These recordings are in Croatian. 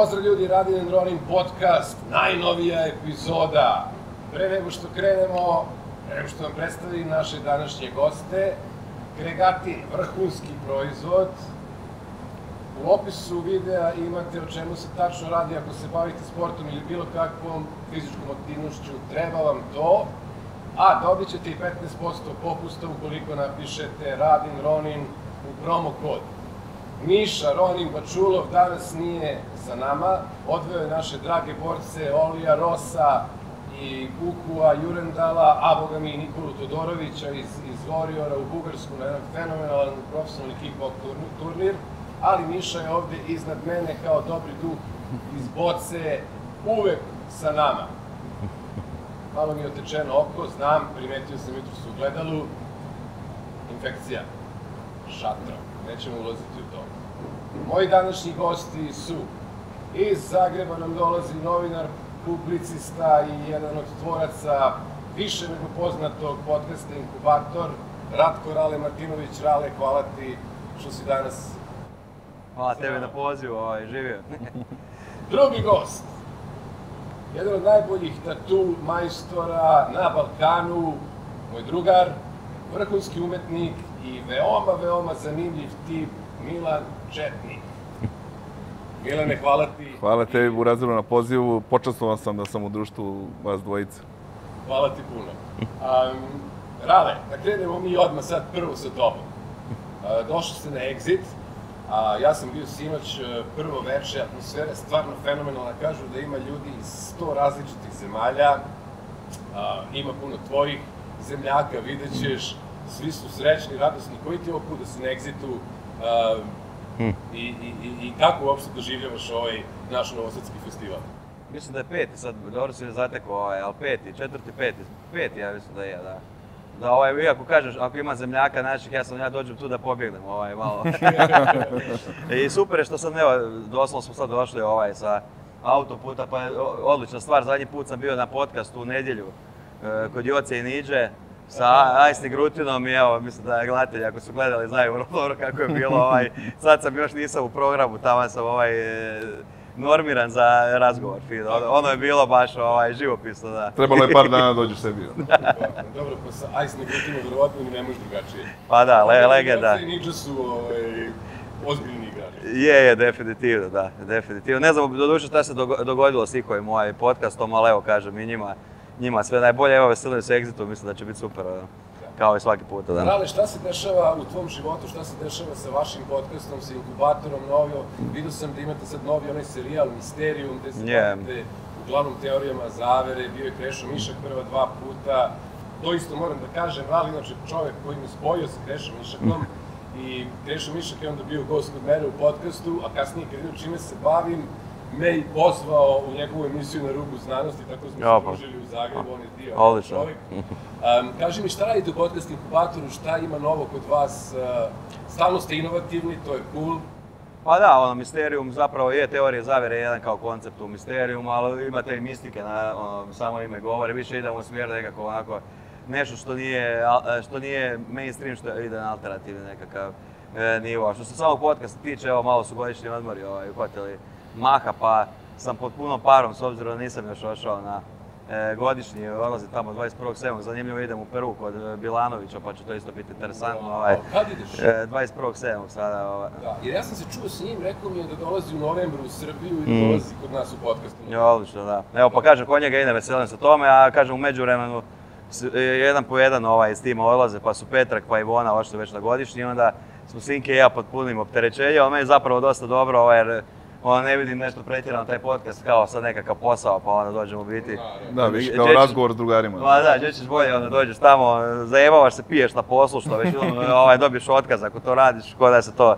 Pozdrav ljudi, Radin Ronin podcast, najnovija epizoda. Pre nego što krenemo, vam predstavim naše današnje goste, CreGAAtine, vrhunski proizvod. U opisu videa imate o čemu se tačno radi, ako se bavite sportom ili bilo kakvom fizičkom aktivnošću, treba vam to. A dobit ćete i 15% popusta ukoliko napišete Radin Ronin u promo kod. Miša Ronin Bačulov danas nije sa nama, odveo je naše drage borce Olija Rosa i Kukua Jurendala, a boga mi i Nikolu Todorovića iz Warriora u Bugarsku na jedan fenomenalan profesionalni kickbox turnir, ali Miša je ovde iznad mene kao dobri duh iz boce, uvek sa nama. Malo mi je otečeno oko, znam, primetio sam jutros u ogledalu, infekcija, šatra, nećemo ulaziti u to. Moji današnji gosti su, iz Zagreba nam dolazi novinar, publicista i jedan od tvoraca više nego poznatog podcasta Inkubator, Ratko Rale Martinović. Rale, hvala ti što si danas... Hvala tebe na pozivu, živio. Drugi gost, jedan od najboljih tatu majstora na Balkanu, moj drugar, vrhunski umetnik i veoma zanimljiv tip, Milan Četnik. Milane, hvala ti. Hvala tebi, Burazeru, na pozivu. Počastovan sam da sam u društvu vas dvojica. Hvala ti puno. Rale, da krenemo mi odmah sad prvo sa tobom. Došli ste na Exit. Ja sam bio sinoć prvo veče, atmosfera stvarno fenomenalna. Kažu da ima ljudi iz 100 različitih zemalja. Ima puno tvojih zemljaka, vidjet ćeš. Svi su srećni, radosni. Koji ti je ovo put da si na Exitu? I kako uopšte doživljavaš ovaj naš novosadski festival? Mislim da je peti sad, dobro si ne zatekao ovaj, ali peti, ja mislim da je, da. Da ovaj, iako kažeš, ako ima zemljaka naših, ja dođem tu da pobjegnem ovaj, malo. I super je što sam, evo, doslovno smo sad došli ovaj sa autoputa, pa je odlična stvar. Zadnji put sam bio na podcastu u nedjelju kod Joce i Niđe. Sa Ajsni Grutinom i evo, mislim da je gledatelji, ako su gledali, znaju vrlo dobro kako je bilo. Sad sam još nisam u programu, tamo sam normiran za razgovor. Ono je bilo baš živopisno, da. Trebalo je par dana dođu sebi. Dobro, pa sa Ajsni Grutinom vjerovatno mi ne može drugačije. Pa da, legenda. Joce i Niđe su ozbiljni igrači. Je, definitivno, da. Ne znam, doduše šta se dogodilo s njihovim podcastom, ali evo, kažem i njima. Njima sve najbolje, evo veselim se Exitu, mislim da će biti super, kao i svaki puta. Rale, šta se dešava u tvom životu, šta se dešava sa vašim podcastom, sa Inkubatorom, novio? Vidio sam da imate sad novi onaj serijal Misterium, gde se bavite uglavnom teorijama zavere, bio je Krešo Mišak prva dva puta. To isto moram da kažem, Rale, inače čovek koji me spojio sa Krešom Mišakom i Krešo Mišak je onda bio gost kod mene u podcastu, a kasnije kad vidio čime se bavim, me je pozvao u njegovu emisiju Na rubu znanosti, tako smo se družili u Zagrebu, on je dio čovjek. Kaži mi, šta radite u podcast Inkubatoru, šta ima novo kod vas? Stalno ste inovativni, to je cool. Pa da, Misterium zapravo je teorija zavere jedan kao koncept u Misteriumu, ali imate i mistike, samo ime govore, više idemo u smjer nekako onako, nešto što nije mainstream, što ide na alternativni nekakav nivo. Što se samog podcasta tiče, evo malo su godišnji odmori u hoteli Maha, pa sam pod punom parom, s obzirom da nisam još ošao na godišnji, odlazi tamo 21.7. Zanimljivo idem u Peru kod Bilanovića, pa će to isto biti interesantno. Kad ideš? 21.7. sada. Jer ja sam se čuo s njim, rekao mi je da dolazi u novembru u Srbiju i dolazi kod nas u podcastu. Odlično, da. Evo, pa kažem, kod njega idem, veselim se tome, a kažem, u međuvremenu jedan po jedan iz tima odlaze, pa su Petrak, pa Ivona, ovo što je već na godišnji, onda smo Sinke i ja pod punim opterećenja, ali meni je zapravo dosta dobro, jer ne vidim nešto pretjerano taj podcast kao sad nekakav posao, pa onda dođemo biti... Da, više kao razgovor s drugarima. Da, ćeš bolje, onda dođeš tamo, zajebavaš se, piješ na poslu, što već dobiješ otkaz ako to radiš, ko da se to...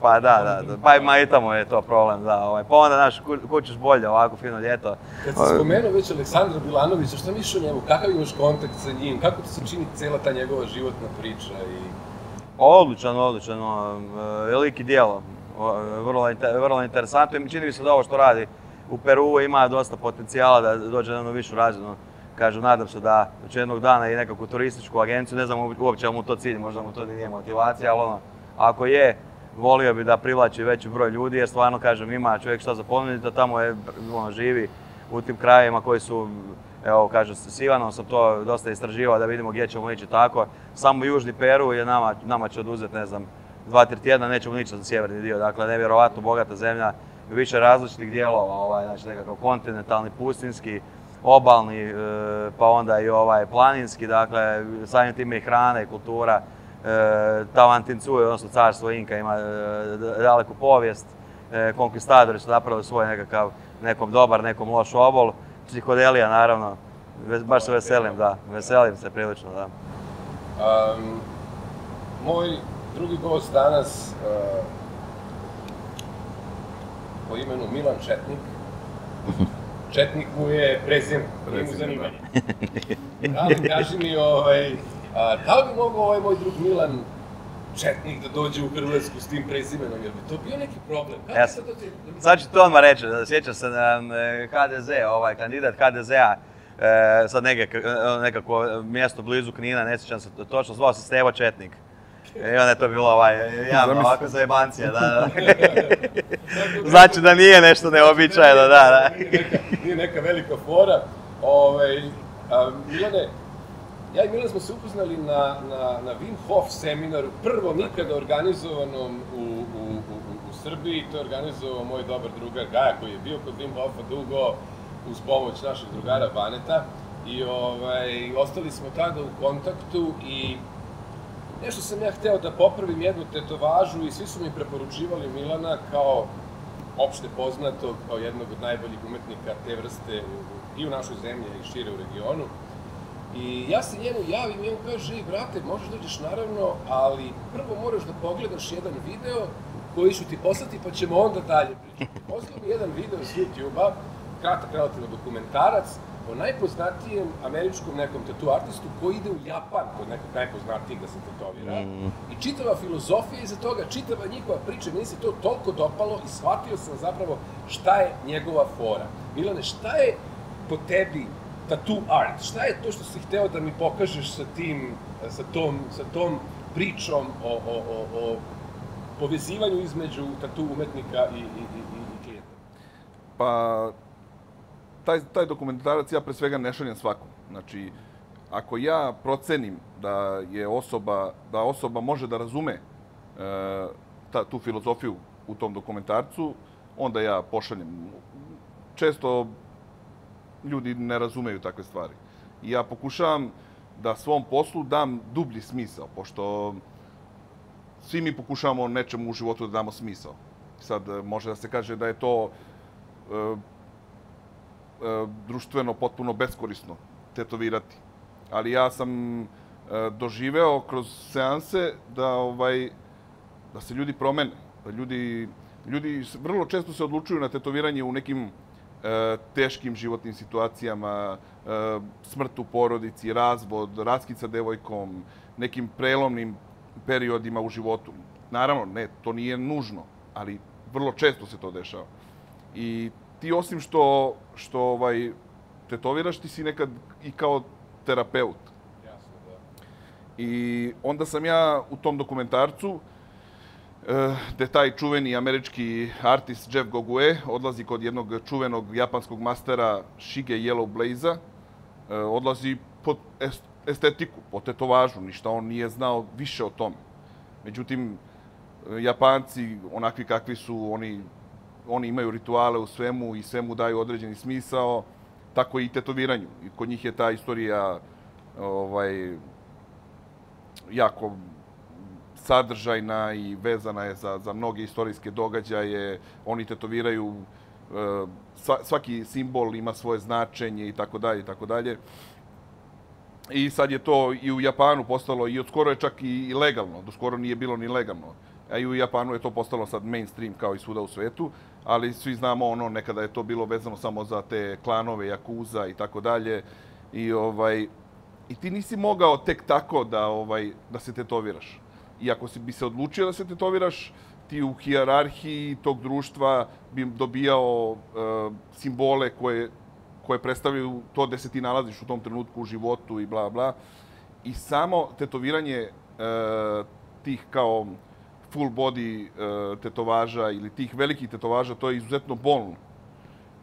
Pa da, pa ima i tamo je to problem, da. Pa onda, znaš, kućeš bolje, ovako fino ljeto. Kad si spomenuo već Aleksandra Bilanovića, šta misliš o njemu, kakav imaš kontakt sa njim, kako ti se čini cijela ta njegova životna priča i... Odličan, lik i djelo. Vrlo interesantno i čini mi se da ovo što radi u Peru ima dosta potencijala da dođe na jednu višu razinu. Kažu, nadam se da će jednog dana i nekakvu turističku agenciju, ne znam uopće da mu to cilj, možda mu to nije motivacija, ali ako je, volio bi da privlači veći broj ljudi, jer stvarno, kažem, ima čovjek šta za ponuditi, da tamo je, ono, živi u tim krajevima koji su, evo, kažem, s Ivanom sam to dosta istraživao da vidimo gdje ćemo ići tako. Samo južni Peru je nama će oduzeti, ne znam, 2-3 tjedna, nećemo nići za sjeverni dio, dakle, nevjerovatno bogata zemlja, više različitih dijelova, znači nekakav kontinentalni, pustinski, obalni, pa onda i planinski, dakle, samim time i hrana i kultura. Tavantinsuyu, odnosno carstvo Inka, ima daleku povijest, Konkvistadori su napravili svoj nekakav, nekom dobar, nekom loš obol, psihodelija naravno, baš se veselim, da, veselim se prilično, da. Moj drugi gost danas, po imenu Milan Četnik, Četnik mu je prezime, nije mu zanimanje. Ali kaži mi, da li bi mogao ovaj moj drug Milan Četnik da dođe u Hrvatsku s tim prezimenom, jer bi to bio neki problem? Sad ću to odmah reći, sjećam se HDZ, kandidat HDZ-a, sad nekako mjesto blizu Knina, ne sjećam se točno, zvao se Stevo Četnik. I onda je to bilo javno ovako zajebancija, da. Znači da nije nešto neobičajno, da. Nije neka velika fora. Milane, ja i Milan smo se upoznali na Wim Hof seminaru, prvom nikada organizovanom u Srbiji. To je organizovao moj dobar drugar Gaja, koji je bio kod Wim Hofa dugo uz pomoć našeg drugara Baneta. I ostali smo tada u kontaktu i nešto sam ja hteo da popravim jednu tetovažu i svi su mi preporučivali Milana kao opšte poznatog, kao jednog od najboljih umetnika te vrste i u našoj zemlji i šire u regionu. I ja se njemu javim i on kaže, brate, možeš dođeš naravno, ali prvo moraš da pogledaš jedan video koji ću ti poslati pa ćemo onda dalje pričati. Poslao mi jedan video s YouTube-a, kratak relativno dokumentarac, o najpoznatijem američkom nekom tatu artistu koji ide u Japan kod nekog najpoznatijeg da se tatovira. I čitava filozofija iza toga, čitava njihova priča, meni se to toliko dopalo i shvatio sam zapravo šta je njegova fora. Milane, šta je po tebi tattoo art? Šta je to što si hteo da mi pokažeš sa tom pričom o povezivanju između tattoo umetnika i klijenta? Pa, taj dokumentarac ja pre svega ne šaljem svakom. Znači, ako ja procenim da osoba može da razume tu filozofiju u tom dokumentarcu, onda ja pošaljem. Često ljudi ne razumeju takve stvari. I ja pokušavam da svom poslu dam dublji smisao, pošto svi mi pokušavamo nečemu u životu da damo smisao. Sad može da se kaže da je to društveno potpuno beskorisno tetovirati. Ali ja sam doživeo kroz seanse da se ljudi promene. Ljudi vrlo često se odlučuju na tetoviranje u nekim teškim životnim situacijama, smrt u porodici, razvod, raskid sa devojkom, nekim prelomnim periodima u životu. Naravno, ne, to nije nužno, ali vrlo često se to dešava. I ti osim što tetoviraš, ti si nekad i kao terapeut. Jasno, da. I onda sam ja u tom dokumentarcu, gde taj čuveni američki artist Jeff Gog odlazi kod jednog čuvenog japanskog mastera Shige Yellowblaze-a, odlazi po estetiku, po tetovažu, ništa on nije znao više o tome. Međutim, Japanci, onakvi kakvi su, oni imaju rituale u svemu i svemu daju određeni smisao, tako i tetoviranju. Kod njih je ta istorija jako sadržajna i vezana je za mnoge istorijske događaje. Oni tetoviraju, svaki simbol ima svoje značenje i tako dalje i tako dalje. I sad je to i u Japanu postalo, i od skoro je čak i legalno, do skoro nije bilo ni legalno. A i u Japanu je to postalo sad mainstream kao i svuda u svetu, ali svi znamo ono, nekada je to bilo vezano samo za te klanove, Yakuza i tako dalje. I ti nisi mogao tek tako da se tetoviraš. I ako bi se odlučio da se tetoviraš, ti u hijerarhiji tog društva bi dobijao simbole koje predstavljaju to gde se ti nalaziš u tom trenutku u životu i bla bla. I samo tetoviranje tih kao full body tetovaža ili tih velikih tetovaža, to je izuzetno bolno.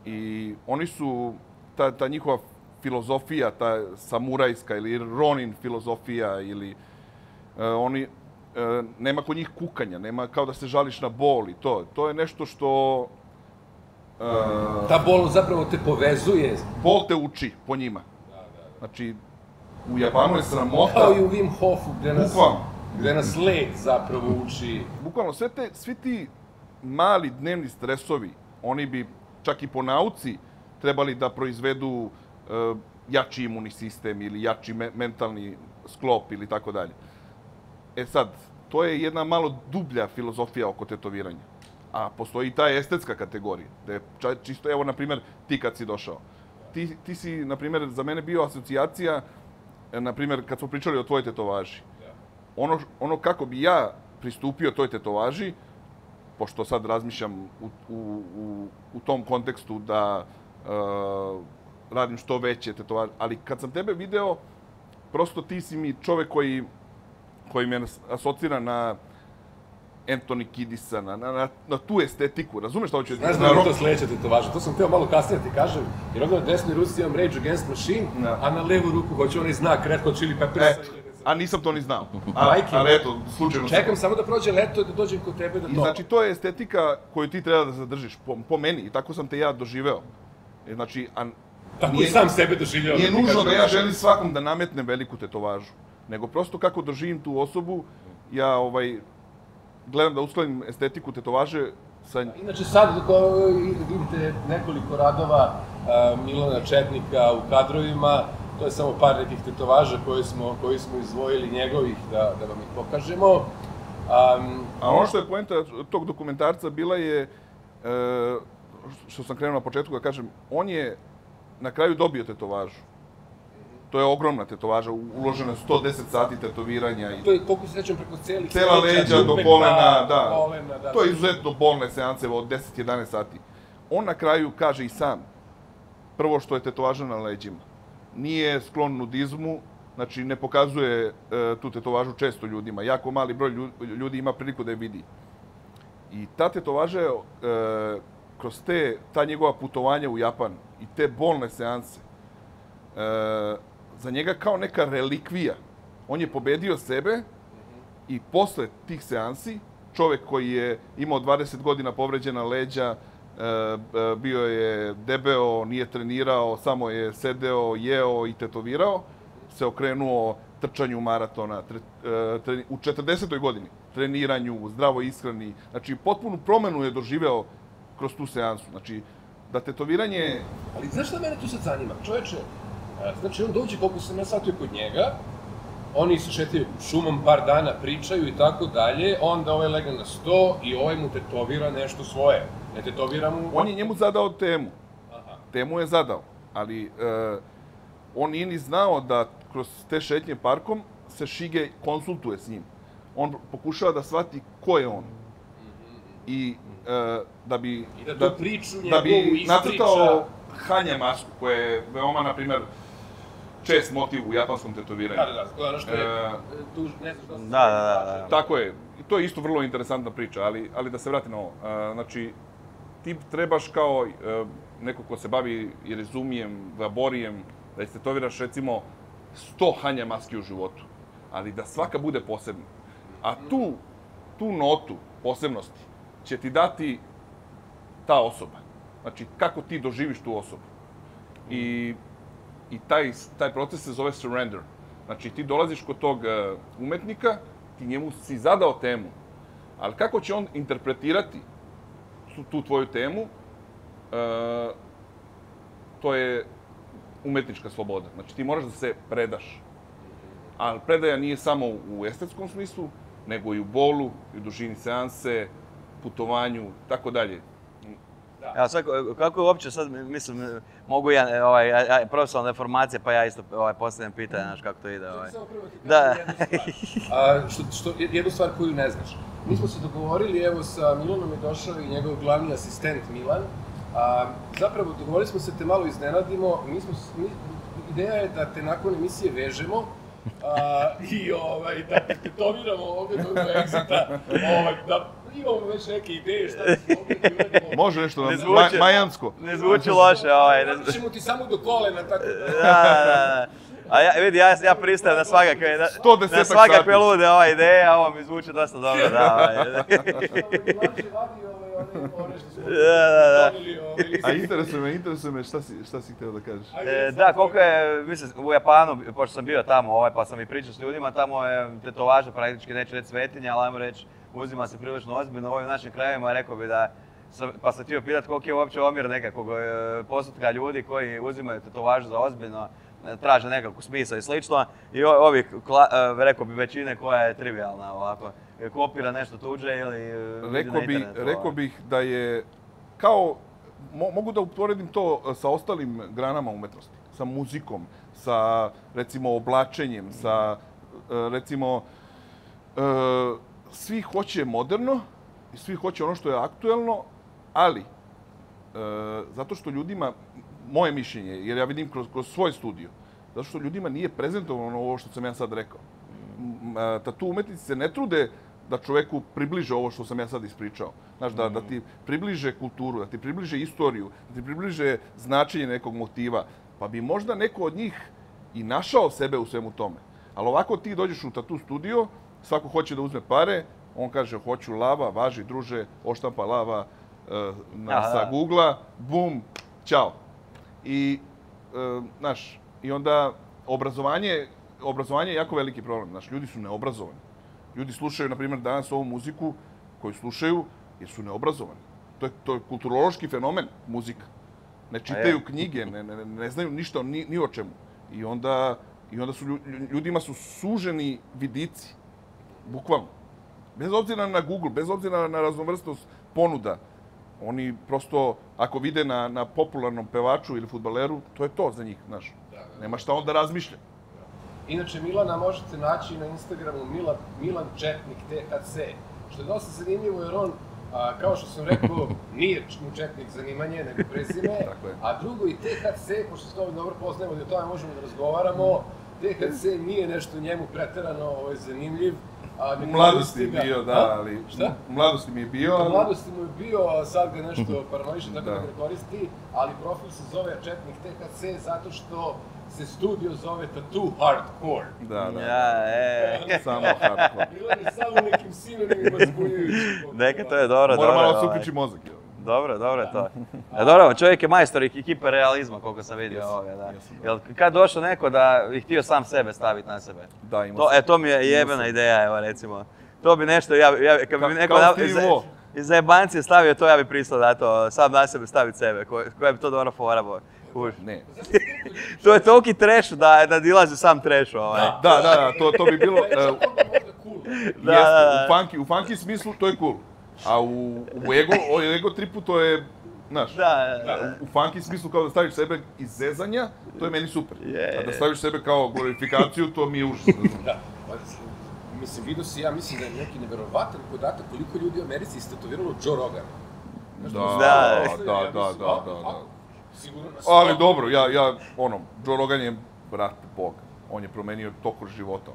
I oni su, ta njihova filozofija, ta samurajska ili Ronin filozofija ili oni, nema kod njih kukanja, nema kao da se žališ na bol i to. To je nešto što... Ta bol zapravo te povezuje. Bol te uči po njima. Znači, u Japanu je sramota... Kao i u Wim Hofu, gde nas led zapravo uči. Bukvalno, svi ti mali dnevni stresovi, oni bi čak i po nauci trebali da proizvedu jači imunni sistem ili jači mentalni sklop ili tako dalje. E sad, to je jedna malo dublja filozofija oko tetoviranja. A postoji i ta estetska kategorija, gde je čisto, evo, na primjer, ti kad si došao. Ti si, na primjer, za mene bio asocijacija, na primjer, kad smo pričali o tvojoj tetovaži. Ono kako bi ja pristupio toj tetovaži, pošto sad razmišljam u tom kontekstu da radim što veće tetovaže, ali kad sam tebe video, prosto ti si mi čovek koji me asocira na Anthony Kiedisa, na tu estetiku. Razumeš šta hoću? Znaš da je to sledeća tetovaža, to sam hteo malo kasnije ti kažem, jer onda na desnoj ruci imam Rage Against Machine, a na levu ruku hoću onaj znak Red Hot Chili Peppersa. A nisam to ni znao. Ali eto, slučajno sam. Čekam samo da prođe leto i da dođem kod tebe da to... Znači, to je estetika koju ti treba da zadržiš, po meni, i tako sam te ja doživeo. Znači, a... Tako i sam sebe doživeo. Nije nužno da ja želim svakom da nametnem veliku tetovažu, nego prosto kako doživim tu osobu, ja gledam da uskladim estetiku tetovaže sa... Inače, sad vidite nekoliko radova Milana Četnika u kadrovima, to je samo par nekih tetovaža koje smo izdvojili njegovih, da vam ih pokažemo. A ono što je poenta tog dokumentarca bila je, što sam krenuo na početku da kažem, on je na kraju dobio tetovažu. To je ogromna tetovaža, uložena 110 sati tetoviranja. To je, koliko se sećam, preko celih... Cela leđa do kolena, da. To je izuzetno bolne seanse od 10-11 sati. On na kraju kaže i sam, prvo što je tetovaža na leđima. Nije sklon nudizmu, znači ne pokazuje tu tetovažu često ljudima. Jako mali broj ljudi ima priliku da je vidi. I ta tetovaža je, kroz ta njegova putovanja u Japan i te bolne seanse, za njega kao neka relikvija. On je pobedio sebe i posle tih seansi, čovek koji je imao 20 godina povređena leđa, bio je debeo, nije trenirao, samo je sedeo, jeo i tetovirao, se okrenuo trčanju maratona u 40. godini, treniranju, zdravoj ishrani. Znači, potpunu promenu je doživeo kroz tu seansu. Znači, da tetoviranje... Ali znaš šta mene tu sad zanima? Čoveče, znači, on dođe, koliko sam ja shvatio, kod njega, oni se šetaju šumom par dana, pričaju i tako dalje, onda ovaj legne na sto i ovaj mu tetovira nešto svoje. Ne tetovira mu... On je njemu zadao temu. Temu je zadao, ali on nije ni znao da kroz te šetnje parkom se Shige konsultuje s njim. On pokušava da shvati ko je on. I da bi... I da tu priču njegovu ispriča... Hanje masku, koja je veoma, na primer, čest motiv u japanskom tetoviranju. Da, ono što je tuž, ne znam što se... Da. Tako je. To je isto vrlo interesantna priča, ali da se vrati na ovo. Znači, ti trebaš kao neko ko se bavi i rezumijem, laborijem, da istetoviraš, recimo, 100 hanje maski u životu, ali da svaka bude posebna. A tu notu posebnosti će ti dati ta osoba. Znači, kako ti doživiš tu osobu. I taj proces se zove surrender. Znači, ti dolaziš kod tog umetnika, ti njemu si zadao temu, ali kako će on interpretirati tu tvoju temu, to je umetnička sloboda. Znači, ti moraš da se predaš. Ali predaja nije samo u estetskom smislu, nego i u bolu, i u dužini seanse, putovanju, tako dalje. Evo sad, kako je uopće sad, mislim, mogu ja, profesionalna informacija, pa ja isto postavljam pitanje, znaš kako to ide. Samo prvo ti kažem jednu stvar koju ne znaš. Mi smo se dogovorili, evo sa Milanom je došao i njegov glavni asistent Milan. Zapravo, dogovorili smo se, te malo iznenadimo, ideja je da te nakon emisije vežemo I da tetoviramo ovdje do Exita, da imamo već neke ideje šta da se ovdje uradimo. Može nešto majansko. Ne zvuči loše. Radit ćemo ti samo do kolena, tako da... Vidi, ja pristajem na svakakve lude ova ideja, ovo mi zvuče dosta dobro, da. A interesuje me šta si htio da kažeš? Da, koliko je, mislim, u Japanu, pošto sam bio tamo, pa sam i pričao s ljudima, tamo je tetovaža praktički, neću reći svetinja, ali ajmo reći, uzima se prilično ozbiljno u ovim našim krajevima, rekao bi da, pa sam htio pitati koliko je uopće omjer nekakvog postotka ljudi koji uzimaju tetovažu za ozbiljno, traže nekakvu smisla i slično, i ovih, rekao bi, većine koja je trivialna ovako, kopira nešto tuđe ili... Rekao bih da je kao, mogu da uporedim to sa ostalim granama umetnosti, sa muzikom, sa recimo oblačenjem, sa recimo, svi hoće moderno i svi hoće ono što je aktuelno, ali zato što ljudima, moje mišljenje, jer ja vidim kroz svoj studio, zato što ljudima nije prezentovano ovo što sam ja sad rekao. Tatu umetnici se ne trude da čoveku približe ovo što sam ja sad ispričao. Znaš, da ti približe kulturu, da ti približe istoriju, da ti približe značenje nekog motiva. Pa bi možda neko od njih i našao sebe u svemu tome. Ali ovako ti dođeš u tatu studio, svako hoće da uzme pare, on kaže hoću lava, važi druže, oštampa lava sa Google-a, bum, ćao. I, znaš, i onda obrazovanje je jako veliki problem, znaš, ljudi su neobrazovani. Ljudi slušaju, na primjer, danas ovu muziku koju slušaju jer su neobrazovani. To je kulturološki fenomen, muzika. Ne čitaju knjige, ne znaju ništa, ni o čemu. I onda ljudima su suženi vidici, bukvalno. Bez obzira na Google, bez obzira na raznovrsnost ponuda, oni prosto, ako vide na popularnom pevaču ili fudbaleru, to je to za njih, znaš. Nema šta onda razmišlja. Inače, Milana možete naći na Instagramu Milan Četnik, THC, što je dosta zanimljivo jer on, kao što sam rekao, nije Četnik zanimanje, nego prezime, a drugo i THC, pošto se to dobro poznajemo, gdje o tome možemo da razgovaramo, THC nije nešto njemu preterano zanimljiv. U mladosti je bio, da, ali... Šta? U mladosti mi je bio, ali... U mladosti mu je bio, sad ga nešto paranoiše, tako da ga ne koristi, ali profil se zove Četnik THC zato što se studio zove Tattoo Hardcore. Da, da. Samo hardcore. Bilo je samo nekim sinonimima zbunjujući. Neka, to je dobro, dobro. Mora malo se uključi mozak. Dobro, dobro je to. Dobro, čovjek je majstor i hiperrealizma, koliko sam vidio ovoga. Kad došao neko da je htio sam sebe staviti na sebe? Da, imao sam. E, to mi je jebena ideja, evo recimo. To bi nešto, kad bi mi neko iz zajebancije stavio to, ja bi pristao da to, sam na sebe staviti sebe. Koja bi to dobro fora bila? Ne. To je toliki trash da nadilazi sam trash ovaj. Da, to bi bilo... U funky smislu to je cool. A u ego tripu to je, znaš, u funky smislu kao da staviš sebe iz zezanja, to je meni super. A da staviš sebe kao glorifikaciju, to mi je užasno. Mislim, vidio si, ja mislim da je neki neverovatan podatak koliko ljudi u Americi istetoviralo Joe Rogan. Da. Ali dobro, Joe Rogan je brat Bog. On je promenio toku života.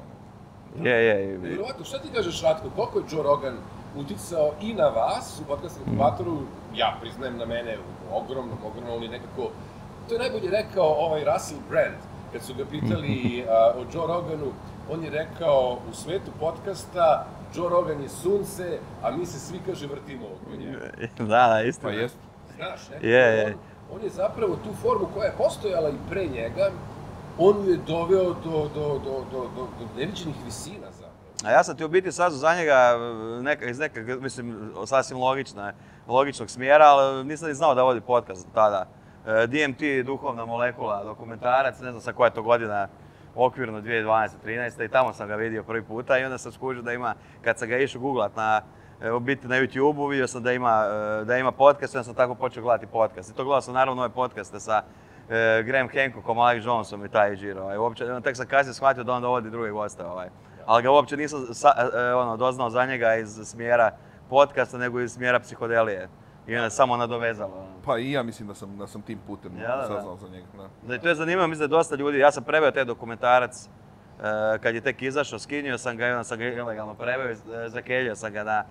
Vjerovatno, šta ti kažeš, Ratko, koliko je Joe Rogan uticao i na vas u Podcast Inkubatoru, ja priznajem na mene, ogromno, on je nekako, to je najbolje rekao ovaj Russell Brand, kad su ga pitali o Joe Roganu, on je rekao, u svetu podcasta, Joe Rogan je sunce, a mi se svi, kaže, vrtimo oko njega. Da, istina. Pa jeste. Znaš, nekako, on je zapravo tu formu koja je postojala i pre njega, on ju je doveo do neviđenih visina zapravo. A ja sam ti u biti saznao za njega iz nekog, mislim, sasvim logičnog smjera, ali nisam ni znao da vodi podcast tada. DMT, duhovna molekula, dokumentarac, ne znam sa koja je to godina, okvirno 2012-2013. I tamo sam ga vidio prvi puta i onda sam skužio da ima, kad sam ga išao googlat u biti na YouTube-u, vidio sam da ima podcast i onda sam tako počeo gledati podcast. I to gledao sam naravno ove podcaste sa Graham Hancockom, Alex Johnson i taj Giro. Tek sam kasnije shvatio da on dovodi druge goste. Ali ga uopće nisam doznao za njega iz smjera podcasta, nego iz smjera psihodelije. I ona je samo nadovezala. Pa i ja mislim da sam tim putem saznao za njega. To je zanimljivo, mislim da je dosta ljudi, ja sam preveo taj dokumentarac Kad je tek izašao, skinio sam ga i onda sam ga ilegalno preveo, zakeljio sam ga na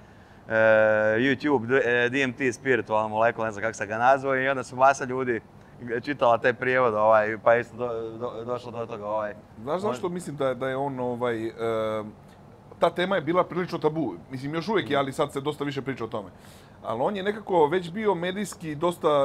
YouTube, DMT, spiritualna molekula, ne znam kako sam ga nazvao, i onda su masa ljudi čitala taj prijevod, pa je isto došlo do toga. Znaš zašto mislim da je on ta tema je bila prilično tabu, mislim još uvijek je, ali sad se dosta više priča o tome. Ali on je nekako već bio medijski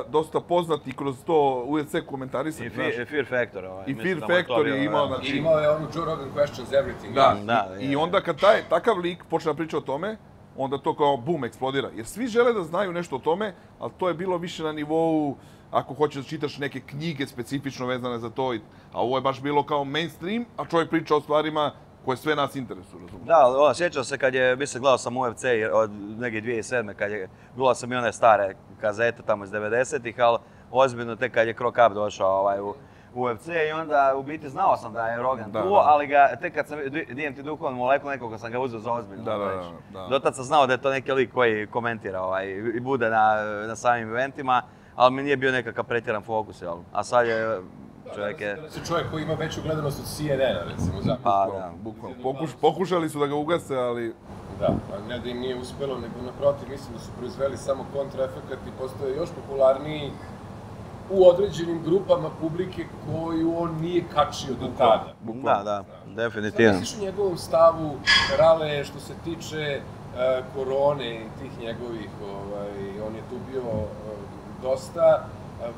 dosta poznat i kroz to UFC komentarisan. I Fear Factor. I Fear Factor je imao, znači... Imao je ono Joe Rogan questions everything. Da, i onda kad takav lik počne priča o tome, onda to kao bum eksplodira. Jer svi žele da znaju nešto o tome, ali to je bilo više na nivou ako hoćeš da čitaš neke knjige specifično vezane za to. A ovo je baš bilo kao mainstream, a čovjek priča o stvarima koje sve nas interesuju, razumiješ? Da, sjećam se kad je, mislim, gledao sam UFC od negdje 2007. Kad je, gledao sam i one stare kazete tamo iz 90-ih, ali ozbiljno tek kad je CroCup došao u UFC i onda u biti znao sam da je Rogan tu, ali tek kad sam DMT duhovan molekul nekoga sam ga uzeo za ozbiljno. Dotad sam znao da je to neki lik koji komentira i bude na samim eventima, ali mi nije bio nekakav pretjeran fokus, a sad je... Čovjek koji ima veću gledanost od CNN-a, recimo, zapisno. Pokušali su da ga ugase, ali... Da, ne da im nije uspjelo, nego naprotiv, mislim da su proizveli samo kontraefekat i postoje još popularniji u određenim grupama publike koju on nije kačio do tada. Da, da, definitivno. Znači u njegovom stavu rale što se tiče korone i tih njegovih, on je tu bio dosta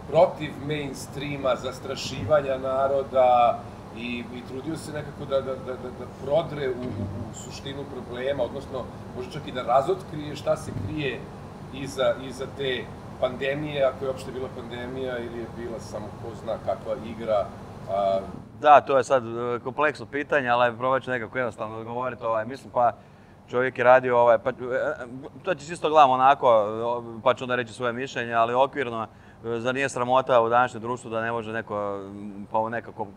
protiv mainstreama, zastrašivanja naroda i trudio se nekako da prodre u suštinu problema, odnosno možda čak i da razotkrije šta se krije iza te pandemije, ako je uopšte bila pandemija ili je bila samo ko zna kakva igra. Da, to je sad kompleksno pitanje, ali probat ću nekako jednostavno odgovoriti. Mislim, pa čovjek je radio, to će čisto gledam onako, pa ću onda reći svoje mišljenje, ali okvirno. Zar nije sramota u današnjem društvu da ne može neko, pa u nekakvom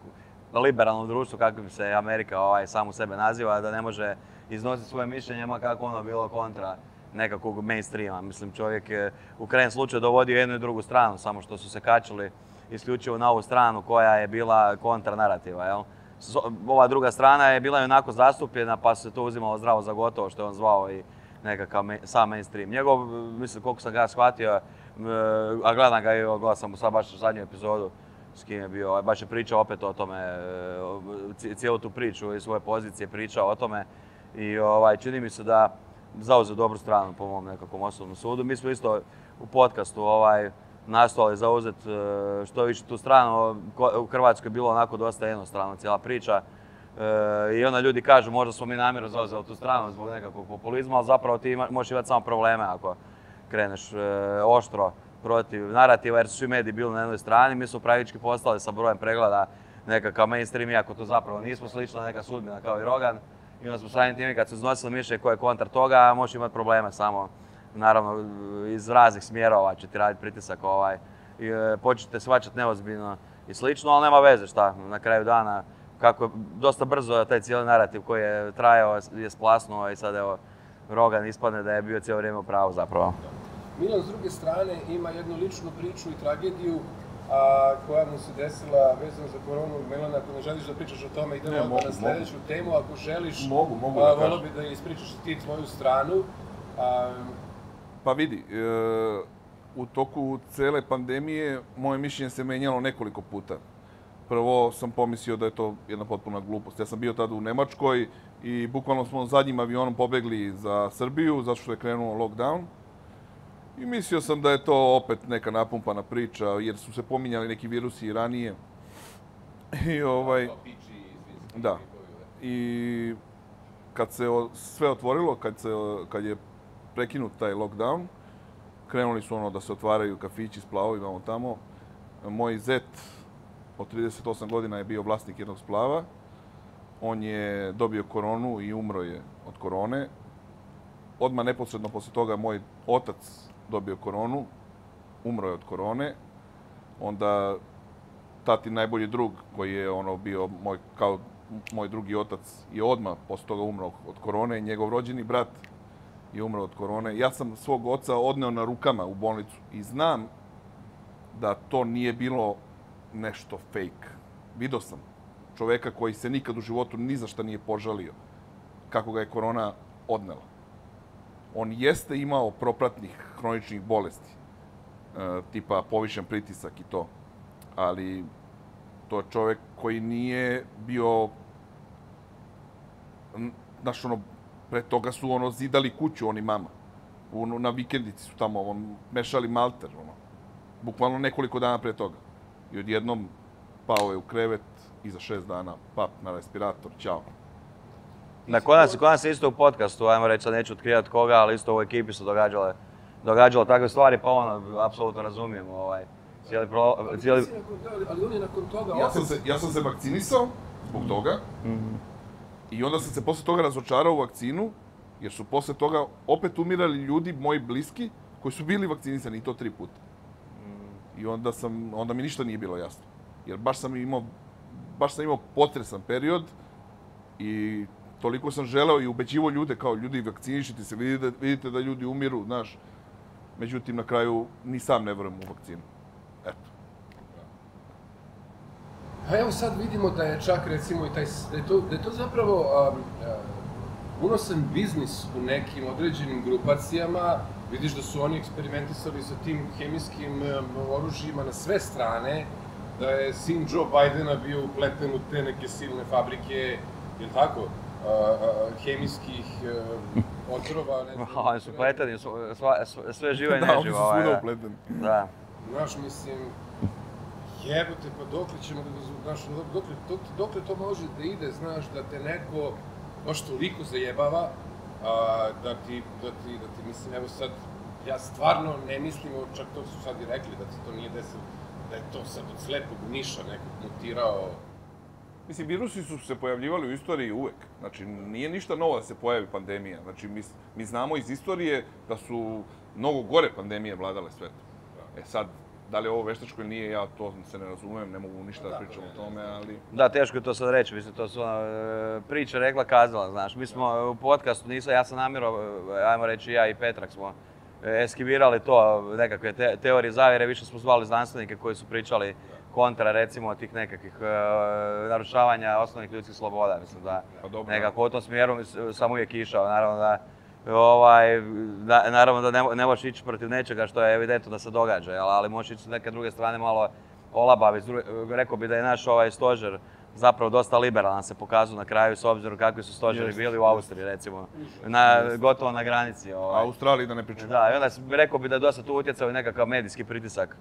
liberalnom društvu, kakvim se Amerika sam u sebe naziva, da ne može iznositi svoje mišljenjima kako ono bilo kontra nekakvog mainstreama. Mislim, čovjek je u krajnjem slučaju dovodio jednu i drugu stranu, samo što su se kačili isključivo na ovu stranu koja je bila kontranarativa. Ova druga strana je bila onako zastupljena pa se to uzimalo zdravo za gotovo što je on zvao i nekakav sam mainstream. Njegov, mislim, koliko sam ga shvatio, a gledam ga i gledam sam baš u zadnju epizodu s kim je bio, baš je pričao opet o tome, cijelu tu priču i svoje pozicije pričao o tome i čini mi se da zauzeo dobru stranu po mom nekakvom osobnom sudu. Mi smo isto u podcastu nastojali zauzeti što više tu stranu, u Hrvatskoj je bilo onako dosta jednostrana cijela priča i onda ljudi kažu možda smo mi namjerno zauzeli tu stranu zbog nekakvog populizma, ali zapravo ti možeš imati samo probleme ako kreneš oštro protiv narativa jer su svi mediji bili na jednoj strani. Mi smo praktički postali sa brojem pregleda nekakav mainstream, iako to zapravo nismo, slična neka sudbina kao i Rogan. I onda smo samim time kad su iznosili mišljenje koje je kontra toga, možeš imati probleme samo, naravno, iz raznih smjerova će ti raditi pritisak, počete shvaćati neozbiljno i slično, ali nema veze šta, na kraju dana, kako je dosta brzo taj cijeli narativ koji je trajao je splasnuo i sad evo, Rogan ispadne da je bio cijelo vrijeme u pravu zapravo. Milan s druge strane ima jednu ličnu priču i tragediju koja mu se desila vezano za koronu. Milan, ako ne želiš da pričaš o tome, idemo odmah na sljedeću temu. Ako želiš, volio bi da ispričaš ti tvoju stranu. Pa vidi, u toku cele pandemije moje mišljenje se menjalo nekoliko puta. Prvo sam pomislio da je to jedna potpuna glupost. Ja sam bio tada u Nemačkoj i bukvalno smo zadnjim avionom pobegli za Srbiju, zato što je krenuo lockdown. I mislio sam da je to opet neka napumpana priča, jer su se pominjali neki virusi i ranije. I kad se sve otvorilo, kad je prekinut taj lockdown, krenuli su da se otvaraju kafići s plavovima od tamo. Moj zet od 38 godina je bio vlasnik jednog splava. On je dobio koronu i umro je od korone. Odmah neposredno poslije toga moj otac dobio koronu, umro je od korone. Onda tatin najbolji drug koji je bio kao moj drugi otac je odmah poslije toga umro od korone. Njegov rođeni brat je umro od korone. Ja sam svog oca odneo na rukama u bolnicu i znam da to nije bilo nešto fake. Vidio sam. čoveka koji se nikad u životu ni za šta nije požalio kako ga je korona odnela. On jeste imao propratnih hroničnih bolesti, tipa povišen pritisak i to, ali to je čovek koji nije bio... Znaš, ono, pre toga su ono zidali kuću, on i mama. Na vikendici su tamo, on mešali malter, ono. Bukvalno nekoliko dana pre toga. I odjednom pao je u krevet i za 6 dana pap na respirator, ćao. Na konac je isto u podcastu, ajmo reći, sad neću otkrivat koga, ali isto u ekipi su događale takve stvari, pa ono, apsolutno razumijem, cijeli... Ali on je nakon toga... Ja sam se vakcinisao zbog toga i onda sam se posle toga razočarao u vakcinu, jer su posle toga opet umirali ljudi, moji bliski, koji su bili vakcinisani, i to 3 puta. I onda mi ništa nije bilo jasno. Jer baš sam imao potresan period i toliko sam želeo i ubeđivo ljude, kao ljudi vakcinišite se, vidite da ljudi umiru, znaš. Međutim, na kraju ni sam ne verujem u vakcinu. Eto. A evo sad vidimo da je čak recimo i taj, da je to zapravo unosan biznis u nekim određenim grupacijama. Vidiš da su oni eksperimentisali sa tim hemijskim oružjima na sve strane, da je sin Joe Bidena bio upleten u te neke silne fabrike, jel' tako, hemijskih otrova, ne znam... Oni su upleteni, sve živo i neživo. Da, oni su svuda upleteni. Da. Znaš, mislim, jebote, pa dokle ćemo da ga... Znaš, dokle to može da ide, znaš, da te neko baš toliko zajebava, da ti mislim, evo sad, ja stvarno ne mislim, čak to su sad i rekli, da ti to nije desilo, da je to sad od slepog niša nekog mutirao. Mislim, virusi su se pojavljivali u istoriji uvek. Znači, nije ništa novo da se pojavi pandemija. Znači, mi znamo iz istorije da su mnogo gore pandemije vladale svetom. E sad, da li je ovo veštačko ili nije, ja to se ne razumem, ne mogu ništa da pričam o tome, ali... Da, teško je to sad reći, mislim, to su priča rekla, kazala, znaš. Mi smo u podcastu, ja sam namjerao, ajmo reći ja i Petrak smo eskivirali to, nekakve teorije zavjere, više smo zvali znanstvenike koji su pričali kontra, recimo, tih nekakvih narušavanja osnovnih ljudskih sloboda, mislim da nekako u tom smjeru sam uvijek išao, naravno da... Naravno da ne možeš ići protiv nečega što je evidentno da se događa, ali možeš ići s neke druge strane malo olabaviti. Rekao bih da je naš stožer zapravo dosta liberalan, se pokazuje na kraju s obzirom kakvi su stožeri bili u Austriji, recimo. Gotovo na granici. A Australiji da ne pričamo. Da, i onda rekao bih da je dosta tu utjecao i nekakav medijski pritisak.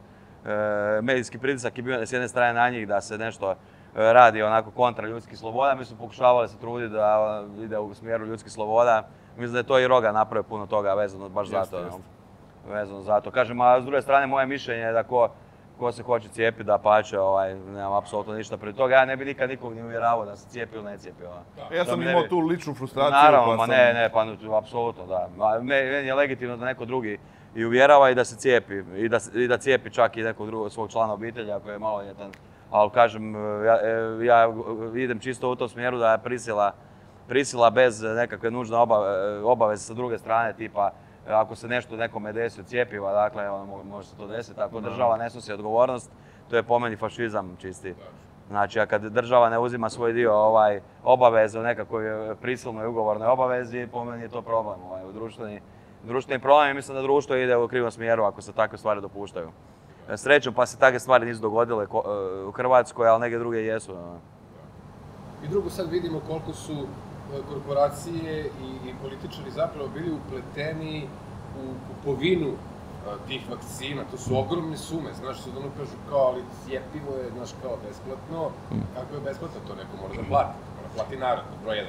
Medijski pritisak je bio s jedne strane na njih da se nešto radi onako kontra ljudskih sloboda. Mi smo pokušavali se truditi da ide u smjeru ljudskih sloboda. Mislim da je to i Rogan napravio puno toga, vezano baš za to. Kažem, a s druge strane, moje mišljenje je da ko se hoće cijepiti, da pače, nemam apsolutno ništa prije toga. Ja ne bi nikad nikog ni uvjeravao da se cijepi ili ne cijepi. Ja sam imao tu ličnu frustraciju. Naravno, ma ne, pa apsolutno da. Meni je legitimno da neko drugi i uvjerava i da se cijepi. I da cijepi čak i nekog drugog svog člana obitelja koji je maloljetan. Ali kažem, ja idem čisto u tom smjeru da je prisila bez nekakve nužne obaveze sa druge strane, tipa ako se nešto nekome desi od cijepiva, dakle, može se to desiti, ako država ne snosi odgovornost, to je po meni fašizam čisti. Znači, a kad država ne uzima svoj dio obaveze u nekakvoj prisilnoj ugovornoj obavezi, po meni je to problem, društveni problem, i mislim da društvo ide u krivom smjeru ako se takve stvari dopuštaju. Srećom pa se takve stvari nisu dogodile u Hrvatskoj, ali neke druge jesu. I drugo, sad vidimo koliko su korporacije i političari zapravo bili upleteni u kupovinu tih vakcina. To su ogromne sume, znaš, sad ono kažu kao, ali cijepivo je, znaš, kao besplatno. Kako je besplatno? To neko mora da plati. Mora plati narod, broj 1.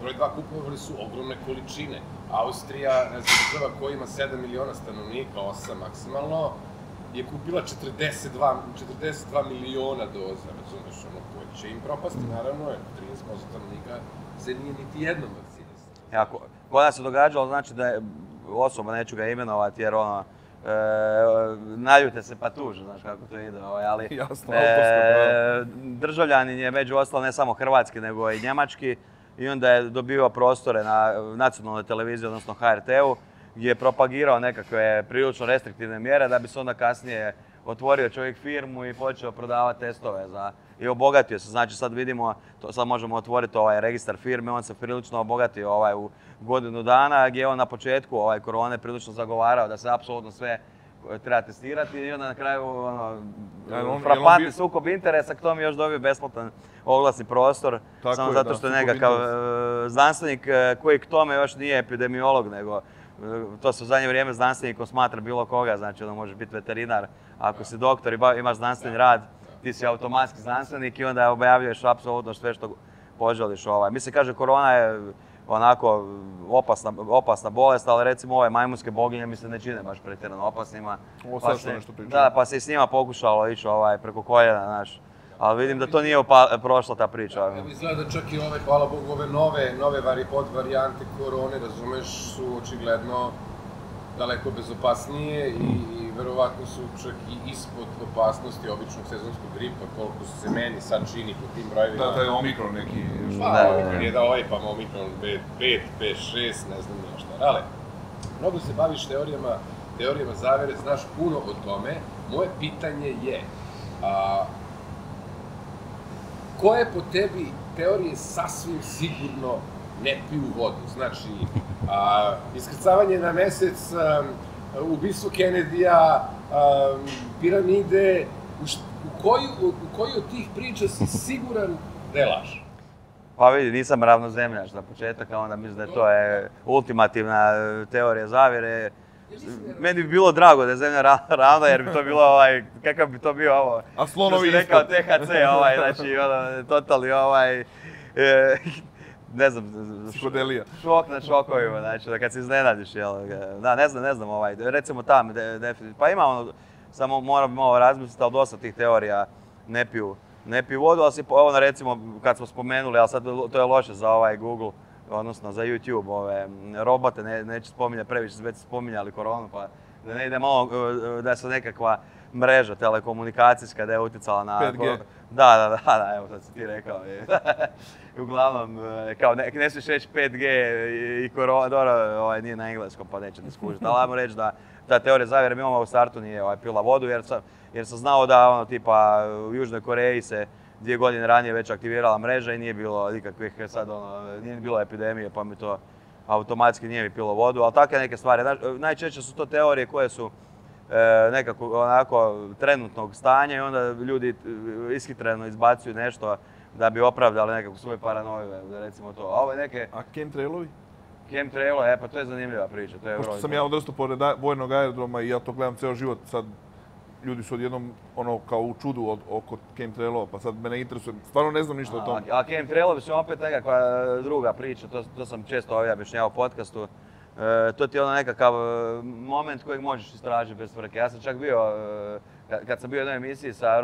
Broj 2, kupovali su ogromne količine. Austrija, ne znam, država koja ima 7 miliona stanovnika, 8 maksimalno, je kupila 42 miliona doza, razumeš, ono koje će im propasti, naravno, jer 13% stanovnika se nije niti jednom vakcinisao. Kod nas se događalo, znači da je osoba, neću ga imenovati, jer ono, naljute se pa tuže, znaš kako to ide, ali... Jasno, autorsko. Državljanin je među ostalo ne samo hrvatski, nego i njemački, i onda je dobivao prostore na nacionalnoj televiziji, odnosno HRT-u, je propagirao nekakve prilično restriktivne mjere da bi se onda kasnije otvorio čovjek firmu i počeo prodavati testove za... I obogatio se, znači sad vidimo, sad možemo otvoriti ovaj registar firme, on se prilično obogatio u godinu dana, gdje je on na početku korone prilično zagovarao da se apsolutno sve treba testirati i onda na kraju frapantni sukob interesa, k tomu još dobio besplatan oglasni prostor, samo zato što je nekakav znanstvenik koji k tome još nije epidemiolog, nego to se u zadnje vrijeme znanstvenikom smatra bilo koga, znači onda možeš biti veterinar, ako si doktor i imaš znanstveni rad, ti si automatski znanstvenik i onda objavljuješ apsolutno sve što poželiš. Mi se kaže korona je onako opasna bolest, ali recimo ove majmunske boginje mi se ne čine baš pretjerano opasnima. Ovo sad što nešto pričam. Da, pa se i s njima pokušalo ići preko koljena, znaš. Ali vidim da to nije prošla ta priča. Ja mi izgleda da čak i ove, hvala Bogu, ove nove varijante korone, razumeš, su očigledno daleko bezopasnije i verovatno su čak i ispod opasnosti običnog sezonskog gripa, koliko su se meni sad čini po tim brojevima. Da, taj Omikron neki... Pa, Omikron 1, pa Omikron 5, 5, 6, ne znam nešto. Ale, mnogo se baviš teorijama zavere, znaš puno o tome. Moje pitanje je, koje po tebi teorije sasvim sigurno ne piju vodu? Znači, iskrcavanje na mesec, ubistvo Kennedyja, piramide, u koju od tih priča si siguran da je laž? Pa vidi, nisam ravnozemljaš za početak, a onda mislim da je to ultimativna teorija zavjere. Meni bi bilo drago da je zemlja ravna jer bi to bilo kakav bi to bio ovo... A slonovi ispod. Što si rekao THC, znači totalni ne znam, šok na šokovima, znači, da kad se iznenadiš, jel? Da, ne znam, recimo tam, pa ima ono, samo moram malo razmisliti, ali dosta tih teorija ne piju vodu, ali ono recimo, kad smo spomenuli, ali sad to je loše za Google, odnosno za YouTube, ove robote, neću spominjati previše, već spominjali koronu, pa da ne ide malo, da su nekakva mreža telekomunikacijska da je utjecala na... 5G? Da, evo sad si ti rekao. Uglavnom, kao ne smiješ reći 5G i korona, dobro, nije na engleskom pa neće ne skužiti, ali ajmo reći da ta teorija zavjera mi imamo u startu nije pila vodu jer sam znao da ono tipa u Južnoj Koreji se 2 godine ranije već aktivirala mreža i nije bilo nikakvih sad ono, nije bilo epidemije pa mi to automatski nije mi pilo vodu, ali takve neke stvari, najčešće su to teorije koje su nekako onako trenutnog stanja i onda ljudi ishitreno izbacuju nešto da bi opravdali nekako svoje paranoje, recimo to. A ovo je neke... A chemtrailovi? Chemtrailovi, pa to je zanimljiva priča, to je vrlo... Pošto sam ja odrastao pored vojnog aerodroma i ja to gledam ceo život, sad ljudi su odjednom ono kao u čudu oko chemtrailova, pa sad me ne interesuje, stvarno ne znam ništa o tom. A chemtrailovi su opet nekakva druga priča, to sam često ovdje objašnjavao u podcastu. To ti je ono nekakav moment kojeg možeš istražiti bez frke. Ja sam čak bio, kad sam bio u jednoj emisiji sa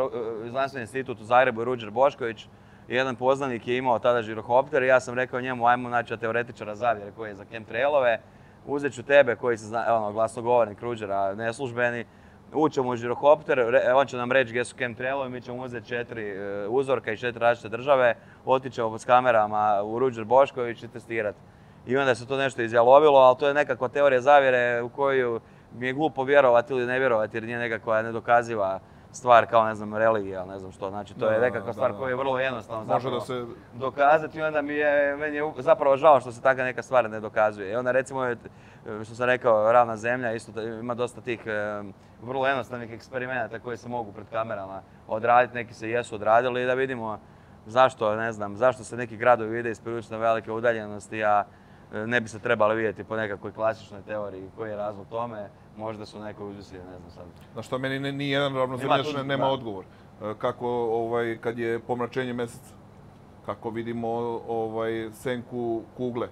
Znanstvenim institutom u Zagrebu i Ruđer Bošković, jedan poznanik je imao tada žirohopter i ja sam rekao njemu ajmo naći teoretičara zavjere koji je za chemtrailove, uzet ću tebe koji si glasnogovornik Ruđera, neslužbeni, ućemo u žirohopter, on će nam reći gdje su chemtrailovi, mi ćemo uzeti 4 uzorka i 4 različite države, otićemo s kamerama u Ruđer Bošković i testirati. I onda se to nešto izjalovilo, ali to je nekakva teorija zavjere u koju mi je glupo vjerovati ili ne vjerovati jer nije nekakva nedokaziva stvar kao, ne znam, religija, ne znam što. Znači, to je nekakva stvar koja je vrlo jednostavno zapravo dokazati i onda mi je, meni je zapravo žao što se takva neka stvar ne dokazuje. I onda recimo, što sam rekao, ravna zemlja, isto ima dosta tih vrlo jednostavnih eksperimenata koje se mogu pred kamerama odraditi, neki se jesu odradili i da vidimo zašto, ne znam, zašto se neki gradovi vide iz prilično velike udaljenosti, a ne bi se trebali vidjeti po nekakvoj klasičnoj teoriji koji je razlog tome, možda su neko uzvislije, ne znam sad. Znaš što, meni nijedan ravnozemljaš nema odgovor. Kako kad je pomračenje mjeseca, kako vidimo senku kugle,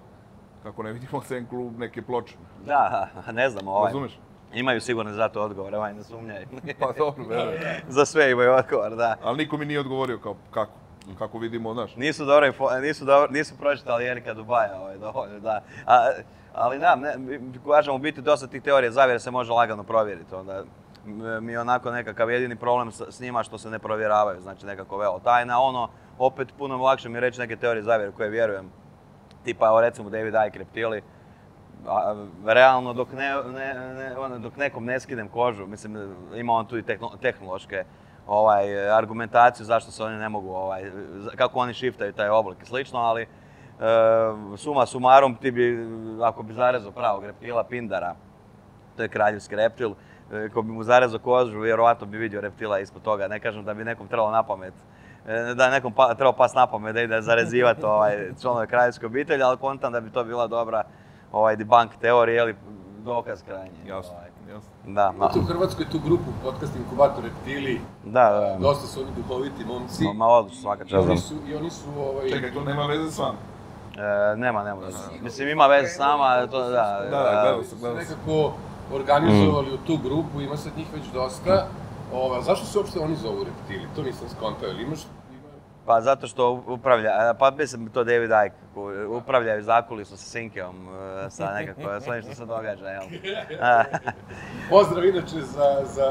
kako ne vidimo senku neke ploče. Da, ne znam. Razumiš? Imaju sigurno za to odgovor, ne sumnjaj. Pa dobro, verujem. Za sve imaju odgovor, da. Ali niko mi nije odgovorio kako. Kako vidimo, znaš? Nisu pročitali Erika Dubaja, da. Ali da, kažem, u biti dosta tih teorija zavjere se može lagano provjeriti. Mi je onako nekakav jedini problem s njima što se ne provjeravaju, znači nekako velo tajna. Ono, opet puno lakše mi je reći neke teorije zavjere koje vjerujem. Tipa, recimo, David Icke reptili. realno, dok nekom ne skidem kožu, mislim, ima on tu I tehnološke argumentaciju zašto se oni ne mogu, kako oni šiftaju taj oblik I slično, ali suma sumarum, ti bi, ako bi zarezao pravog reptila Pindara, to je kraljevski reptil, ako bi mu zarezao kožu, vjerovatno bi vidio reptila ispod toga. Ne kažem da bi nekom trebalo na pamet, da je nekom trebalo pas na pamet da ide zarezivati članove kraljevske obitelji, ali kontam da bi to bila dobra debunk teorija ili dokaz krajnje. Jasno, jasno. Imate u Hrvatskoj tu grupu podcast Inkubator Reptili, dosta su oni duhoviti momci. Ma odlično, svaka čast. I oni su... Čekaj, to nema veze s vama? Nema. Mislim, ima veze s nama, to da... Da, gledao sam, gledao sam. Nekako organizovali u tu grupu, ima sad njih već dosta. Zašto se uopšte oni zovu Reptili? To nisam skontao, ili imaš... Pa zato što upravlja, pa mislim to David Icke, upravljaju zakulisno sa Sinkeom, sa nekako svojim što se događa, jel? Pozdrav inače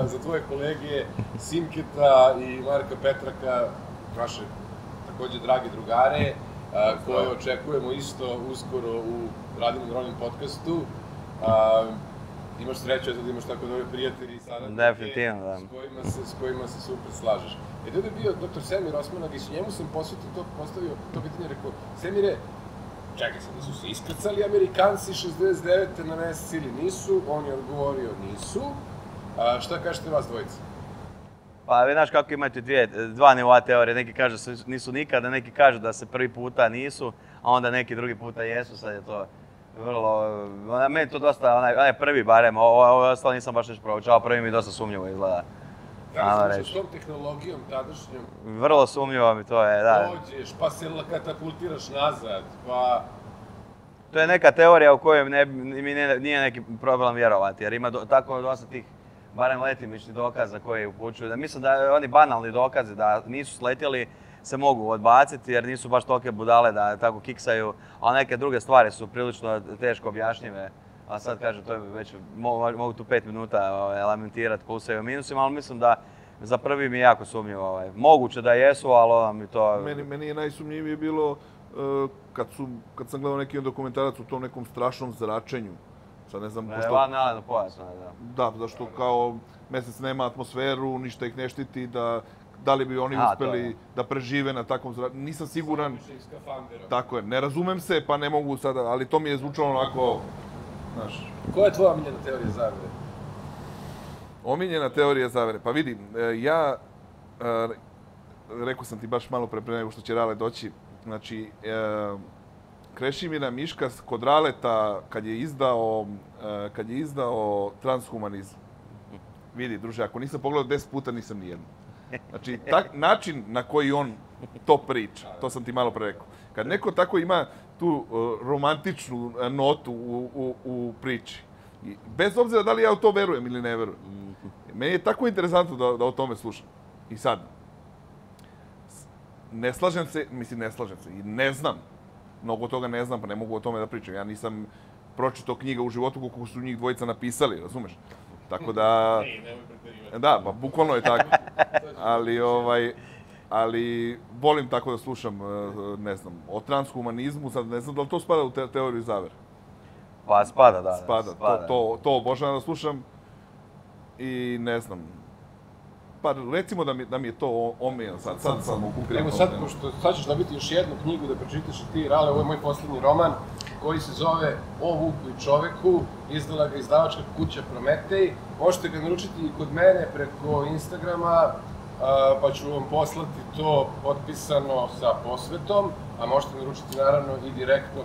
za tvoje kolege Sinketa I Marka Petraka, naše takođe drage drugare, koje očekujemo isto uskoro u Radin Ronin podcastu. Imaš sreću da imaš tako dobre prijatelji I saradnike s kojima se super slažeš. E to je bio dr. Semir Osmanagić, njemu sam postavio to pitanje I rekao, Semire, čekaj sam da su se iskrcali Amerikanci 69. na mesec ili nisu, on je odgovorio nisu. Šta kažete vas dvojica? Pa vi znaš kako imate dva nivoa teorije, neki kažu da nisu nikada, neki kažu da se prvi puta nisu, a onda neki drugi puta jesu, sad je to... Vrlo, meni to dosta, onaj prvi barem, ovo ostalo nisam baš nešto proučavao, prvi mi dosta sumnjivo izgleda. Kako se s tom tehnologijom tadašnjom? Vrlo sumnjivo mi to je, da. Dođeš, pa se katapultiraš nazad, pa... To je neka teorija u kojoj mi nije neki problem vjerovati, jer ima tako dosta tih barem letimičnih dokaza koje upućuju. Mislim da oni banalni dokazi da nisu sletjeli, se mogu odbaciti jer nisu baš tolike budale da tako kiksaju, ali neke druge stvari su prilično teško objašnjive. A sad kažem, to je već, mogu tu 5 minuta lamentirati po usaju minusima, ali mislim da za prvi mi je jako sumnjivo. Moguće da jesu, ali ono mi to... Meni je najsumnjivije bilo kad sam gledao neki dokumentarac u tom nekom strašnom zračenju. Sad ne znam, pošto... Van Alenu pojasno je, da. Da, zašto kao mesec nema atmosferu, ništa ih ne štiti, da... Da li bi oni uspeli da prežive na takvom zraku? Nisam siguran. Tako je, ne razumem se, pa ne mogu sada, ali to mi je zvučalo onako... Koja je tvoja omiljena teorija zavere? Omiljena teorija zavere? Pa vidi, ja... Rekao sam ti baš malo pre nego što će Rale doći. Znači, Krešimira Miška kod Raleta, kad je izdao transhumanizam. Vidi, druže, ako nisam pogledao 10 puta, nisam nijedno. Znači, način na koji on to priča, to sam ti malo pre rekao. Kad neko tako ima tu romantičnu notu u priči, bez obzira da li ja u to verujem ili ne verujem, meni je tako interesantno da o tome slušam. I sad, ne slažem se I ne znam, mnogo toga ne znam, pa ne mogu o tome da pričam. Ja nisam pročitao knjiga u životu koliko su njih dvojica napisali, razumeš? Tako da... Da, pa bukvalno je tako. Ali volim tako da slušam, ne znam, o transhumanizmu, sad ne znam da li to spada u teoriju zavere? Pa spada, da. Spada, to obožavam da slušam I ne znam. Pa recimo da mi je to omiljeno sad, sad sam u konkretno. Evo sad, pošto sad ćeš dobiti još jednu knjigu da pročitaš I ti, Rale, ovo je moj poslednji roman koji se zove O vuku I čoveku, izdala ga izdavačka kuća Prometej. Možete ga naručiti I kod mene preko Instagrama, pa ću vam poslati to potpisano sa posvetom, a možete naručiti naravno I direktno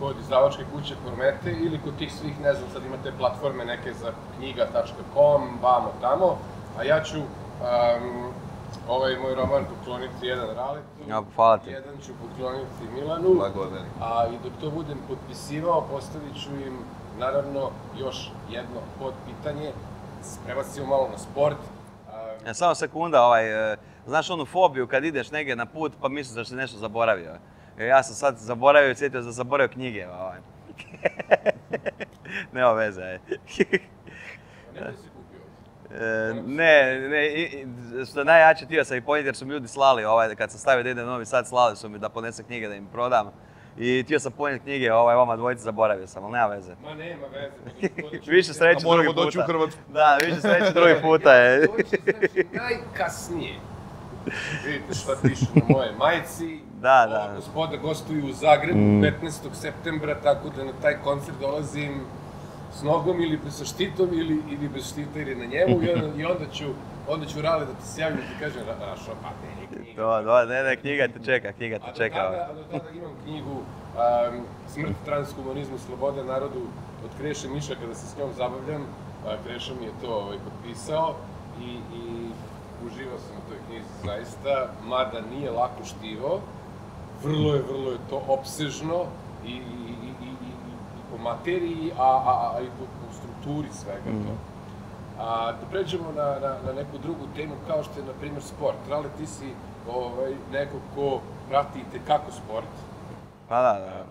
kod izdavačke kuće Prometej ili kod tih svih, ne znam, sad imate platforme neke za knjiga.com, vamo tamo, a ja ću ovaj moj roman pokloniti jedan Raletu, jedan ću pokloniti Milanu, a I dok to budem potpisivao, postavit ću im naravno još jedno podpitanje, prebacimo malo na sport. Samo sekunda, znaš onu fobiju kad ideš negdje na put pa misliš da si nešto zaboravio. Ja sam sad zaboravio I sjetio da sam zaboravio knjige. Nema veze, Ne, što najjače tio sam I ponijeti jer su mi ljudi slali, kad sam stavio da idem u Novi Sad, slali su mi da ponesem knjige da im prodam. I tio sam ponijet knjige, ovaj vama dvojica zaboravio sam, ali nema veze. Ma nema veze. Više sreće drugi puta. A moramo doći u Hrvatsku. Da, više sreće drugi puta je. Doći znači najkasnije. Vidite šta piše na moje majici. Da, da. Gospoda gostuju u Zagrebu 15. septembra, tako da na taj koncert dolazim s nogom ili sa štitom ili bez štita ili na njemu i onda ću Rale da ti se javim i ti kažem Rašo, pa ne, knjiga. To, ne, knjiga te čeka, knjiga te čeka. A do tada imam knjigu Smrt, transhumanizmu, sloboda narodu od Kreše Mišaka, da se s njom zabavljam. Kreša mi je to potpisao i uživao sam u toj knjizi zaista, mada nije lako štivo. Vrlo je to opsežno i po materiji, a i po strukturi svega to. Da pređemo na neku drugu temu, kao što je, na primjer, sport. Rale, ti si neko ko prati itekako sport. Pa da,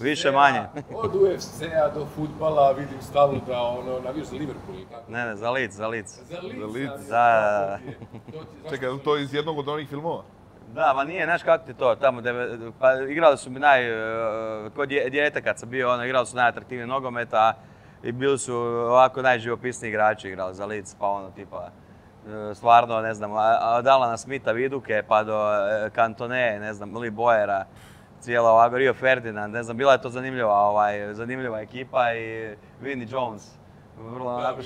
više manje. Od UFC-a do futbala, vidim stalno da navijaš za Liverpool ili tako? Ne, za Leeds, za Leeds. Za Leeds, da. Čekaj, to je iz jednog od onih filmova? Da, ma nije, znaš kako ti to, tamo, pa igrali su mi kod dijete kad sam bio, ono, igrali su najatraktivniji nogometa i bili su ovako najživopisniji igrači, igrali za Leeds, pa ono, tipa, stvarno, ne znam, od Alana Smitha Viduke pa do Cantone, ne znam, Lee Boyera, cijela ovako, Rio Ferdinand, ne znam, bila je to zanimljiva ekipa i Vinnie Jones. Vrlo onako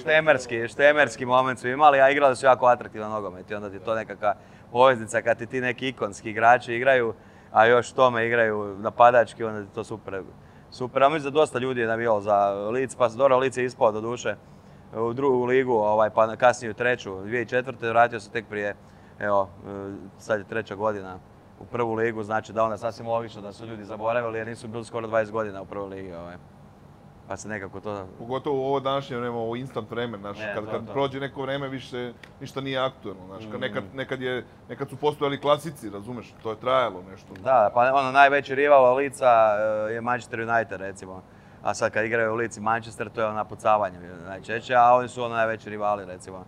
štemerski moment su imali, a igrali su jako atraktivan nogomet i onda ti je to nekakva poveznica kad ti neki ikonski igrači igraju, a još tome igraju napadački, onda ti je to super. A mislim da dosta ljudi je navijalo za Leeds, pa dobro, Leeds je ispao do duše u drugu ligu, pa kasnije u treću, 2004. Vratio se tek prije, evo, sad je treća godina u prvu ligu, znači da onda je sasvim logično da su ljudi zaboravili jer nisu bili skoro 20 godina u prvoj ligi. Pa se nekako to... Pogotovo u ovo današnje vreme, ovo instant vreme, znaš, kad prođe neko vreme više ništa nije aktualno, znaš, nekad su postojali klasici, razumeš, to je trajalo nešto. Da, pa ono, najveći rival Leedsa je Manchester United, recimo, a sad kad igraju Leeds i Manchester, to je napucavanje najčešće, a oni su ono najveći rivali, recimo,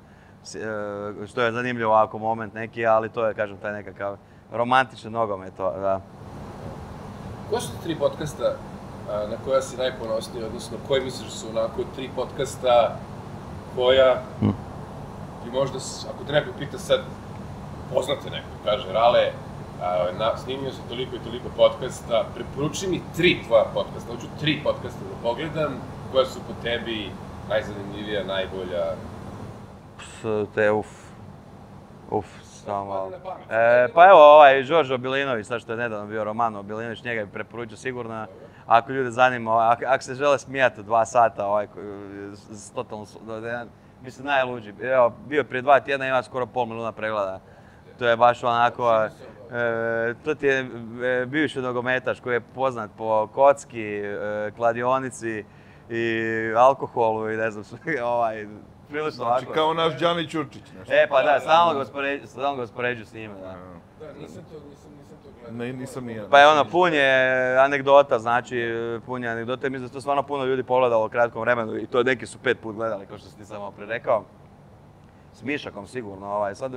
što je zanimljivo ovako moment neki, ali to je, kažem, taj nekakav romantičan nogomet, da. Koji su tri podcasta na koja si najponosniji, odnosno koji misliš da su onako tri podcasta koja ti možda, ako te neko pita sad, poznate neko, kaže Rale, snimio sam toliko i toliko podcasta, preporuči mi tri tvoja podcasta, hoću tri podcasta da pogledam, koja su po tebi najzanimljivija, najbolja? Pa evo ovaj Jožo Bilinović, sad što je nedavno bio Romano Bilinović, njega bi preporučio sigurno. Ako ljude zanima, ako se žele smijati 2 sata, totalno, mislim, najluđi. Evo, bio je prije 2 tjedna, ima skoro pola milijuna pregleda. To je baš onako, to ti je bivši nogometaš koji je poznat po kocki, kladionici i alkoholu i ne znam, prilično ovako. Znači kao naš Đani Ćurčić. E pa da, stalno ga uspoređuju s njime, da. Da, nisam to gledao. Nisam ni ja. Pa je ono, pun je anegdota, znači, pun je anegdota. Mislim da se to stvarno puno ljudi pogledalo u kratkom vremenu i to neki su 5 puta gledali, kao što si ti samo prije rekao. S Mišakom sigurno, sad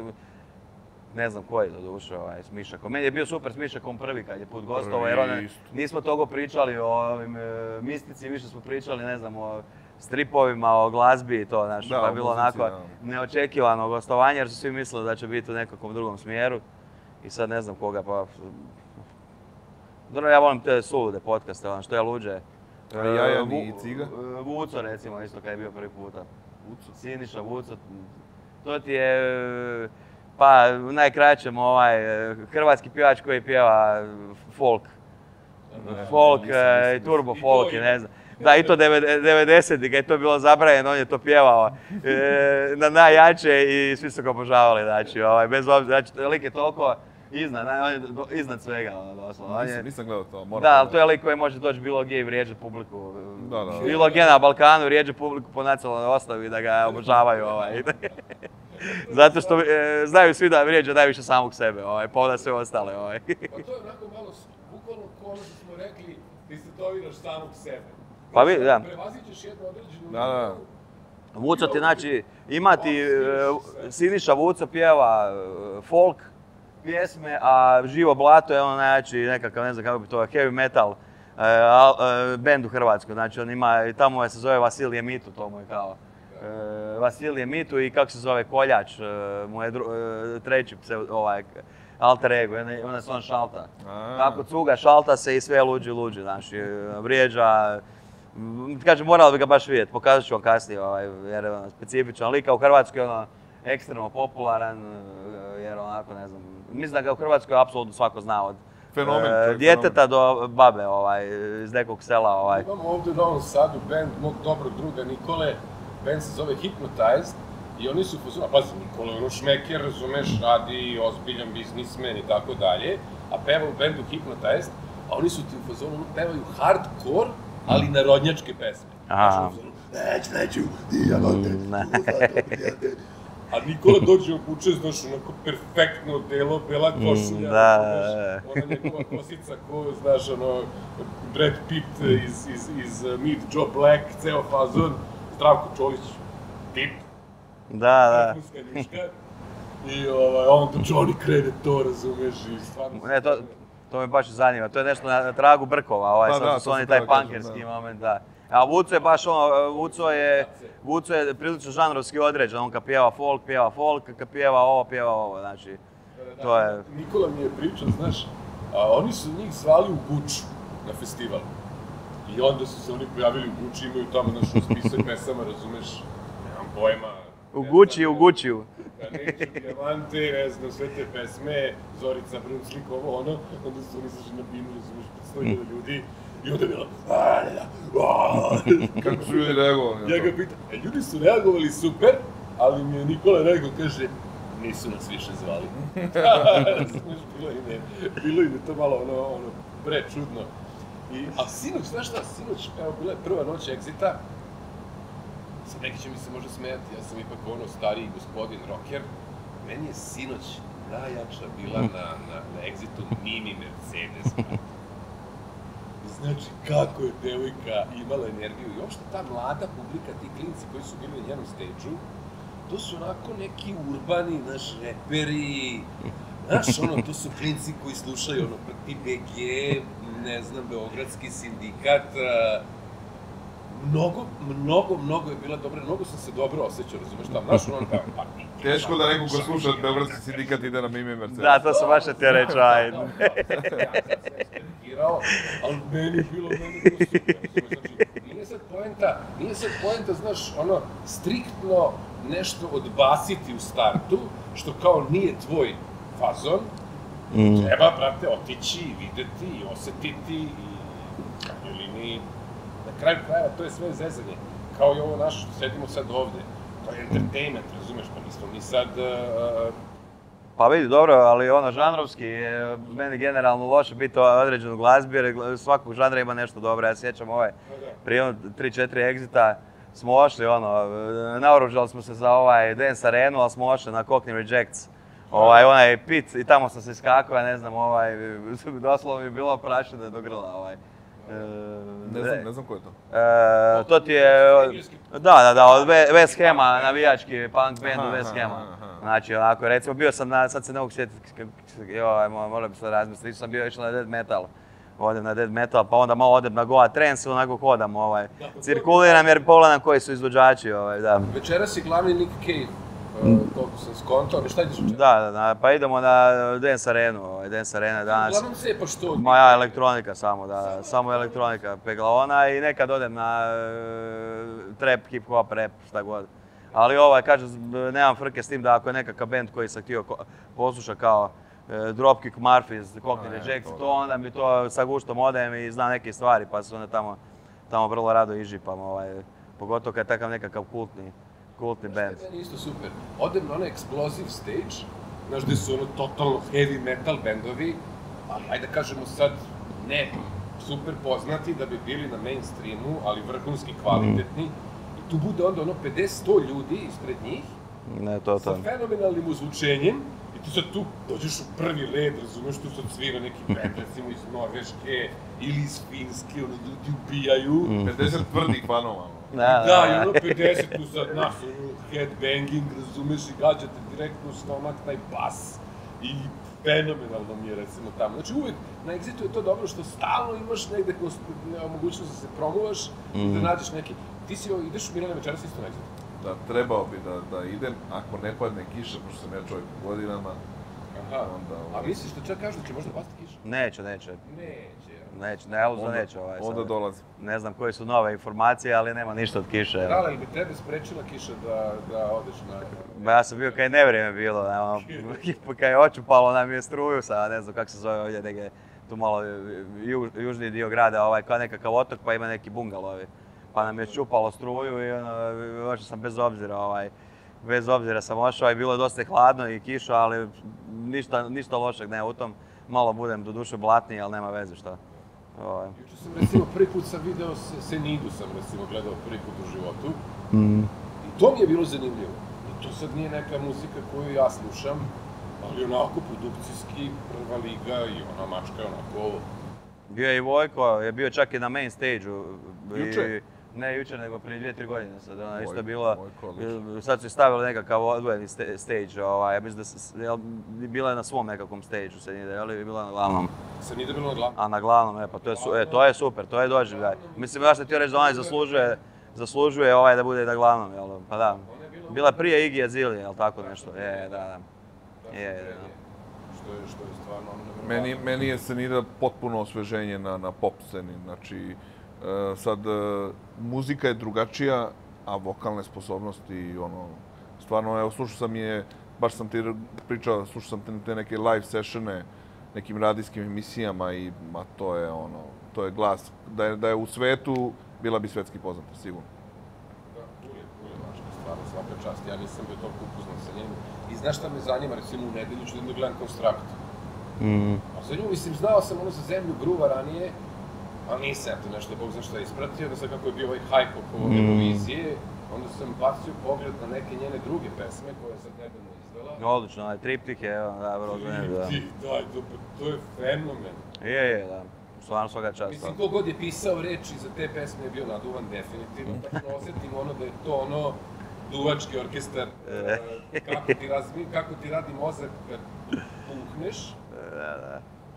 ne znam koji za duše s Mišakom. Meni je bio super s Mišakom prvi kad je put gostovao, jer nismo togo pričali o ovim mistici, više smo pričali, ne znam, o stripovima, o glazbi i to, znaš, pa je bilo onako neočekivano gostovanje, jer su svi mislili da će biti u nekakvom drugom smjeru. I sad ne znam koga, pa... Dobro, ja volim te sulude podcaste, što je luđe. Jajan i Ciga? Vuco, recimo, isto kad je bio prvi puta. Vuco? Siniša, Vuco. To ti je, pa, u najkraćem, hrvatski pjevač koji pjeva folk. Folk, turbo folk, ne znam. Da, i to 90-ih, kad je to bilo zabranjeno, on je to pjevao na najjače i svi su ga obožavali, znači, bez obzira, znači, lik je toliko iznad svega, doslovno. Nisam gledao to, moram. Da, ali to je lik koji može doći bilo gdje i vrijeđati publiku, bilo gdje na Balkanu, vrijeđati publiku po nacionalnoj osnovi da ga obožavaju, zato što znaju svi da vrijeđa najviše samog sebe, pa onda sve ostale. Pa to je onako malo, bukvalno ono što smo rekli, ti se doviraš samog sebe. Pa vidi, da. Prevazit ćeš jednu određenu... Da. Vuco ti, znači, imati... Siniša Vuco pjeva folk, pjesme, a živo blato je on najjači nekakav, ne znam kako bi to, heavy metal band u Hrvatskoj. Znači on ima, tamo se zove Vasilije Mitu, to mu je kao. Vasilije Mitu i kako se zove Koljač, mu je treći alter ego, onda se on šalta. Kako cuga, šalta se i sve je luđi, znači vrijeđa. Kažem, morali bi ga baš vidjeti, pokazat ću vam kasnije jer je specifičan lik, a u Hrvatskoj je ono ekstremno popularan jer onako ne znam, mislim da ga u Hrvatskoj apsolutno svako zna od djeteta do babe iz nekog sela. Imamo ovdje u Novom Sadu band mog dobrog druga Nikole, band se zove Hypnotized i oni su pozivali, pazi Nikole, ono šmeker, razumeš, radi, ozbiljan biznismen i tako dalje, a peva u bandu Hypnotized, a oni su ti pozivali, ono pevaju hardcore, ali narodnjačke pesme. Znači, neću, dijalote, uzate, dijate. A Nikola dođe obuče, znaš, onako perfektno delo, bela košulja, ona njegova kosica ko, znaš, ono, Brad Pitt iz Meet Joe Black, ceo fazon, Zdravko Čolić, tip. Da, da. I onda Johnny krene to, razumeš, i stvarno... To me baš zanima, to je nešto na tragu Brkova, sad su oni taj punkerski moment, da. A Vuco je baš ono, Vuco je prilično žanrovski određen, on kad pjeva folk, kad pjeva ovo, znači, to je... Nikola mi je pričao, znaš, oni su njih zvali u Guču na festivalu. I onda su se oni pojavili u Guči, imaju tamo, znaš, spisaj pesama, razumeš, nemam pojma. U Guči, u Gučiju. Neću dijamante, ne znam, sve te pesme, Zorica, Brunslik, ovo ono, onda su oni saši na binu, razumeš, 100.000 ljudi, i onda je bilo, kako su ljudi reagovali? Ja ga pitam, ljudi su reagovali super, ali mi je Nikola rekao, kaže, nisu nas više zvali. Razumeš, bilo im je to malo, ono, prečudno. A sinoć, znaš šta, sinoć, evo, bila je prva noć Exita, sad neki će mi se možda smijati, ja sam ipak ono stariji gospodin rocker. Meni je sinoć najjača bila na Exitu mini Mercedes. Znači kako je devojka imala energiju i uopšte ta mlada publika, ti klinci koji su bili na njenom stage-u, to su onako neki urbani, naš reperi, znaš ono, to su klinci koji slušaju ono proti BG, ne znam, Beogradski sindikat, mnogo je bila dobra, mnogo sam se dobro osjećao, razumeš tamo, znaš ono tamo, pa niti. Teško da neko ko sluša Beogradski sindikat ide na mime Mercedes. Da, to sam baš da ti reći, ajde. Ja sam sve šterkirao, ali meni bilo super, nije sad poenta, znaš, ono, striktno nešto odbaciti u startu, što kao nije tvoj fazon, treba, brate, otići i videti i osetiti i... Na kraju krajeva to je sve zezanje, kao i ovo naše što sedimo sad ovde, to je entertainment, razumeš, pa nismo mi sad... Pa vidi, dobro, ali ono, žanrovski je meni generalno loše biti određen u glazbi, jer svakog žanra ima nešto dobro, ja sjećam prije 3-4 Exita smo ošli, ono, naoružali smo se za dance arenu, ali smo ošli na Cockney Rejects, onaj pit i tamo sam se iskakao, ja ne znam, doslovno mi bilo prašine do grla, Ne znam ko je to. To ti je... Da, od West Hama, navijački punk band u West Hama. Znači, onako, recimo, bio sam na, sad se ne mogu sjetiti, moram bi se razmisliti, išto sam bio išao na dead metal. Odem na dead metal, pa onda malo odem na Goa Trance, onako hodam, cirkuliram jer pogledam koji su izvođači, da. Večeras je glavni Nick Cave, koliko sam skontao, ali šta ideš učiniti? Da, pa idemo na Dance Arenu, Dance Arena je danas... Uglavnom se je pa što? Moja elektronika samo, da, samo elektronika peglaona i nekad odem na trap, hip hop, rap, šta god. Ali kažem, nemam frke s tim da ako je nekakav band koji sam htio posluša kao Dropkick Murphys, Cockney Rejects, to onda mi to sa guštom odem i znam neke stvari, pa se onda tamo vrlo rado ižipam, pogotovo kad je takav nekakav kultni band. Što je meni isto super, odem na onaj Explosive Stage, znaš gdje su ono totalno heavy metal bandovi, ali ajde da kažemo sad ne super poznati da bi bili na mainstreamu, ali vrhunski kvalitetni, i tu bude onda ono 50-100 ljudi ispred njih sa fenomenalnim uzvučenjem i ti sad tu dođeš u prvi red, razumeš, tu sad svira neki band, recimo iz Norveške ili iz Finske, ono ljudi ubijaju. 50 tvrdih panova. Da, i ono 50 tu sad nas, ono headbanging, razumeš, i gađate direktno u stomak, taj bas, i fenomenalno mi je, recimo, tamo. Znači, uvijek na Exitu je to dobro što stalno imaš negde mogućnost da se promovaš, da nađeš neki... Ti si, ideš u Milane večeras isto na Exitu? Da, trebao bi da idem, ako ne padne kiša, pošto sam ja čovjek u godinama, onda... A misliš da čak kažu da će možda pasti kiša? Neće. Neće. Onda dolazi. Ne znam koje su nove informacije, ali nema ništa od kiše. Rala, ili bi tebe sprečila kiša da odeš na... Ja sam bio kaj nevrijeme bilo, kaj je očupalo nam je struju, sad ne znam kako se zove ovdje, negdje tu malo južni dio grada, kao nekakav otok pa ima neki bungalovi. Pa nam je čupalo struju i ošao sam bez obzira. Bez obzira sam ošao i bilo je dosta hladno i kiša, ali ništa lošeg ne u tom. Malo budem, doduše, blatniji, ali nema veze šta. Juče sam, recimo, prvi put sam video Senidu, sam, recimo, gledao prvi put u životu. I to mi je bilo zanimljivo. I to sad nije neka muzika koju ja slušam, ali onako produkcijski, prva liga i ona mačka je onako ovo. Bio je i Vojko, je bio čak i na main stage-u. Juče? Ne juče, nego prije 2-3 godine sad, ona isto je bila... Sad su stavili nekakav odvojeni stage, ja mislim da bila je na svom nekakvom stage-u Senida, ali je bila na glavnom. Senida je bila na glavnom? A na glavnom, to je super, to je doživljaj. Mislim, ja što ti joj reći da ona zaslužuje da bude i na glavnom, jel? Pa da. Bila je prije Iggy Azalea, jel tako nešto? Da. Što je stvarno ono... Meni je Senida potpuno osveženje na pop sceni, znači... Sad, muzika je drugačija, a vokalne sposobnosti, ono... Stvarno, evo, slušao sam je, baš sam ti pričao, slušao sam te neke live sessione, nekim radijskim emisijama i, ma, to je, ono, to je glas. Da je u svetu, bila bi svetski poznata, sigurno. Da, uvijek važno, stvarno, svaka čast. Ja nisam bio toliko upoznan sa njim. I znaš šta me zanima, recimo, u nedelju ću da gledam Konstrakt. A sa njom, mislim, znao sam ono za zemlju gruva ranije, ali nisam to nešto, Bog zna što je ispratio, da sam kako je bio ovaj hajk oko Eurovizije, onda sam bacio pogled na neke njene druge pesme koje sam nedavno izdala. Odlično, onaj Triptih je, da, vrlo zanimljiv, da. Triptih, da, to je fenomen. Je, da, stvarno svoga časta. Mislim, kogod je pisao reči za te pesme je bio naduvan definitivno, tako osjetim ono da je to ono duvački orkestar, kako ti radi mozak kad puhneš.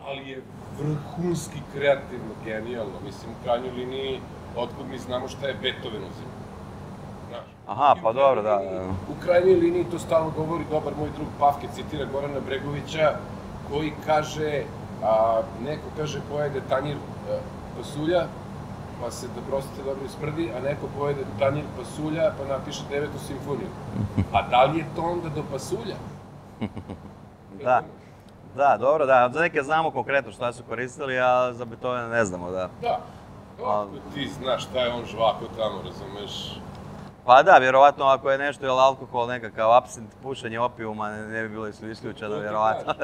Ali je vrhunski kreativno, genijalno. Mislim, u krajnjoj liniji, otkud mi znamo šta je Beethoven uzimao. Aha, pa dobro, da. U krajnjoj liniji to stalno govori dobar moj drug Pavke, citira Gorana Bregovića, koji kaže, neko kaže pojede tanjir pasulja, pa se, da prostite, dobro isprdi, a neko pojede tanjir pasulja, pa napiše 9. simfoniju. A da li je to onda do pasulja? Da. Da, dobro, da. Za neke znamo konkretno šta su koristili, a za Beethovena ne znamo, da. Da. Kako ti znaš šta je on žvako tamo, razumeš? Pa da, vjerovatno ako je nešto, jel alkohol nekakav, absint, pušenje opijuma, ne bi bilo isključeno, vjerovatno.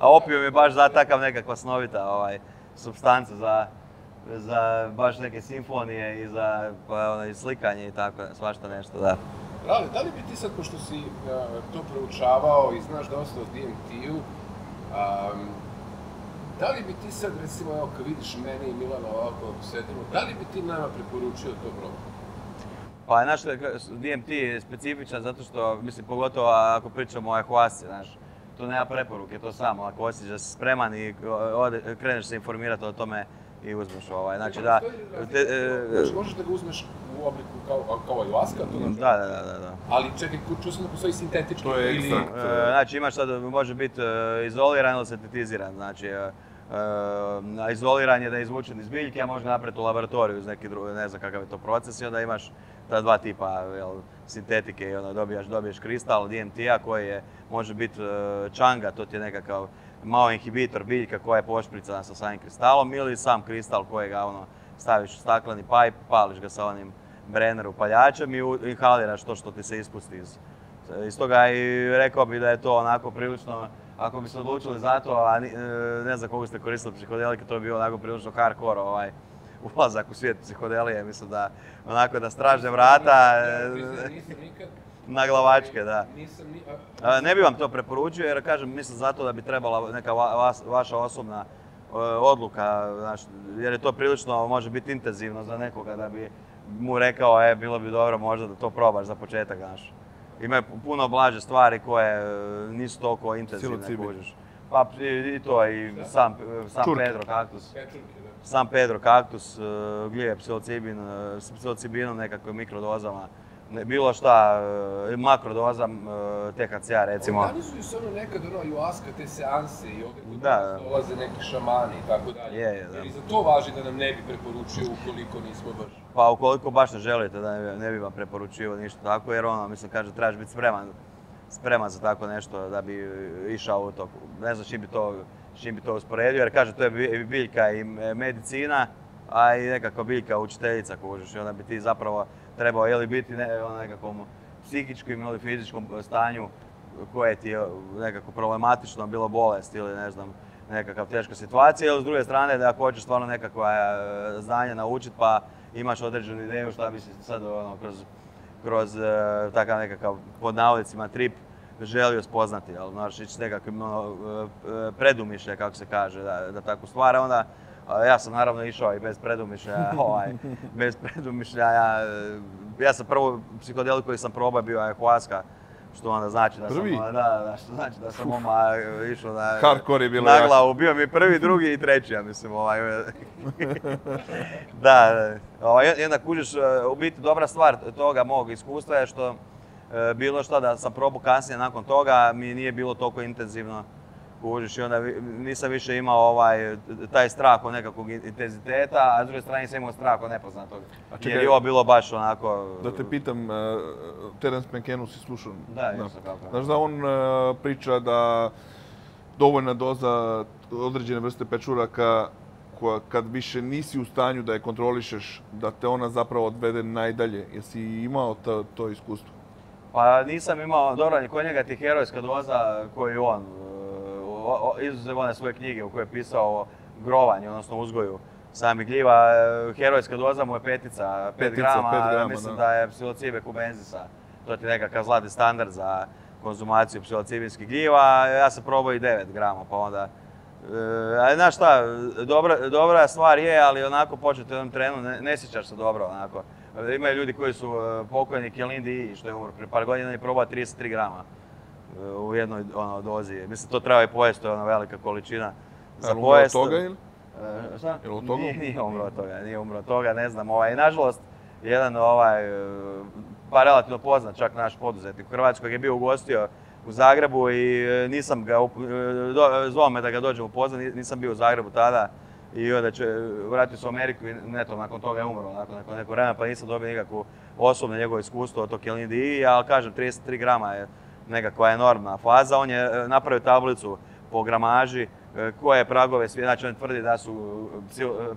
A opijum je baš takav nekakva snovita supstanca za baš neke simfonije i za slikanje i tako, svašta nešto, da. Rale, da li bi ti sad, pošto si to proučavao i znaš dosta o DMT-u, da li bi ti sad, recimo, evo, kad vidiš mene i Milana ovako sedimo, da li bi ti nama preporučio to probati? Pa, znaš, DMT je specifičan zato što, mislim, pogotovo ako pričamo o Ayahuasci, znaš, tu nema preporuke, to samo, ako osjećaš da si spreman i kreneš se informirati o tome i uzmeš ovaj, znači da... Znači, možeš da ga uzmeš u obliku kao Ayahuasca, to znači? Da. Ali čekaj, čuo sam da postoji sintetički ili... To je ekstrakt. Znači, imaš sad, može biti izoliran ili sintetiziran, znači... Izoliran je da je izvučen iz biljke, a može ga napraviti u laboratoriju uz neki drugi, ne znam kakav je to proces, i onda imaš ta dva tipa sintetike i onda dobiješ kristal DMT-a koji može biti čanga, to ti je nekakav malo inhibitor biljka koja je pošpricana sa samim kristalom, ili sam kristal kojega staviš u stakleni pipe, pališ ga sa onim brenner upaljačem i inhaliraš to što ti se ispusti iz toga. I rekao bi da je to onako prilično, ako bi se odlučili za to, a ne znam koga ste koristili psihodelike, to bi bio onako prilično hardcore ulazak u svijet psihodelije, mislim da onako da stražne vrata na glavačke, da. Ne bi vam to preporučio jer, kažem, mislim zato da bi trebala neka vaša osobna odluka, jer je to prilično, može biti intenzivno za nekoga da bi mu rekao, bilo bi dobro možda da to probaš za početak, znaš. Imaju puno blaže stvari koje nisu toliko intenzivne, kužiš. Pa i to je i San Pedro kaktus, gljive s psilocibinom nekakvim mikrodozama. Bilo šta, makrodoza THC-a recimo. Organizuju se ono nekad ono ayahuasca, te seanse i ovdje kod nas dolaze neki šamani i tako dalje. Jer i za to važi da nam ne bi preporučio ukoliko nismo baš. Pa ukoliko baš ne želite da ne bi vam preporučio ništa tako jer ono, mislim kaže, trebaš biti spreman za tako nešto da bi išao u to. Ne znam čim bi to usporedio jer kaže to je biljka i medicina, a i nekakva biljka učiteljica kužiš i onda bi ti zapravo trebao je li biti nekakvom psihičkom ili fizičkom stanju koje ti je nekako problematično, bilo bolest ili ne znam, nekakav teška situacija. Ili s druge strane da ako hoćeš stvarno nekakva znanja naučiti pa imaš određenu ideju šta bi si sad kroz takav nekakav pod navodicima trip želio spoznati. Ali moraš ići nekakvim predumišlje kako se kaže da tako stvara onda. Ja sam naravno išao i bez predumišljaja. Ja sam prvo psihodel koji sam probao bio ayahuasca, što onda znači da sam... Prvi? Da, što znači da sam oma išao na... Hardcore je bilo jasno. Na glavu. Bio mi prvi, drugi i treći, ja mislim. Da, i onda kužiš, u biti dobra stvar toga mog iskustva je što bilo što da sam probao kasnije nakon toga mi nije bilo toliko intenzivno. Kužiš i onda nisam više imao taj strah od nekakvog intenziteta, a s druge strane nisam imao strah od nepoznatog. Jer je ovo bilo baš onako... Da te pitam, Terence McKennu si slušao? Da, isto kako. Znaš da on priča da dovoljna doza određene vrste pečuraka koja kad više nisi u stanju da je kontrolišeš, da te ona zapravo odvede najdalje. Jesi imao to iskustvo? Pa nisam imao, dobro, kod njega ti herojska doza koju on izuzev one svoje knjige u kojoj je pisao o grovanju, odnosno uzgoju samih gljiva. Herojska doza mu je petica, 5 grama, mislim da je psilocibe kubenzisa. To ti je nekakav zlatni standard za konzumaciju psilocibinskih gljiva. Ja sam probao i 9 grama, pa onda... Znaš šta, dobra stvar je, ali onako početi u jednom trenu, ne sjećaš se dobro onako. Imaju ljudi koji su pokojni Kelindi, što je umro prije par godina, i probao 33 grama. U jednoj dozi. Mislim, to treba i pojesti, to je velika količina za pojest. Je li umro od toga ili? Šta? Je li od toga? Nije umro od toga, ne znam. Nažalost, jedan pa relativno poznat čak naš poduzetnik u Hrvatskoj je bio ugostio u Zagrebu i nisam ga, zvao me da ga dođem upoznat, nisam bio u Zagrebu tada i onda vratio se u Ameriku i neto, nakon toga je umro, nakon nekog vremena, pa nisam dobio nikakvu osobno njegovo iskustvo od Kelindiji, ali kažem, 33 grama je nekakva enormna faza. On je napravio tablicu po gramaži koje pragove svijeta, znači on tvrdi da su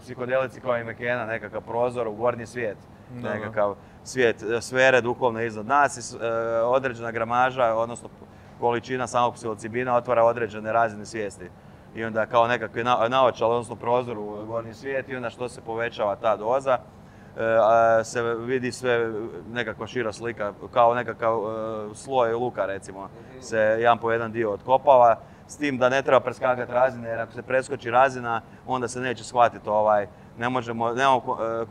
psihodelici kao i McKenna nekakav prozor u gornji svijet, nekakav svijet sfere duhovne iznad nas i određena gramaža, odnosno količina samog psilocibina otvara određene razine svijesti i onda kao nekakvi naočal, odnosno prozor u gornji svijet i onda što se povećava ta doza se vidi sve nekakva šira slika, kao nekakav sloj luka recimo, se jedan po jedan dio otkopava, s tim da ne treba preskakati razine, jer ako se preskoči razina, onda se neće shvatiti nemamo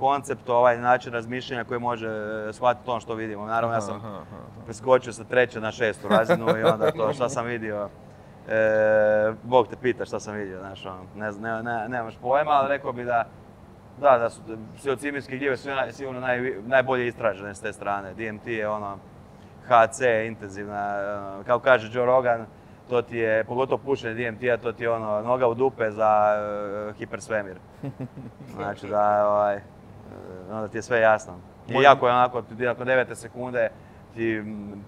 koncept, način razmišljenja koji može shvatiti ono što vidimo. Naravno, ja sam preskočio sa 3. na 6. razinu i onda to šta sam vidio, Bog te pita šta sam vidio, znaš, nemaš pojma, ali rekao bi da da su psilocibinske gljive su sigurno najbolje istražene s te strane. DMT je HC intenzivna, kao kaže Joe Rogan, to ti je, pogotovo pušenje DMT-a, to ti je noga u dupe za hipersvemir. Znači da ti je sve jasno. I jako je onako, nakon 9 sekunde,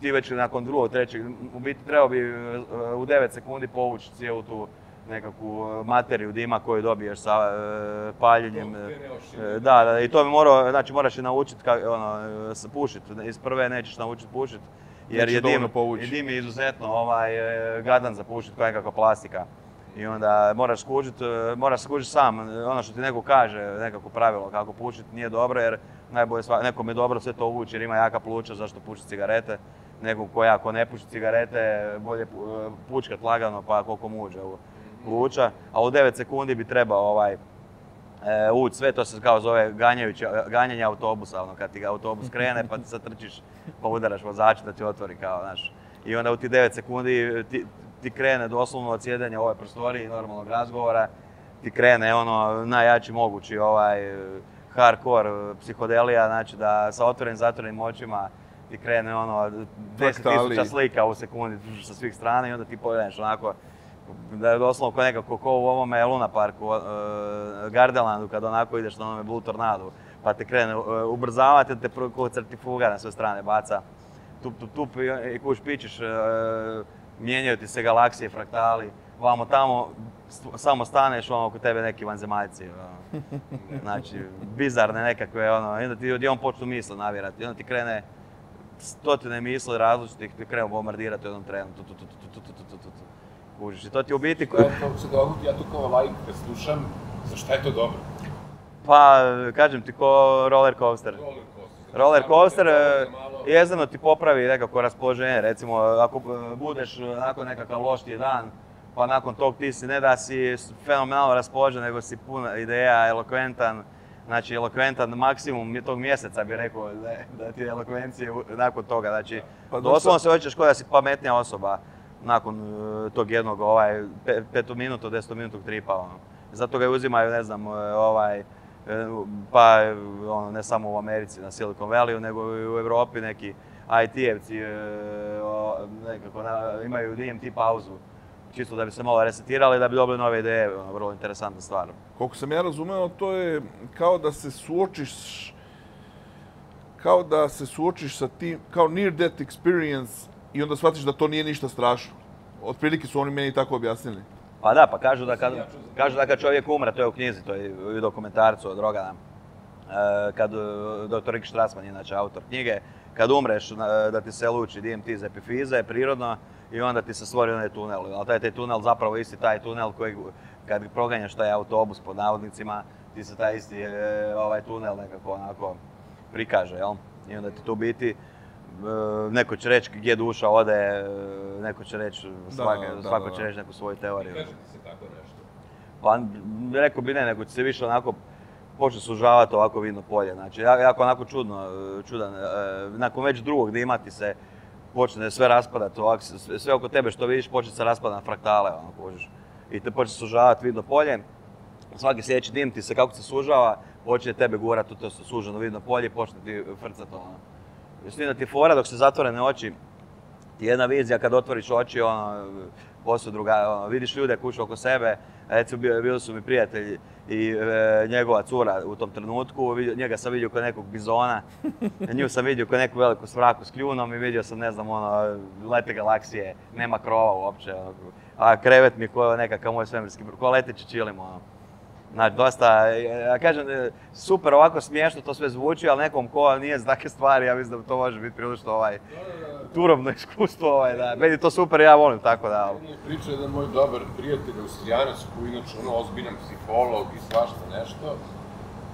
ti već nakon 2., 3, u biti trebao bi u 9 sekundi povući cijelu tu nekakvu materiju dima koju dobiješ sa paljenjem. Da, i to mi moraš i naučiti pušiti. Iz prve nećeš naučiti pušiti jer je dim izuzetno gadan za pušiti kao nekakva plastika. I onda moraš skužiti sam, ono što ti neko kaže, nekako pravilo kako pušiti nije dobro jer nekom je dobro sve to uvući jer ima jaka pluća zašto puši cigarete. Nekog koja ako ne puši cigarete bolje pučkat lagano pa koliko mu uđe pluća, a u 9 sekundi bi trebao ući sve, to se kao zove ganjanje autobusa, kad ti autobus krene pa ti sad trčiš pa udaraš vozača da ti otvori kao, znaš. I onda u ti 9 sekundi ti krene doslovno od sjedenja u ovoj prostoriji normalnog razgovora, ti krene ono najjači mogući hardcore psihodelija, znači da sa otvorenim zatvorenim očima ti krene ono 10.000 slika u sekundi sa svih strana i onda ti povedeš onako da je doslovno ko nekako ko u ovome Luna Parku, Gardelandu, kada onako ideš na onome Blue Tornado pa te krene ubrzavati, te ko certifuga na sve strane baca tup tup tup i kuš pičiš, mijenjaju ti se galaksije, fraktali, vamo tamo, samo staneš oko tebe neki vanzemaljci, znači bizarne nekakve, onda ti odjednom počnu misle navirati, onda ti krene stotine misle različitih, ti krenu bombardirati u jednom trenu, kužiš, i to ti u biti... Ja to kao laik kad slušam, za šta je to dobro? Pa, kažem ti, ko roller coaster. Roller coaster jezano ti popravi nekako raspoloženje, recimo ako budeš nakon nekakav loš dan, pa nakon tog ti si ne da si fenomenalno raspoložen, nego si puna ideja, elokventan, znači elokventan maksimum tog mjeseca bih rekao da ti je elokvencije nakon toga, znači doslovno se hoćeš kao da si pametnija osoba nakon tog jednog 5-minutnog, 10-minutnog tripa. Zato ga uzimaju, ne znam, pa ne samo u Americi na Silicon Valley, nego i u Evropi neki IT-evci imaju DMT pauzu, čisto da bi se malo resetirali i da bi dobili nove ideje, vrlo interesantna stvar. Koliko sam ja razumeo, to je kao da se suočiš, sa tim, kao near death experience i onda shvatiš da to nije ništa strašno. Otprilike su oni meni tako objasnili. Pa da, pa kažu da kad čovjek umre, to je u knjizi, to je u dokumentarcu od Rogana, kad dr. Rick Strassman, inače autor knjige, kad umreš da ti se luči DMT iz epifize, prirodno, i onda ti se stvori onaj tunel. Ali taj tunel zapravo isti taj tunel koji, kad proganjaš taj autobus pod navodnicima, ti se taj isti tunel nekako onako prikaže, jel? I onda ti tu biti, neko će reći gdje duša ode, neko će reći, svako će reći neku svoju teoriju. Kaže ti se tako nešto? Pa rekao bi ne, nego će se više onako počne sužavati ovako vidno polje. Znači, jako onako čudno, čudan. Nakon već drugog gdje imati se počne sve raspadati, sve oko tebe što vidiš počne se raspadati na fraktale, ono kožiš. I te počne sužavati vidno polje. Svaki sljedeći dim ti se kako se sužava, počne tebe gurati u to suženo vidno polje i počne ti frcati ono. Mislim da ti fora dok se zatvorene oči, ti jedna vizija kad otvoriš oči, posao druga, vidiš ljude kuću oko sebe, recimo bili su mi prijatelji i njegova cura u tom trenutku, njega sam vidio kod nekog bizona, nju sam vidio kod neku veliku svraku s kljunom i vidio sam, ne znam, lepe galaksije, nema krova uopće, a krevet mi je kao nekakav moj svemirski brod, kao leteći čilim. Znači, dosta, kažem, super ovako smiješno to sve zvuči, ali nekom ko nije za takve stvari, ja mislim da to može biti prilično turovno iskustvo, da, meni je to super, ja volim tako da... Meni je priča jedan moj dobar prijatelj Austrijanac, koji inače ozbiljan psiholog i svašta nešto.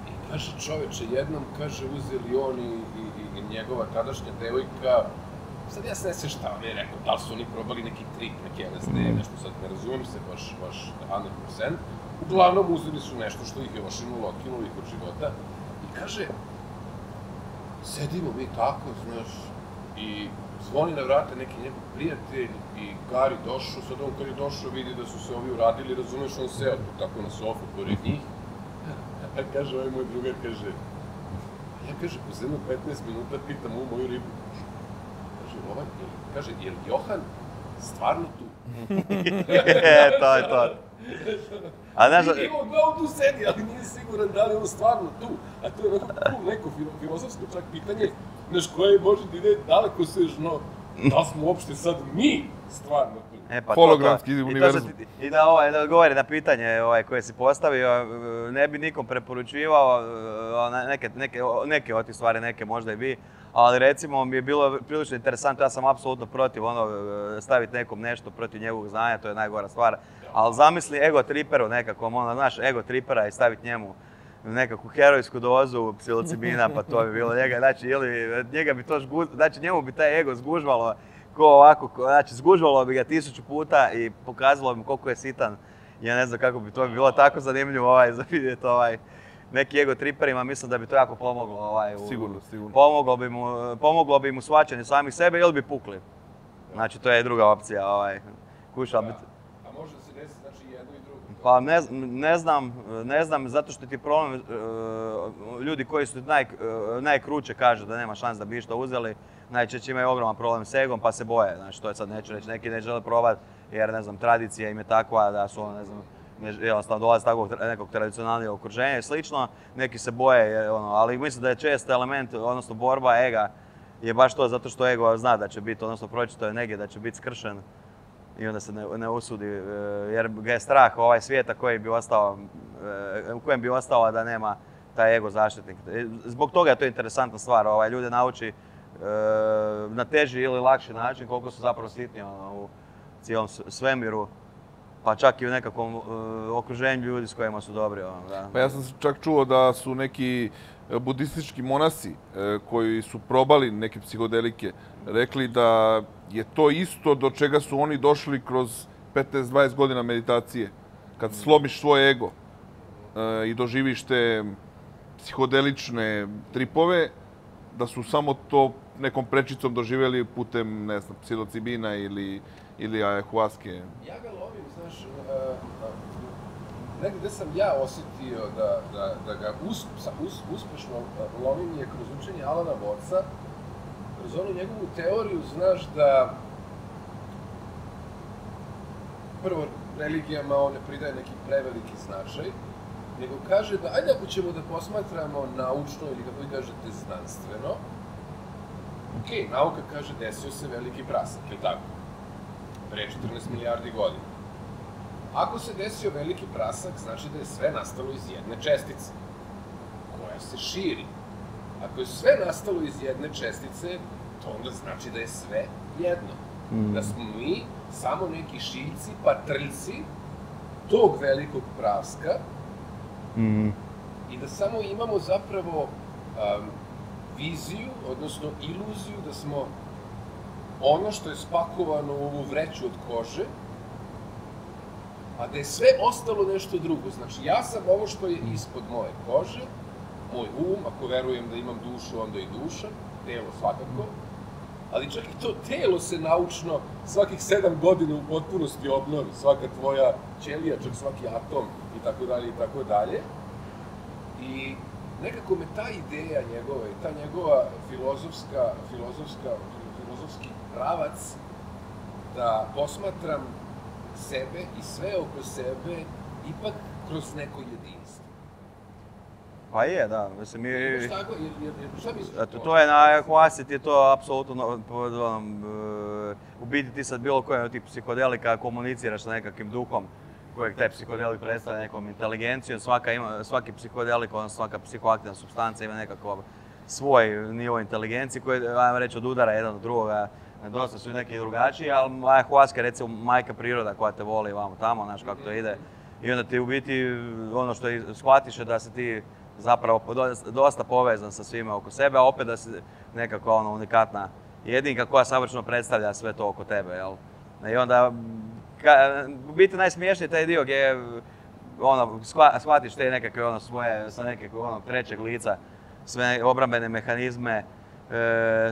I kaže čoveče, jednom kaže uzeli on i njegova tadašnja devojka, sad ja se ne sjećam šta mi je rekao, da li su oni probali neki trik, neki LSD, nešto sad ne razumijem se baš 100%. Uglavnom, uzeli su nešto što ih je ošinulo, okinulo ih od života i kaže, sedimo mi tako, znaš, i zvoni na vrata neki njegov prijatelj i Gari došao, sad on kad je došao vidi da su se ovi uradili, razumeš, on seo tu tako na sofu pored njih, a kaže, ovaj moj drugar kaže, ja kaže, po zemlju 15 minuta pitam ovu moju ribu, kaže, je li Johan stvarno tu? To je to. Imao glavu tu sedi, ali nije siguran da li je on stvarno tu, a to je neko filozofsko čak pitanje naš koje može da ide daleko svežno, da smo uopšte sad mi stvarno tu. Hologramski univerzum. I da odgovori na pitanje koje si postavio, ne bi nikom preporučivao neke od tih stvari, neke možda i bi, ali recimo mi je bilo prilično interesantno, ja sam apsolutno protiv staviti nekom nešto protiv njegovog znanja, to je najgora stvar, ali zamisli ego triperu nekakvom, znaš, ego tripera i staviti njemu nekakvu herojsku dozu psilocibina, pa to bi bilo njega, znači njega bi to, znači njemu bi taj ego zgužvalo ko ovako, znači zgužvalo bi ga 1000 puta i pokazalo bi mu koliko je sitan, ja ne znam kako bi to bilo tako zanimljivo za vidjeti neki ego triperima, mislim da bi to jako pomoglo. Sigurno, sigurno. Pomoglo bi mu shvaćanje samih sebe ili bi pukli. Znači, to je druga opcija. Kuša, a može da se desi, znači, jedno i drugo? Pa ne znam, zato što ti je problem, ljudi koji su najkruće kažu da nema šans da bi što uzeli, najčešće imaju ogroman problem s egom pa se boje, znači to je sad neću reći, neki ne žele probati jer, ne znam, tradicija im je takva da su, ne znam, jednostavno dolaze takvog nekog tradicionalnijeg okruženja i slično, neki se boje, ali mislim da je često element, odnosno borba ega je baš to zato što ego zna da će biti, odnosno pročito je negdje da će biti skršen i onda se ne usudi jer ga je strah ovaj svijeta u kojem bi ostao da nema taj ego zaštitnik. Zbog toga je to interesantna stvar, ljude nauči na teži ili lakši način koliko su zapravo sitni u cijelom svemiru. Pa čak i u nekakvom okruženju ljudi s kojima su dobri. Pa ja sam čak čuo da su neki budistički monasi koji su probali neke psihodelike rekli da je to isto do čega su oni došli kroz 15-20 godina meditacije. Kad slomiš svoj ego i doživiš te psihodelične tripove, da su samo to nekom prečicom doživjeli putem, ne znam, psilocibina ili Ayahuasca. Ja ga lovim, znaš, negdje gdje sam ja osjetio da ga uspešno lovim je kroz učenje Alana Watsa, kroz onu njegovu teoriju, znaš da prvo religijama on ne pridaje neki preveliki značaj, nego kaže da, ajde ako ćemo da posmatramo naučno ili kako vi kažete znanstveno, ok, nauka kaže desio se veliki prasak, je li tako? Pre 14 milijardi godina. Ako se desio veliki prasak, znači da je sve nastalo iz jedne čestice, koja se širi. Ako je sve nastalo iz jedne čestice, to onda znači da je sve jedno. Da smo mi samo neki šiljci, patrljci tog velikog praska i da samo imamo zapravo viziju, odnosno iluziju da smo ono što je spakovano u ovu vreću od kože, a da je sve ostalo nešto drugo. Znači, ja sam ovo što je ispod moje kože, moj um, ako verujem da imam dušu, onda i duša, telo svakako, ali čak i to telo se naučno svakih 7 godina u potpunosti obnovi, svaka tvoja ćelija, čak svaki atom, itd. I nekako me ta ideja njegova i ta njegova filozofski pravac da posmatram sebe i sve oko sebe ipak kroz neko jedinstvo. Pa je, da. To je na Ayahuasci, ti je to apsolutno, u biti ti sad bilo kojem od tih psihodelika komuniciraš sa nekakvim duhom kojeg taj psihodelik predstavlja nekom inteligencijom. Svaki psihodelik, odnosno svaka psihoaktivna supstanca ima nekako svoj nivo inteligencije koji, ajmo reći, od udara jedan od drugoga, dosta su neki drugačiji, ali Ayahuasca je recimo majka priroda koja te voli vamo tamo, znaš kako to ide. I onda ti u biti ono što shvatiš je da si ti zapravo dosta povezan sa svima oko sebe, a opet da si nekako unikatna jedinka koja savršeno predstavlja sve to oko tebe, jel? I onda, u biti najsmiješniji taj dio gdje je, shvatiš te nekakve svoje, sa nekakve trećeg lica, sve obrambene mehanizme,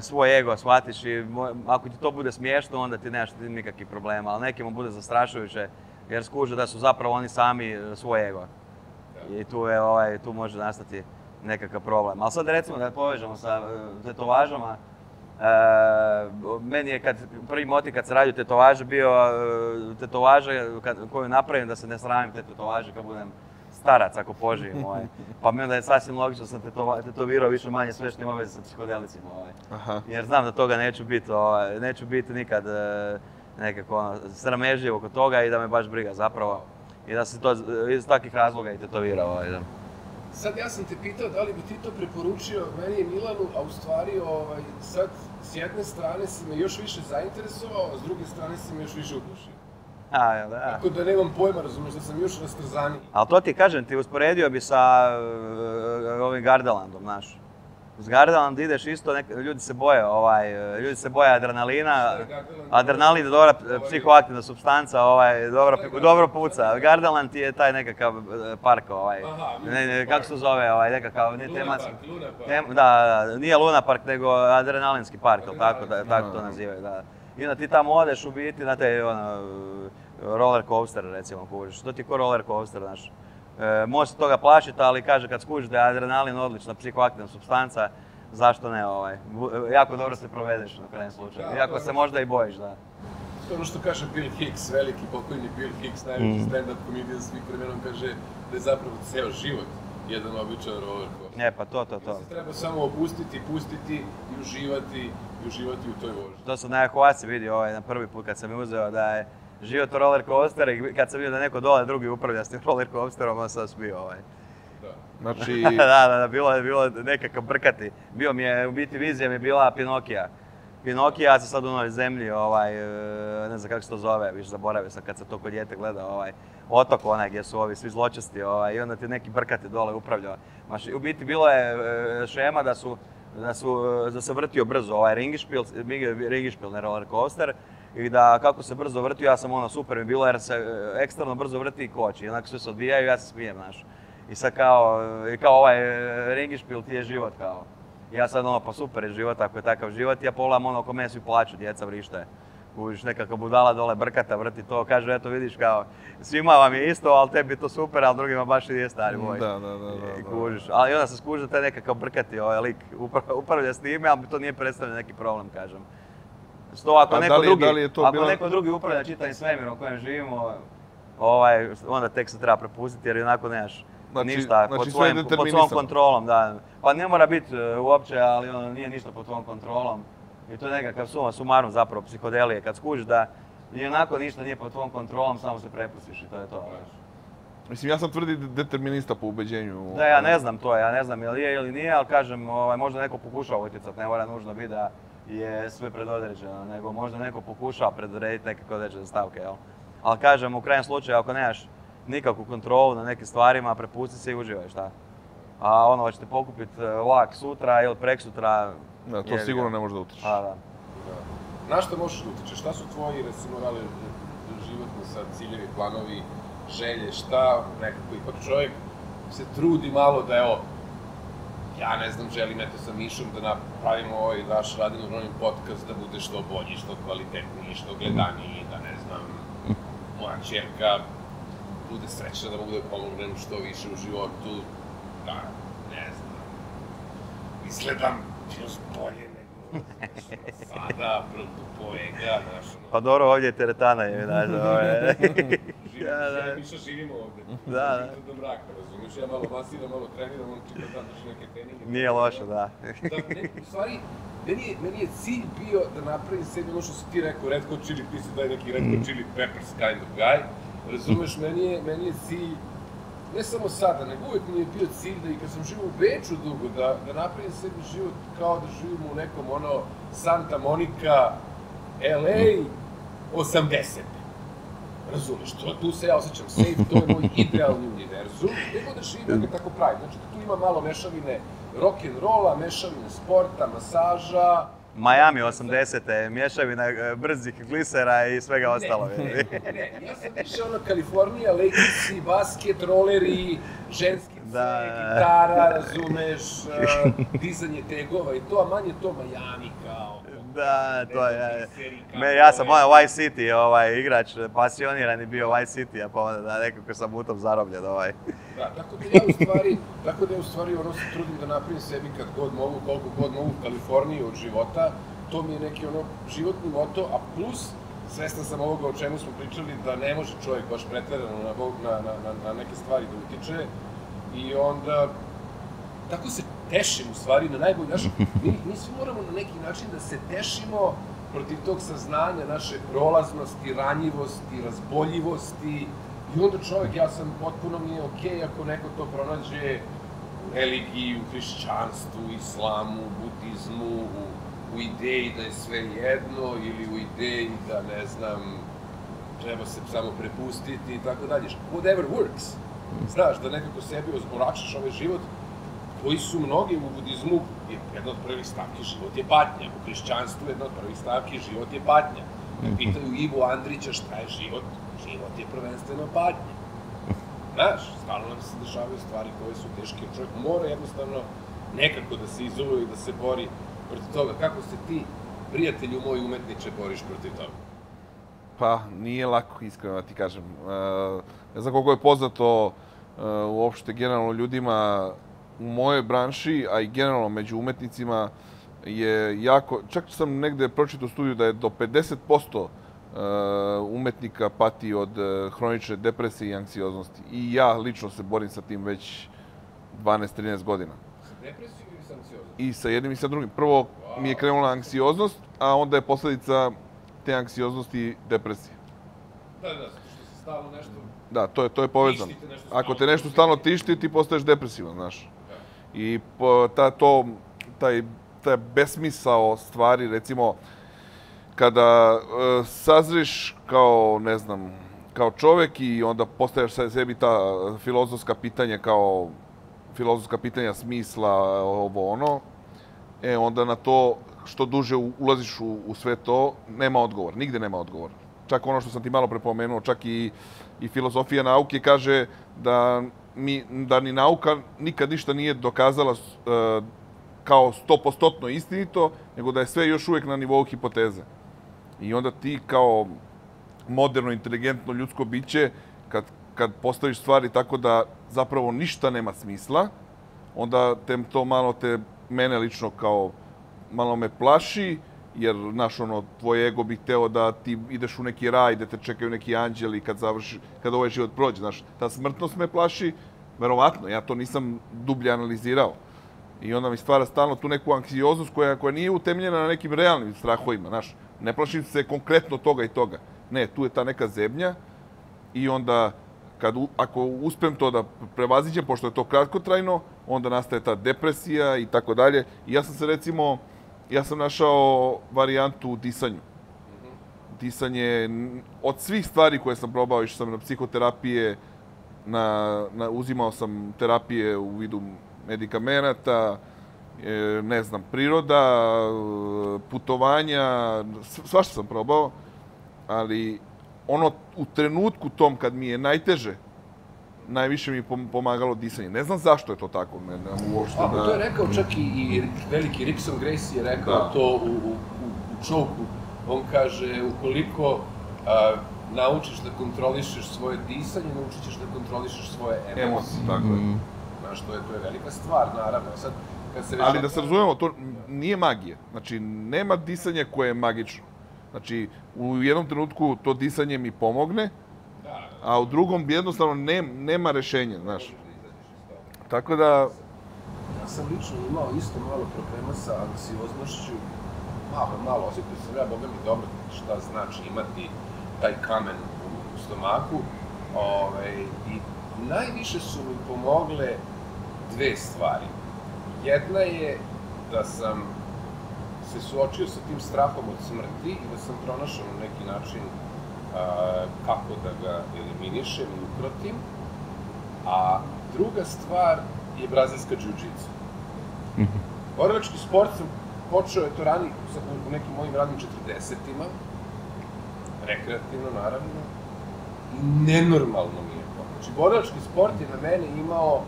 svoj ego shvatiš i ako ti to bude smiješno, onda ti nemaš nikakvih problema, ali nekima bude zastrašujuće jer skuže da su zapravo oni sami svoj ego i tu može nastati nekakav problem. Ali sad recimo da povežemo sa tetovažama, meni je prvi motiv kad se radio tetovaže bio tetovaže koju napravim da se ne sramim te tetovaže kad budem starac ako poživim, pa mi onda je sasvim logično da sam tetovirao više manje sve što ima veze sa psihodelicima, jer znam da toga neću biti nikad nekako sramežljiv oko toga i da me baš briga zapravo i da se to iz takvih razloga i tetovirao. Sad ja sam te pitao da li bi ti to preporučio meni i Milanu, a u stvari sad s jedne strane si me još više zainteresovao, a s druge strane si me još više odušio. Tako da nemam pojma, razumiješ, da sam još rastrzaniji. Ali to ti kažem, ti usporedio bi sa ovim Gardalandom, znaš. S Gardaland ideš isto, ljudi se boje adrenalina. Adrenalin je dobra psihoaktivna supstanca, dobro puca. Gardaland je taj nekakav park, kako se zove, nekakav, ne tematski. Luna park, nije Luna park, nego adrenalinski park, tako to nazivaju. I onda ti tamo odeš u biti na taj roller coaster, recimo, kužiš. To ti je ko roller coaster, znaš. Može se toga plašiti, ali kaže kad skužiš da je adrenalin odlična psihoaktivna supstanca, zašto ne, jako dobro se provedeš na krajem slučaju, iako se možda i bojiš, da. To je ono što kaže Bill Hicks, veliki pokojni Bill Hicks, najveći stand-up komedijan svih vremenom, kaže da je zapravo ceo život jedan običan roller coaster. Ne, pa to. Jer se treba samo opustiti, pustiti i uživati u toj vožnji. To sam na Ayahuasci vidio na prvi put kad sam je uzeo da je život roller coaster i kad sam vidio da neko dole drugi upravlja s tim roller coasterom, on sam smio Znači... Da, bilo je nekakav brkati. Bio mi je, u biti vizija mi je bila Pinokija. Pinokija se sad u Novoj zemlji, ne znam kako se to zove, više zaboravio sam kad sam to kod djete gledao, otok onaj gdje su ovi svi zločesti i onda ti neki brkati dole upravljao. U biti bilo je šema da se vrtio brzo ovaj ringišpil, ne roller coaster, i da kako se brzo vrtio, ja sam super mi bilo jer se ekstremno brzo vrti i koči, onako sve se odvijaju, ja se smijem, znaš. I sad kao ovaj ringišpil ti je život kao. Ja sad pa super je život, ako je takav život, ja pogledam oko mene svi plaću, djeca vrište. Kužiš nekakva budala dole brkata, vrti to, kaže eto vidiš kao, svima vam je isto, ali tebi je to super, ali drugima baš i je stari moj. Da. Kužiš, ali onda se skuža taj nekakav brkati lik, upravlja s njime, ali to nije predstavljeno neki problem, kažem. Sto ako neko drugi upravlja čitavim svemirom u kojem živimo, onda tek se treba prepustiti jer onako nemaš. Ništa, pod tvojom kontrolom, da. Pa ne mora biti uopće, ali nije ništa pod tvojom kontrolom. I to je nekakav sumarum zapravo psihodelije. Kad skužiš da i onako ništa nije pod tvojom kontrolom, samo se prepustiš i to je to. Mislim, ja sam tvrdi determinista po ubeđenju. Da, ja ne znam to, ja ne znam ili je ili nije, ali kažem, možda neko pokušava utjecat, ne mora nužno biti da je sve predodređeno, nego možda neko pokušava predodrediti nekakve određene stavke, jel? Ali kažem, u krajem slučaju, ako nemaš nikakvu kontrolu na nekim stvarima, prepusti se i uživaj, šta? A hoćete pokupit vlak sutra ili preksutra... Da, to sigurno ne možeš da utičeš. Na što možeš da utičeš? Šta su tvoji, recimo, životni sad ciljevi, planovi, želje, šta? Nekako ipak čovjek se trudi malo da, ja ne znam, želim eto sa Mišom da napravimo ovaj naš Radin Ronin podcast da bude što bolji, što kvalitetniji, što gledaniji, da ne znam, moja čerka bude srećna da mogu da pomognem što više u životu, da, ne znam, izgledam još bolje nego sada, prvopojega, znaš ono. Pa dobro, ovdje je teretana, znaš, Miša, živimo ovdje, do mraka, razumiješ, ja malo masiram, malo treniram, on čita da daš neke treninge. Nije loše, da. U stvari, meni je cilj bio da napravim sebi ono što si ti rekao, Red Hot Chili, ti si daj neki Red Hot Chili Peppers kind of guy. Razumeš, meni je cilj, ne samo sada, nego uvijek mi je bio cilj da i kad sam živio u Beču dugo, da napravim sebi život kao da živimo u nekom Santa Monica, LA, 80. Razumeš, tu se ja osjećam safe, to je moj idealni univerzum, nego da živim ga tako pravim. Znači da tu ima malo mešavine rock'n'rolla, mešavine sporta, masaža... Miami 80-te, mješavina brzih glisera i svega ostalo. Ne, ja sam više Kalifornija, legici, basket, roleri, ženski cek, gitara, razumeš, dizanje tegova i to, a manje to Miami kao... Da, to je... Ja sam White City igrač, pasioniran je bio White City, pa onda nekako sam u tom zarobljen. Da, tako da ja u stvari ono se trudim da napravim sebi kad god mogu, koliko god mogu u Kaliforniji od života. To mi je neki životni moto, a plus, svestan sam ovoga o čemu smo pričali, da ne može čovjek baš pretjerano na neke stvari da utiče. I onda, tako se tešim u stvari, na najbolji način, mi svi moramo na neki način da se tešimo protiv tog saznanja naše prolaznosti, ranjivosti, razboljivosti i onda čovjek, ja sam potpuno mi je okej ako neko to pronađe u religiji, u hrišćanstvu, u islamu, u budizmu, u ideji da je sve jedno ili u ideji da, ne znam, treba se samo prepustiti i tako dalje. Whatever works. Znaš, da nekako sebi olakšaš ovaj život, koji su mnogi u budizmu, jedna od prvih stavki život je patnja, u hrišćanstvu jedna od prvih stavki život je patnja. Pitaju Ivo Andrića šta je život, život je prvenstveno patnja. Znaš, stalno nam se dešavaju stvari koje su teške, čovjek mora jednostavno nekako da se izoluje i da se bori protiv toga. Kako se ti prijatelju moj umetniče boriš protiv toga? Pa, nije lako, iskreno ti kažem. Ne znam koliko je poznato uopšte generalno ljudima u mojoj branši, a i generalno među umetnicima je jako... Čak sam negde pročitao studiju da je do 50% umetnika pati od hronične depresije i anksioznosti. I ja lično se borim sa tim već 12-13 godina. Sa depresijom ili sa anksioznostom? I sa jednim i sa drugim. Prvo mi je krenula anksioznost, a onda je posledica te anksioznosti i depresije. Da, da, što se stalno nešto... Da, to je povezano. Ako te nešto stalno tišti, ti postaješ depresivan, znaš. I taj besmisao stvari, recimo, kada sazriš kao, ne znam, kao čovek i onda postaješ sebi ta filozofska pitanja kao filozofska pitanja smisla, ovo ono, e onda na to što duže ulaziš u sve to, nema odgovor, nigde nema odgovor. Čak ono što sam ti malo prepomenuo, čak i filozofija nauke kaže da ni nauka nikad ništa nije dokazala kao 100% istinito, nego da je sve još uvijek na nivou hipoteze. I onda ti kao moderno, inteligentno ljudsko biće, kad postaviš stvari tako da zapravo ništa nema smisla, onda to malo te, mene lično kao malo me plaši, jer znaš ono, tvoj ego bi hteo da ti ideš u neki raj, da te čekaju neki anđeli kad ovaj život prođe, znaš, ta smrtnost me plaši, verovatno, ja to nisam dublje analizirao. I onda mi stvara stalno tu neku anksioznost koja nije utemljena na nekim realnim strahovima, znaš, ne plašim se konkretno toga i toga. Ne, tu je ta neka zebnja i onda ako uspem to da prevaziđem, pošto je to kratkotrajno, onda nastaje ta depresija i tako dalje. I ja sam se recimo, ja sam našao varijantu u disanju. Disanje, od svih stvari koje sam probao, išao sam na psihoterapije, uzimao sam terapije u vidu medikamenata, ne znam, priroda, putovanja, svašta sam probao, ali ono u trenutku tom kad mi je najteže, najviše mi je pomagalo disanje. Ne znam zašto je to tako. To je rekao čak i veliki Rickson Gracie je rekao to u Čoku. On kaže, ukoliko naučiš da kontrolišeš svoje disanje, naučit ćeš da kontrolišeš svoje emocije. Znaš, to je velika stvar, naravno. Ali da se razumemo, to nije magija. Znači, nema disanja koje je magično. Znači, u jednom trenutku to disanje mi pomogne, a u drugom jednostavno nema rešenja, znaš. Tako da... Ja sam lično imao isto malo problema sa anksioznošću. Malo osjetio sam, ja bogam i dobro šta znači imati taj kamen u stomaku. I najviše su mi pomogle dve stvari. Jedna je da sam se suočio sa tim strahom od smrti i da sam pronašao na neki način kako da ga eliminišem i ukrotim. A druga stvar je brazilska džiu-džica. Borilački sport sam počeo je to rani u nekim mojim ranim 40-ima, rekreativno naravno, i nenormalno mi je to. Znači, borilački sport je na mene imao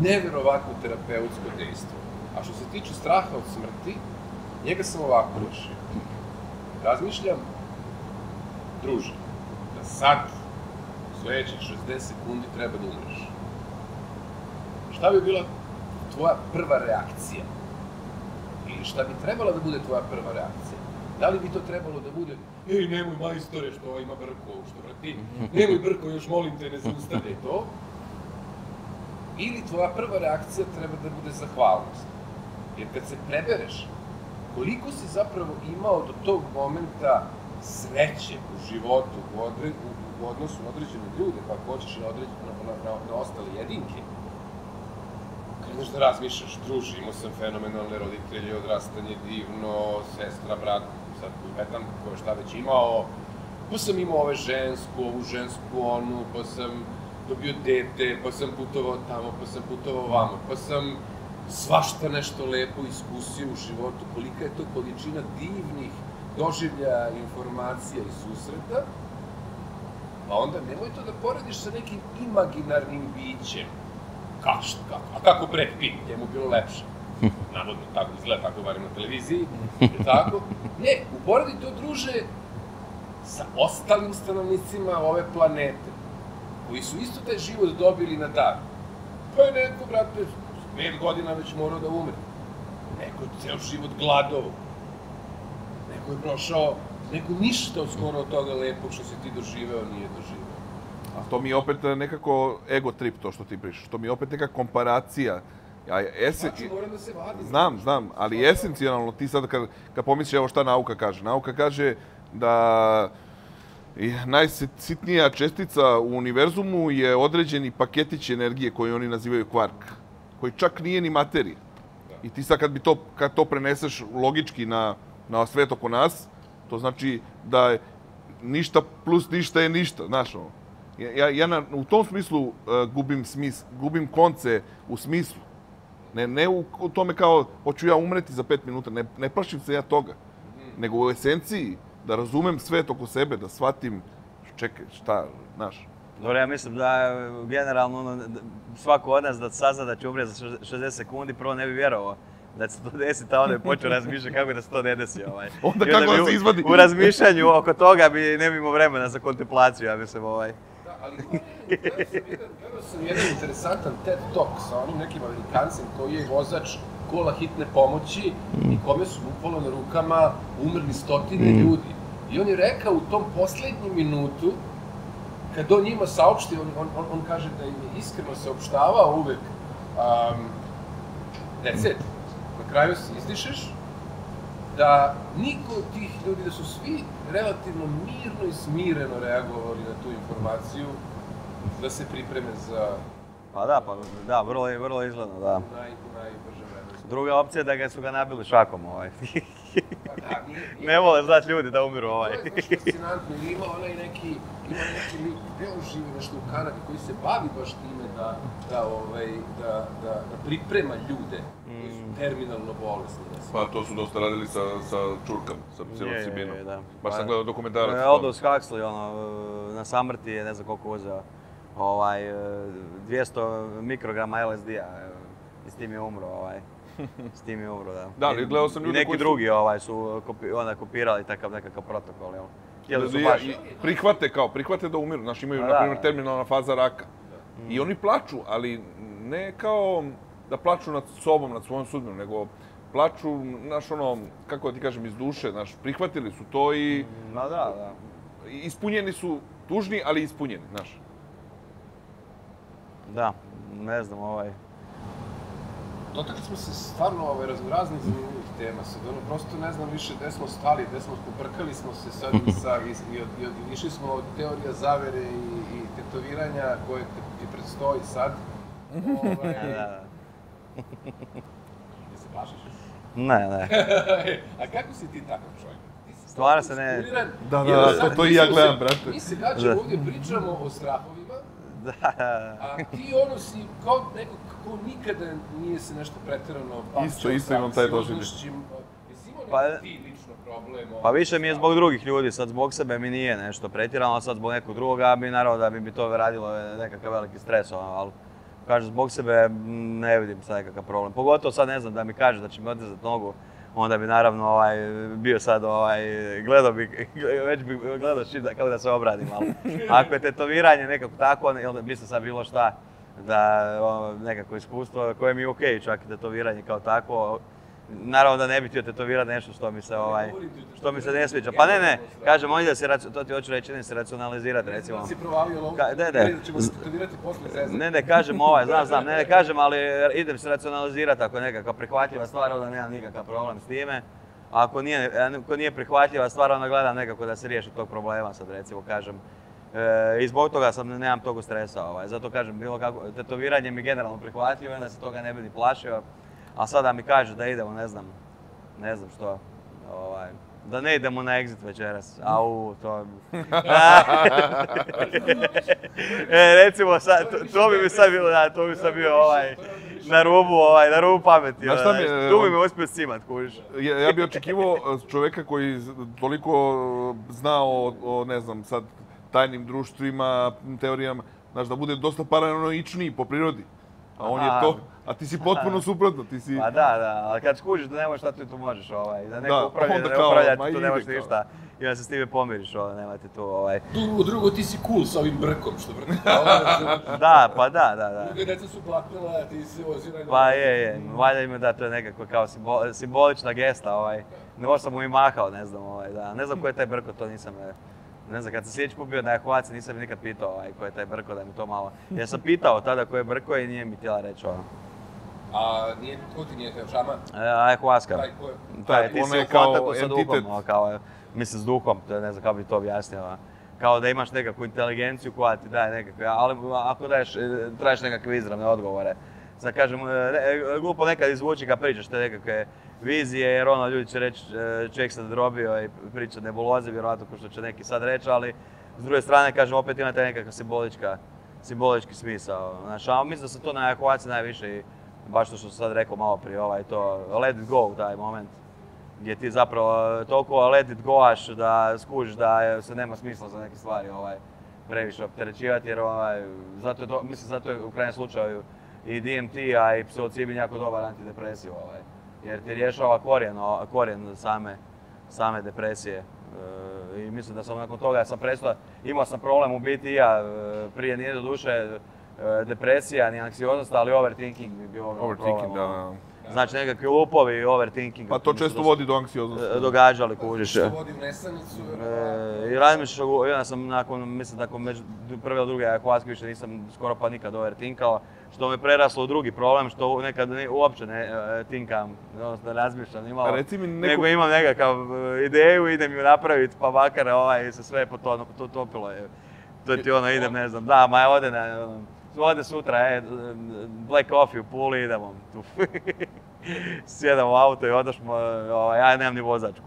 neverovatno terapeutsko dejstvo. A što se tiče straha od smrti, njega sam ovako rešio. Razmišljam, druže, da sad, u sledećih 60 sekundi treba da umreš. Šta bi bila tvoja prva reakcija? Ili šta bi trebala da bude tvoja prva reakcija? Da li bi to trebalo da bude, ej, nemoj majstore što ova ima brko, što vrati, nemoj brko, još molim te, ne zaustavljaj to. Ili tvoja prva reakcija treba da bude zahvalnost. Jer kad se prebereš, koliko si zapravo imao do tog momenta sreće u životu, u odnosu na određene ljude, pa ako hoćeš na ostale jedinke, kreneš da razmišljaš, druži, imao sam fenomenalne roditelje, odrastanje divno, sestra, brat, sad petam ko je šta već imao, pa sam imao ove žensku, ovu žensku, onu, pa sam dobio dete, pa sam putovao tamo, pa sam putovao vamo, pa sam svašta nešto lepo iskusio u životu, kolika je to količina divnih doživlja, informacija i susreta, pa onda nemoj to da porediš sa nekim imaginarnim bićem. Kako, a kako Brad Pitt, njemu bilo lepše. navodno tako izgleda, tako barem na televiziji, je tako? Ne, uporedi to, druže, sa ostalim stanovnicima ove planete, koji su isto taj život dobili na dar. Pa je neko, brate, 5 godina već morao da umre. Neko je ceo život gladovo. Neko je prošao, neko ništa skoro od toga lepog što si ti doživeo nije doživeo. A to mi je opet nekako ego trip to što ti pričaš, to mi je opet neka komparacija. Znam, ali esencijalno ti sad kad pomisliš evo šta nauka kaže. Nauka kaže da najsitnija čestica u univerzumu je određeni paketić energije koji oni nazivaju kvark, koji čak nije ni materija. I ti sad kad to preneseš logički na svet oko nas, to znači da ništa plus ništa je ništa, znaš ono. Ja u tom smislu gubim konce u smislu. Ne u tome kao, hoću ja umreti za 5 minuta, ne plašim se ja toga. Nego u esenciji, da razumem svet oko sebe, da shvatim, čekaj, šta, znaš. Dobro, ja mislim da generalno svako od nas da sazna da će umreti za 60 sekundi, prvo ne bi vjerovao da će se to desiti, a onda je počeo razmišljati kako da se to ne desi. Onda kako da se izvadi. U razmišljanju oko toga ne bi imao vremena za kontemplaciju, ja mislim. Da, ali gledao sam jedan interesantan TED Talk sa onim nekim Amerikancem koji je vozač kola hitne pomoći i kome su upalo na rukama umrli stotine ljudi. I on je rekao u tom poslednjem minutu, kad on njima saopšti, on kaže da im je iskreno saopštavao uvek reset, na kraju se izdišeš, da niko od tih ljudi, da su svi relativno mirno i smireno reagovali na tu informaciju, da se pripreme za... Pa da, vrlo izgledno, da. Najbrže vremena. Druga opcija je da su ga nabili šakom, Ne vole znat ljudi da umiru, To je baš fascinantno, ima onaj neki lik, gde on živi nešto u Kanadi, koji se bavi baš time da priprema ljude koji su terminalno bolesni. Pa to su dosta radili sa čurkama, sa psilocibinom. Baš sam gledao dokumentarac. Aldous Huxley, na samrti je, ne znam koliko uzeo, 200 mikrograma LSD-a i s tim je umro. Da, ali gledao sam ljudi koji su... Neki drugi su kopirali takav nekakav protokol. Prihvate da umiru. Znaš, imaju, na primjer, terminalna faza raka. I oni plaču, ali ne kao da plaču nad sobom, nad svojom sudbinom, nego plaču, znaš, ono, kako da ti kažem, iz duše. Znaš, prihvatili su to i... Ispunjeni su, tužni, ali ispunjeni, znaš. Da, ne znam, Dotakli smo se stvarno raznih zanimljivih tema sad, prosto ne znam više gde smo stali, gde smo poprkali smo se sad i išli smo od teorija zavere i tetoviranja koje ti predstoji sad. Gde se plašiš? Ne. A kako si ti takav čovjek? Stvarno se ne... Da, to i ja gledam, brate. Mi se gađamo ovdje, pričamo o strahovima, a ti si kao nekog ko nikada nije se nešto pretjerano bavio sa sigurnošćim. Jesi imao neki ti lično problem? Pa više mi je zbog drugih ljudi, sad zbog sebe mi nije nešto pretjerano, sad zbog nekog druga bi naravno da bi to radilo nekakav veliki stres, ali kažem zbog sebe ne vidim sad nekakav problem. Pogotovo sad ne znam da mi kaže da će mi odrezat nogu, onda bi naravno bio sad, gledao šit kako da se obradim, ali ako je tetoviranje nekako tako, bi se sad bilo šta, da nekako iskustvo koje mi je okej, čak i tetoviranje kao tako. Naravno da ne bih htio tetovirati nešto što mi se ne sviđa. Pa ne, kažem, oni da se, to ti hoću reći, ne se racionalizirati, recimo. Da si provalio lovu, da ćemo se tetovirati posle zezati. Ne, kažem, ali idem se racionalizirati ako je nekakva prihvatljiva stvar, onda nemam nikakav problem s time. A ako nije prihvatljiva stvar, onda gledam nekako da se riješi tog problema sad, recimo, kažem. I zbog toga sam nemam toga stresa, zato kažem, bilo kako, tetoviranje mi je generalno prihvatljivo, onda se toga ne bi ni plašio, a sada mi kažu da idemo, ne znam što, da ne idemo na Exit večeras, to... Recimo, to bi sad bio na rubu pameti, tu bi me uspio scimat, kužiš. Ja bi očekivao čoveka koji toliko zna o, ne znam, sad, tajnim društvima, teorijama, znaš, da bude dosta paranoičniji po prirodi. a on je to, a ti si potpuno suprotno, ti si... Pa da, da, ali kad skužiš da nemoš šta ti tu možeš, da neko upravlja, da ne upravlja ti tu nemoš ništa. I onda se s time pomiriš, nema ti tu... Drugo, ti si cool sa ovim brkom što vrti. Da, pa da. Druga djeca su plaknila, a ti si oziraj na... Pa je, valjda im je da to je nekako kao simbolična gesta. Možda sam mu i mahao, ne znam, ne znam ko je taj brko, to nisam... Ne znam, kad sam sljedeći put bio na Ayahuasci, nisam nikad pitao ko je taj brko, da mi to malo... Ja sam pitao tada ko je brko i nije mi htjela reći. A nije, ko ti nije htjela šama? Ayahuasca. Taj ko je? Taj, ti si u kontaktu sa duhom, kao... Mislim, s duhom, ne znam kako bi to objasnila. Kao da imaš nekakvu inteligenciju koja ti daje nekakve... Ali ako tražiš nekakve izravne odgovore. Sada kažem, glupo nekad izvuči kad pričaš te nekakve vizije, jer ono ljudi će reći čovjek se drobio i priča nebuloze, vjerojatno ko što će neki sad reći, ali s druge strane, kažem, opet ima taj nekakav simbolički smisao. Znači, ali mislim da sam to na Ayahuasci najviše i baš to što sam sad rekao malo prije, to let it go, taj moment. Gdje ti zapravo toliko let it goaš da skužiš da se nema smisla za neke stvari previše opterećivati, jer zato je u krajnjem slučaju i DMT, a i psilocibin jako dobar antidepresiv, jer ti rješava korijen same depresije. I mislim da sam nakon toga imao sam problem u biti i ja, prije nije do duše depresija ni anksioznost, ali overthinking bi bio problem. Znači nekakvi lupovi i overthinking. Pa to često vodi do anksioznosti. Događali, kužiš. To vodi u nesanicu. I razmišljaš, ja sam nakon prve ili druge Ayahuasca više nisam skoro pa nikad overthinkao. Što me preraslo u drugi problem, što nekad uopće ne tinkam, odnosno razmišljam imalo. Nego imam nekakav ideju, idem ju napraviti, pa bakar se sve potopilo. To ti ono, idem, ne znam, da, ma ode na... Ode sutra, black coffee u Puli, idemo tu. Sjedam u auto i odašmo, ja nemam ni vozačku.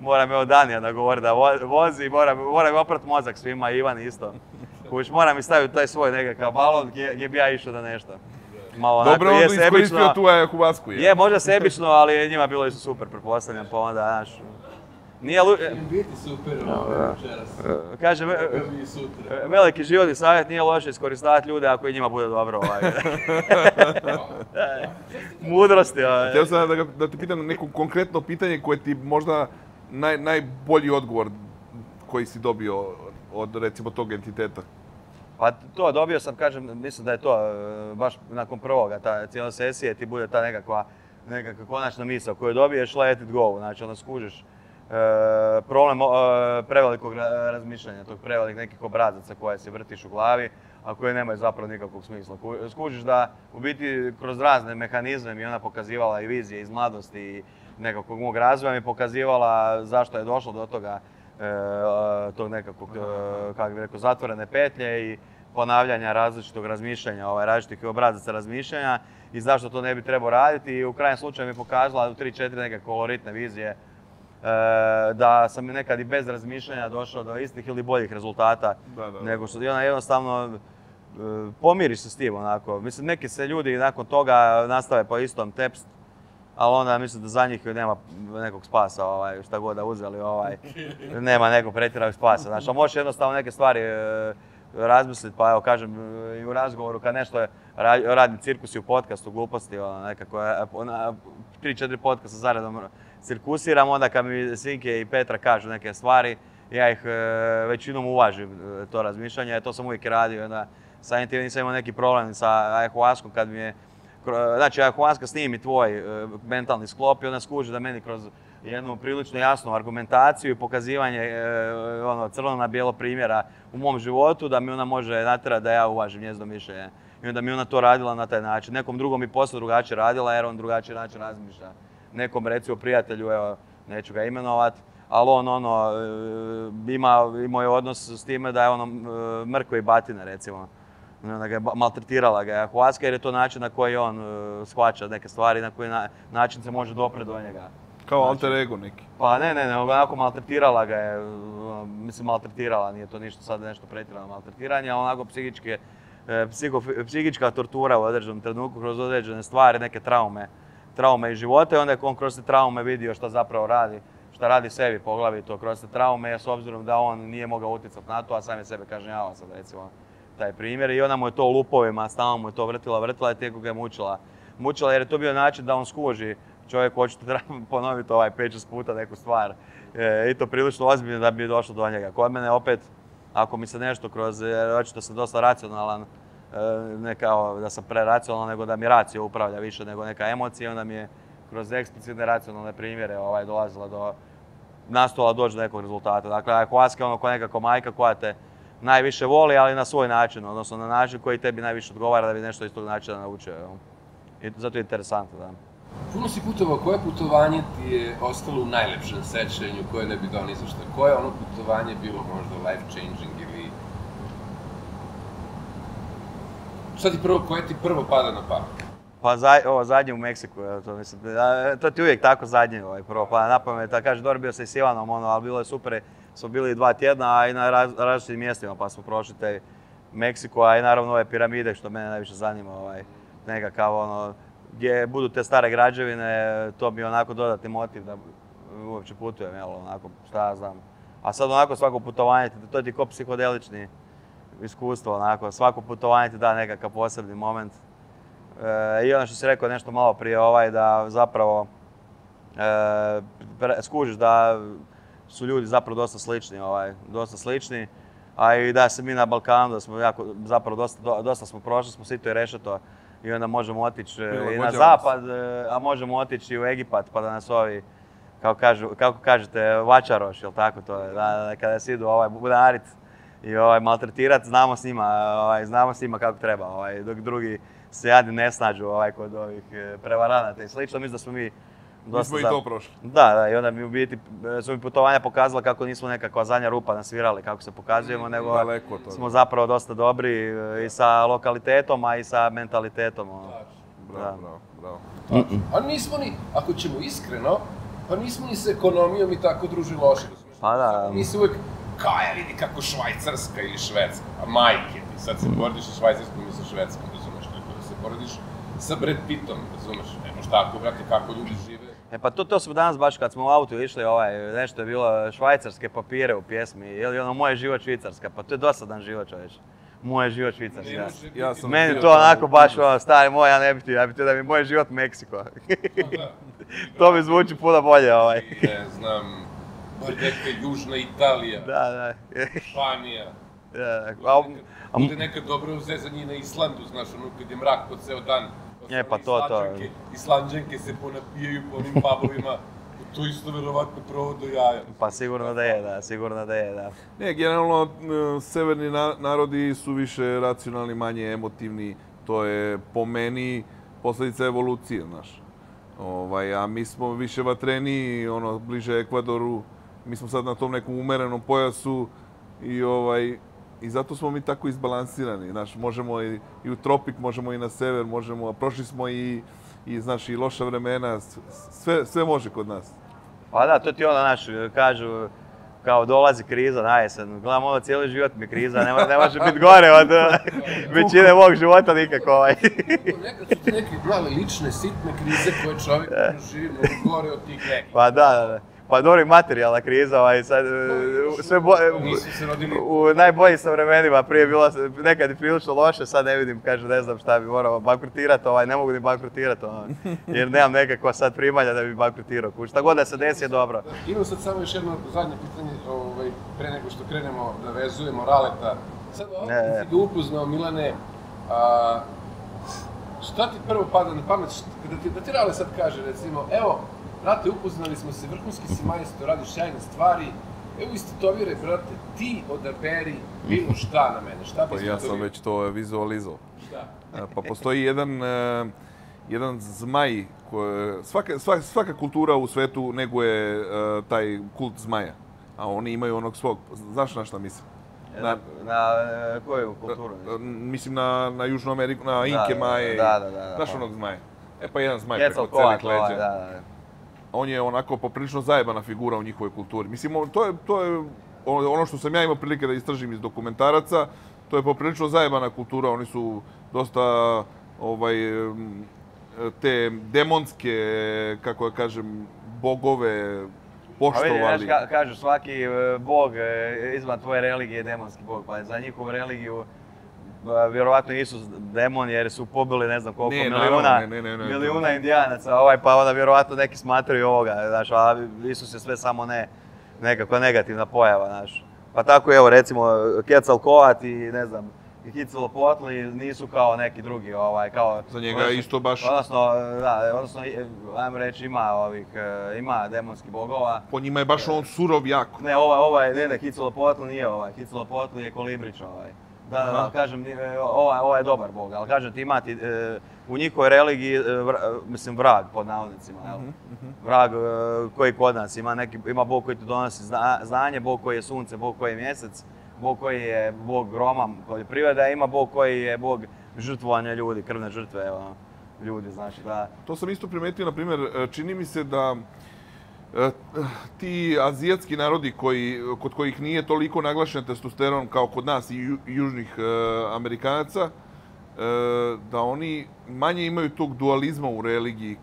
Mora me od Danija da govori da vozi, mora mi oprat mozak svima, Ivan isto. Mora mi staviti taj svoj nekakav balon gdje bi ja išao da nešto. Dobro, onda iskoristio tu Ayahuasku. Je, možda sebično, ali njima bilo isto super, pretpostavljam, pa onda, znaš. Nije biti super večeras. Kažem, veliki životni savjet, nije loše iskoristavati ljude ako i njima bude dobro. Mudrosti. Htio sam da te pitam neko konkretno pitanje koje ti možda najbolji odgovor koji si dobio od recimo tog entiteta. Pa to dobio sam, kažem, mislim da je to baš nakon prvoga, ta cijela sesija ti bude ta nekakva konačna misla koju dobiješ, let it go, znači onda skužiš problem prevelikog razmišljanja, tog prevelikog nekih obrazaca koje se vrtiš u glavi, a koje nemaju zapravo nikakvog smisla. Skužiš da u biti kroz razne mehanizme mi je ona pokazivala i vizije iz mladosti i nekakvog mog razvoja mi je pokazivala zašto je došlo do toga, tog nekakvog, kako bih rekao, zatvorene petlje i ponavljanja različitog razmišljanja, različitih obrazaca razmišljanja i zašto to ne bi trebao raditi i u krajnjem slučaju mi je pokazala u 3-4 neke koloritne vizije da sam nekad i bez razmišljanja došao do istih ili boljih rezultata nego što jednostavno pomiriš se s tim onako. Mislim, neki se ljudi nakon toga nastave po istom tekstu, ali onda mislim da za njih nema nekog spasa, šta god da uzeli, nema nekog pretjeranog spasa. Znači, možeš jednostavno neke stvari razmisliti, pa evo kažem i u razgovoru kad nešto je radim cirkusi u podcastu, gluposti, nekako 3-4 podcasta zaredom cirkusiram, onda kad mi Sinke i Petra kažu neke stvari, ja ih većinom uvažim to razmišljanje, to sam uvijek radio, samim tim nisam imao neki problem sa Ayahuaskom kad mi je, znači Ayahuaska snimi tvoj mentalni sklop i onda skuži da meni kroz jednu prilično jasnu argumentaciju i pokazivanje crno na bijelo primjera u mom životu, da mi ona može natjerati da ja uvažim njezino mišljenje. I onda mi ona to radila na taj način. Nekom drugom i posao drugačije radila jer on drugačiji način razmišlja. Nekom recimo prijatelju, evo, neću ga imenovati, ali on imao je odnos s time da je ono mrkve i batine recimo. Maltretirala ga je Ayahuasca jer je to način na koji on shvaća neke stvari, na koji način se može doprijeti do njega. Kao alter ego neki? Pa ne, onako maltretirala ga je, mislim maltretirala, nije to ništa sad nešto pretjerano maltretiranje, ali onako psihička tortura u određenom trenutku kroz određene stvari, neke traume i života i onda je on kroz te traume vidio šta zapravo radi, šta radi sebi poglavito kroz te traume, s obzirom da on nije mogao utjecati na to, a sam je sebe kažnjavao sad recimo taj primjer i ona mu je to lupovima, stalno mu je to vrtila i tijeko ga je mučila jer je to bio način da on skuži čovjek očito treba ponoviti 5-6 puta neku stvar i to prilično ozbiljno da bi došlo do njega. Kod mene opet, ako mi se nešto kroz, jer očito sam dosta racionalan, ne kao da sam preracionalan, nego da mi racija upravlja više nego neka emocija, onda mi je kroz eksplicitne racionalne primjere dolazila do, nastojala doći do nekog rezultata. Dakle, Ayahuasca je ono ko nekako majka koja te najviše voli, ali na svoj način, odnosno na način koji tebi najviše odgovara da bi nešto iz tog načina naučio. I zato je interesantno, da. Puno si putovao, koje putovanje ti je ostalo u najlepšem sećanju, koje ne bi dao ni za šta? Koje je ono putovanje bilo možda life changing ili... Šta ti prvo, koje ti prvo pada na pamet? Pa zadnje u Meksiku, to mislim, to ti uvijek tako zadnje prvo pada na pamet. Kažem, dobro, bio sam i s Ivanom, ali bilo je super, smo bili 2 tjedna, a i na različitim mjestima, pa smo prošli taj Meksiku, a i naravno ove piramide, što mene najviše zanima, nekakav gdje budu te stare građevine, to bi onako dodatni motiv da uopće putujem, jel, onako, šta ja znam. A sad onako svako putovanje, to je ti kao psihodelični iskustvo, onako, svako putovanje ti da nekakav posebni moment. I ono što si rekao nešto malo prije, da zapravo skužiš da su ljudi zapravo dosta slični, a i da se mi na Balkanu, da smo jako, zapravo dosta smo prošli, smo sito i rešeto. I onda možemo otići i na zapad, a možemo otići i u Egipat, pa da nas ovi, kako kažete, vačaroš, jel' tako to je, kada se idu budarit i maltretirat, znamo s njima kako treba, dok drugi se jadni ne snađu kod ovih prevaranata i slično, mislim da smo mi dosta... Mi smo i to prošli. Da, i onda mi u biti su mi putovanja pokazala kako nismo nekakva zadnja rupa nasvirali, kako se pokazujemo, nego smo zapravo dosta dobri i sa lokalitetom, a i sa mentalitetom. Bravo. A nismo ni, ako ćemo iskreno, pa nismo ni s ekonomijom i tako druži loše. Pa da. Mi se uvijek, kao je vidi kako Švajcarska ili Švedska, a majke ti, sad se porediš sa Švajcarskom ili sa Švedskom, razumeš, tako da se porediš sa Brad Pittom, razumeš, nemoš tako, brate, kako ljudi žive. Pa to smo danas baš kad smo u autu išli, nešto je bilo švajcarske papire u pjesmi ili ono Moje život Švicarska, pa to je dosadan život čovječ. Moje život Švicarska. Meni to onako baš stari moj, ja ne bih ti, ja bih ti da mi je Moje život Meksiko. To mi zvuči puno bolje. Ne znam, neka južna Italija, Španija. Bude nekad dobro uze za njih na Islandu, znaš ono kad je mrak po ceo dan. Islanđanke se ponapijaju po onim pubovima, to isto verovatno provod do jaja. Pa sigurno da je, da. Ne, generalno, severni narodi su više racionalni, manje emotivni. To je, po meni, posljedica evolucije, znaš. A mi smo više vatreniji, bliže Ekvadoru. Mi smo sad na tom nekom umerenom pojasu i zato smo mi tako izbalansirani, znaš, možemo i u tropik, možemo i na sever, možemo, a prošli smo i, znaš, i loša vremena, sve može kod nas. Pa da, to ti onda, znaš, kažu, kao dolazi kriza na jesen, gledam, cijeli život mi je kriza, ne može biti gore od većine mog života nikako. Nekad su ti neke male lične, sitne krize koje čovjek živi mnogo gore od tih nekih. Pa da. Pa dobro i materijalna kriza, u najboljim sam vremenima prije je bilo nekad i prilično loše, sad ne vidim, kažem ne znam šta bi morao bankrotirati, ne mogu ni bankrotirati, jer nemam nekako sad primanja da bi bankrotirao kuću, šta god da se desi je dobro. Imam sad samo još jedno zadnje pitanje, pre nego što krenemo da vezujemo Raleta. Sad ovdje si ga upoznao, Milane, šta ti prvo pada na pamet, da ti Rale sad kaže recimo, evo, brate, upoznali smo se, vrhunski si majstor, radiš sjajne stvari. Evo istetoviraj, brate, ti odaberi bilo šta na mene, šta bi se to... Ja sam već to vizualizao. Šta? Pa postoji jedan zmaj, svaka kultura u svetu neguje taj kult zmaja, a oni imaju onog svog, znaš na šta mislim? Na koju kulturu? Mislim na Južnu Ameriku, na Inke Maje, znaš onog zmaja? E pa jedan zmaj preko celih leđa. On je onako poprilično zajebana figura u njihovoj kulturi. Mislim, to je ono što sam ja imao prilike da istražim iz dokumentaraca, to je poprilično zajebana kultura. Oni su dosta te demonske, kako da kažem, bogove poštovali. Kažu, svaki bog izvan tvoje religije je demonski bog, pa za njihovu religiju vjerovatno Isus demon jer su pobili ne znam koliko milijuna indijanaca, pa onda vjerovatno neki smatraju ovoga, znaš, a Isus je sve samo ne, nekakva negativna pojava, znaš. Pa tako evo recimo Quetzalcoatl i ne znam, Huitzilopochtli nisu kao neki drugi, kao... Za njega je isto baš... Odnosno, ajmo reći, ima demonskih bogova. Po njima je baš on surov jako. Ne, Huitzilopochtli nije ovaj, Huitzilopochtli je kolibrić ovaj. Da, kažem, ovaj je dobar bog, ali kažem ti imati u njihovoj religiji, mislim, vrag pod navodnicima, jel? Vrag koji kod nas ima, ima bog koji ti donosi znanje, bog koji je sunce, bog koji je mjesec, bog koji je bog groma poljoprivrede, a ima bog koji je bog žrtvovanja ljudi, krvne žrtve ljudi, znači da... To sam isto primetio, na primjer, čini mi se da ti azijatski narodi kod kojih nije toliko naglašen testosteron kao kod nas i južnih Amerikanaca, da oni manje imaju tog dualizma u religiji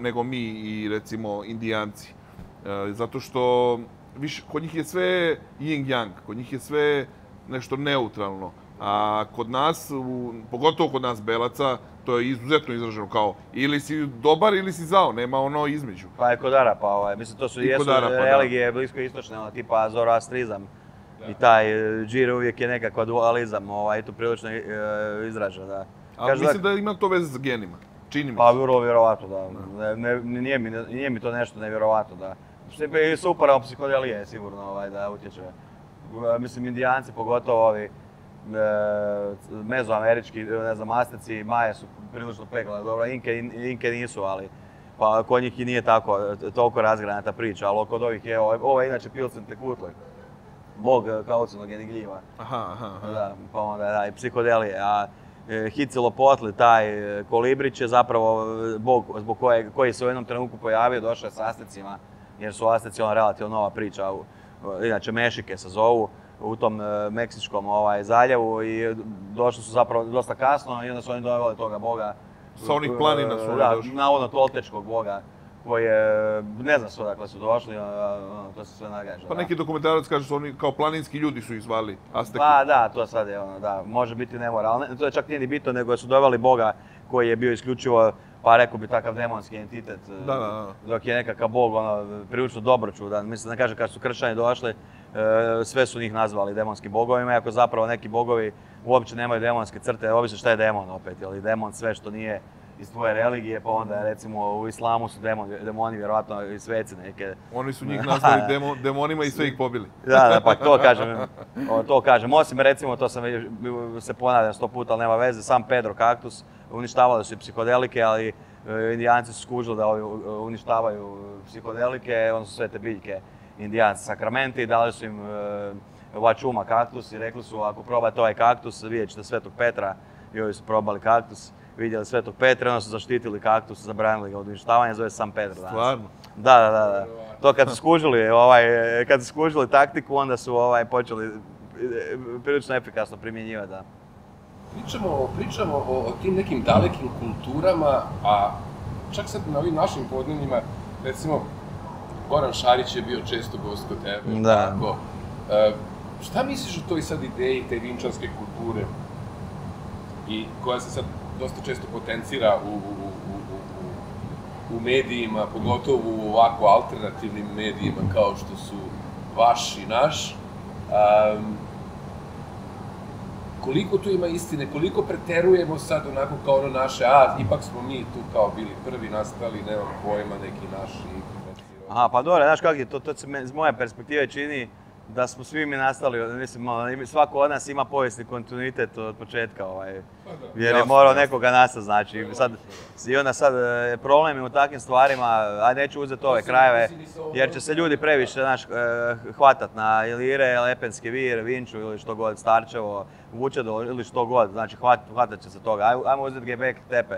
nego mi i recimo Indijanci. Zato što kod njih je sve yin-yang, kod njih je sve nešto neutralno. A kod nas, pogotovo kod nas belaca, to je izuzetno izraženo kao ili si dobar ili si zao, nema ono između. Pa je kod Arapa, mislim to su jesu religije blisko istočne, tipa zoroastrizam i taj džir uvijek je nekakva dualizam, tu prilično izražena. Ali mislim da ima to veze s genima, čini mi se. Pa vrlo vjerovatno, da. Nije mi to nešto nevjerovatno, da. I su upravo psihodelije sigurno da utječe. Mislim, Indijanci pogotovo ovi mezoamerički, ne znam, Azteci i Maje su prilično peglane. Dobro, Inke nisu, ali pa kod njih i nije tako, toliko razgrana ta priča, ali kod ovih je, ovo je inače Pilsen Tekutlek, bog kaucinogenih gljiva. Da, pa onda, da, i psihodelije. A Huitzilopochtli, taj kolibrić je zapravo bog zbog koji se u jednom trenutku pojavio, došao je s Aztecima, jer su Azteci relativno nova priča, inače Mešike se zovu, u tom Meksičkom zaljevu i došli su zapravo dosta kasno i onda su oni doveli toga boga. Sa onih planina su oni došli. Da, navodno toltečkog boga koji je, ne znam sve dakle su došli, to se sve nagađa. Pa neki dokumentarac kaže su oni kao planinski ljudi su ih zvali, Azteki. Pa da, to sad je ono, da, može biti nemoralno, to je čak nije ni bitno nego su doveli boga koji je bio isključivo, pa rekao bi takav demonski entitet, dok je nekakav bog prilično dobročudan. Mislim da kažem kad su kršćani došli, sve su njih nazvali demonskim bogovima, iako zapravo neki bogovi uopće nemaju demonske crte, obično šta je demon opet, ili demon sve što nije iz tvoje religije, pa onda recimo u islamu su demoni vjerovatno i sveci neke. Oni su njih nazvali demonima i sve ih pobili. Da, pa to kažem. Osim recimo, to sam se ponavljam 100 puta, ali nema veze, San Pedro kaktus, uništavali su i psihodelike, ali Indijanci su skužili da uništavaju psihodelike, ono su sve te biljke Indijanci sakramenti, dali su im vačuma kaktus i rekli su ako probate ovaj kaktus vidjet ćete Svetog Petra i ovi su probali kaktus. Vidjeli Svetog Petra, onda su zaštitili kaktus, zabranili ga od uništavanja, zove se San Pedro danas. Stvarno? Da. To kad su skužili taktiku, onda su počeli prilično efikasno primjenjivati. Pričamo o tim nekim dalekim kulturama, a čak sad na ovim našim podnevnjima, recimo, Goran Šarić je bio često gost kod tebe. Da. Šta misliš o toj sad ideji te vinčanske kulture koja se sad dosta često potencira u medijima, pogotovo u ovako alternativnim medijima kao što su vaš i naš. Koliko tu ima istine, koliko preterujemo sad onako kao ono naše, ipak smo mi tu kao bili prvi nastali, nemam pojma, neki naši. Pa dobro, znaš kako je to, to se iz moje perspektive čini da smo svi mi nastali, mislim, svako od nas ima povijesni kontinuitet od početka, jer je morao nekoga nastati, znači, i onda sad problem je u takvim stvarima, a neću uzeti ove krajeve, jer će se ljudi previše hvatati na Ilire, Lepenski vir, Vinču ili što god, Starčevo, Vučedo ili što god, znači hvatat će se toga, ajmo uzeti Göbekli Tepe.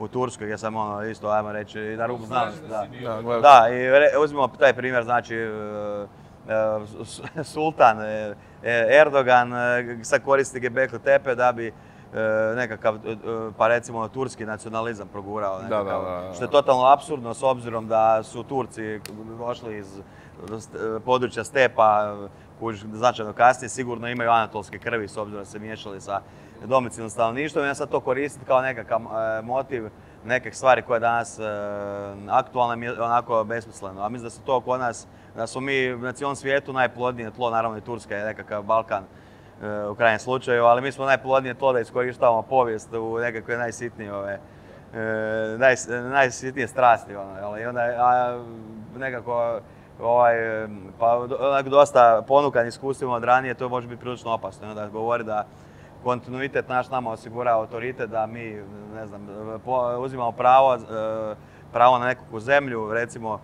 U Turskoj gdje sam ono isto, ajmo reći, na rubu znanosti, da. Da, i uzmimo taj primjer, znači, sultan Erdogan sad koristi Göbekli Tepe da bi nekakav, pa recimo turski nacionalizam progurao, što je totalno apsurdno s obzirom da su Turci došli iz područja stepa, koji značajno kasnije sigurno imaju anatolske krvi s obzirom da se miješali sa domicilnim stanovništvom. Ja sad to koristim kao nekakav motiv nekih stvari koja je danas aktualna i onako besmisleno. A mislim da se to kod nas, da smo mi na cijelom svijetu najplodnije tlo, naravno i Turska je nekakav Balkan u krajnjem slučaju, ali mi smo najplodnije tlo da iskorištavamo povijest u nekakve najsitnije strasti. I onda nekako dosta ponukan iskustvima od ranije, to može biti prilično opasno. Onda govori da kontinuitet naš nama osigura autoritet, da mi uzimamo pravo na nekakvu zemlju, recimo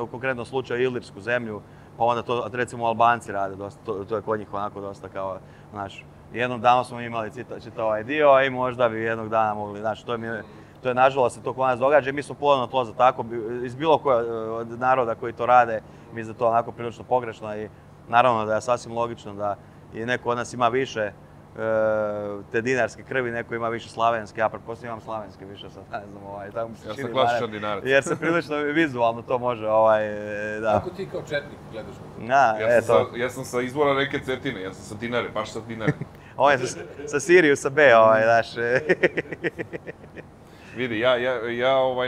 u konkretnom slučaju Ilirsku zemlju, pa onda to recimo Albanci rade, to je kod njih onako dosta kao, znaš, jednog dana smo imali čitav ovaj dio i možda bi jednog dana mogli, znaš, to je nažalost se to kod nas događa i mi smo plodno tlo za tako, iz bilo koje od naroda koji to rade, mi za to onako prilično pogrešno i naravno da je sasvim logično da i neko od nas ima više te dinarske krvi, neko ima više slavenske, ja pretpostavljam imam slavenske više sad, ne znam, tako mi se čini. Ja sam klasičan dinarac. Jer se prilično vizualno to može, da. Kako ti kao četnik gledaš na to? Ja sam sa izvora reke Cetine, ja sam sa Dinare, baš sa Dinare. Ovo je sa Siriju, sa B, daš. Vidi, ja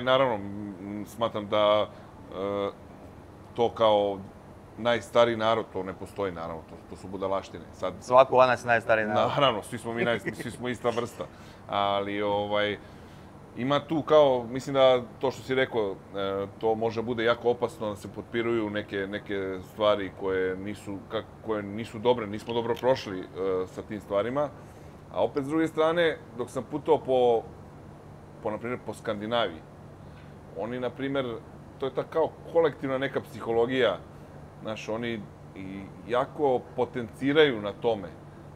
naravno smatram da to kao najstariji narod, to ne postoji naravno, to su budalaštine. Svako od nas je najstariji narod. Naravno, svi smo ista vrsta. Ali ima tu kao, mislim da to što si rekao, to može bude jako opasno da se potpiruju neke stvari koje nisu dobre, nismo dobro prošli sa tim stvarima. A opet s druge strane, dok sam putao po Skandinaviji, oni na primjer, to je ta kao kolektivna neka psihologija. Znaš, oni jako potenciraju na tome,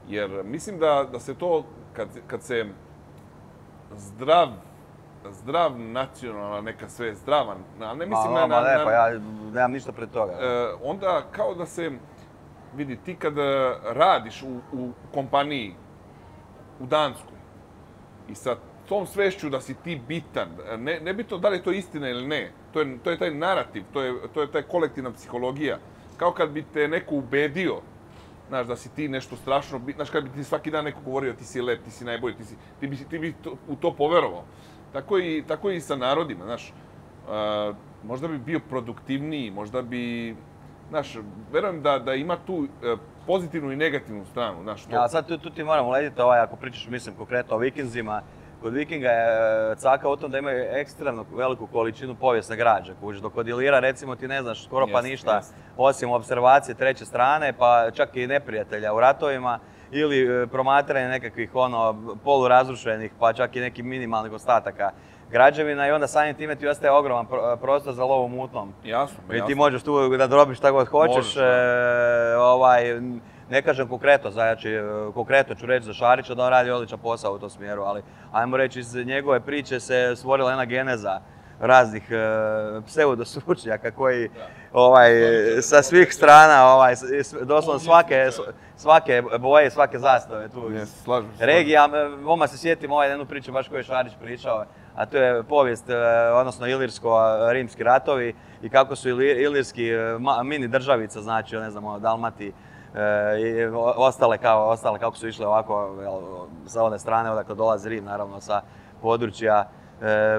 jer mislim da se to, kad se zdrav nacionalna neka sve, zdravan, ali ne mislim na... Ma lepo, ja nemam ništa pred toga. Onda kao da se, vidi, ti kad radiš u kompaniji u Danskoj i sa tom svešću da si ti bitan, nebitno da li je to istina ili ne, to je taj narativ, to je taj kolektivna psihologija. Kao kad bi te neko ubedio, znaš, da si ti nešto strašno, znaš, kad bi ti svaki dan neko govorio ti si lep, ti si najbolji, ti bi u to poverovao. Tako i sa narodima, znaš, možda bi bio produktivniji, možda bi, znaš, verujem da ima tu pozitivnu i negativnu stranu, znaš. Ja, sad tu ti moram uletiti, ako pričaš, mislim, konkretno o Vikinzima. Kod Vikinga je caka u tom da imaju ekstremno veliku količinu povijesne građe. Dok od Ilira recimo ti ne znaš skoro pa ništa osim observacije treće strane, pa čak i neprijatelja u ratovima ili promatranje nekakvih polurazrušenih pa čak i nekih minimalnih ostataka građevina i onda samim time ti ostaje ogroman prostor za lov u mutnom. Jasno, jasno. I ti možeš tu da drobiš šta god hoćeš. Ne kažem konkretno, znači konkretno ću reći za Šarića da on radi odličan posao u tom smjeru, ali ajmo reći iz njegove priče se stvorila jedna geneza raznih pseudostručnjaka koji sa svih strana, doslovno svake boje i svake zastave tu iz regija. Voma se sjetim jednu priču baš koju je Šarić pričao, a to je povijest, odnosno ilirsko-rimski ratovi i kako su ilirski mini državica, znači ne znam, Dalmati, i ostale kako su išle ovako sa one strane, odakle dolazi Rim, naravno sa područja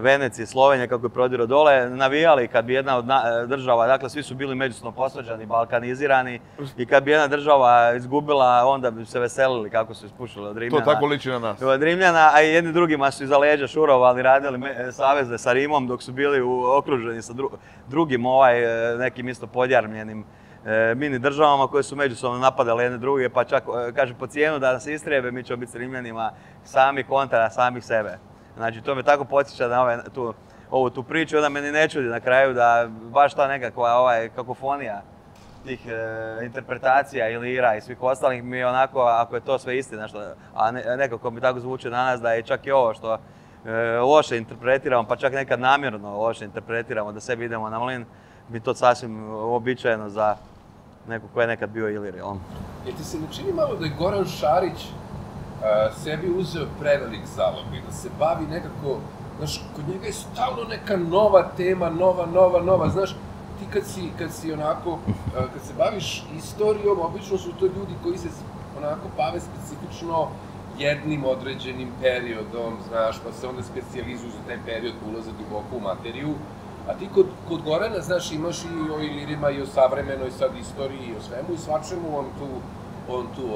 Venecije, Slovenije, kako je prodirao dole, navijali kad bi jedna od država, dakle svi su bili međusobno posvađani, balkanizirani i kad bi jedna država izgubila, onda bi se veselili kako su ispušili od Rimljana. To tako liči na nas. Od Rimljana, a i jedni drugima su iza leđa šurovali, radili saveze sa Rimom dok su bili okruženi sa drugim nekim isto podjarmljenim mini državama koje su međusobno napadale jedne druge, pa čak, kažem, po cijenu da nas istrijebe, mi ćemo biti s Rimljanima sami kontra samih sebe. Znači, to me tako podsjeća na ovu tu priču, onda me ni ne čudi na kraju da baš ta nekakva kakofonija tih interpretacija Ilira i svih ostalih mi je onako, ako je to sve istina, a nekako mi tako zvuči na nas da je čak i ovo što loše interpretiramo, pa čak nekad namjerno loše interpretiramo, da sebi idemo na mlin, bi to sasvim običajeno za neko ko je nekad bio Ilir. Jer ti se ne čini malo da je Goran Šarić sebi uzeo prevelik zalog I da se bavi nekako, znaš, kod njega je stalno neka nova tema, nova, znaš, ti kad si onako, kad se baviš istorijom, obično su to ljudi koji se onako bave specifično jednim određenim periodom, znaš, pa se onda specijalizuju za taj period, ulaze duboko u materiju, a ti kod Gorana, znaš, imaš I o ilirima, I o savremenoj sad istoriji, I o svemu, I svačemu on tu,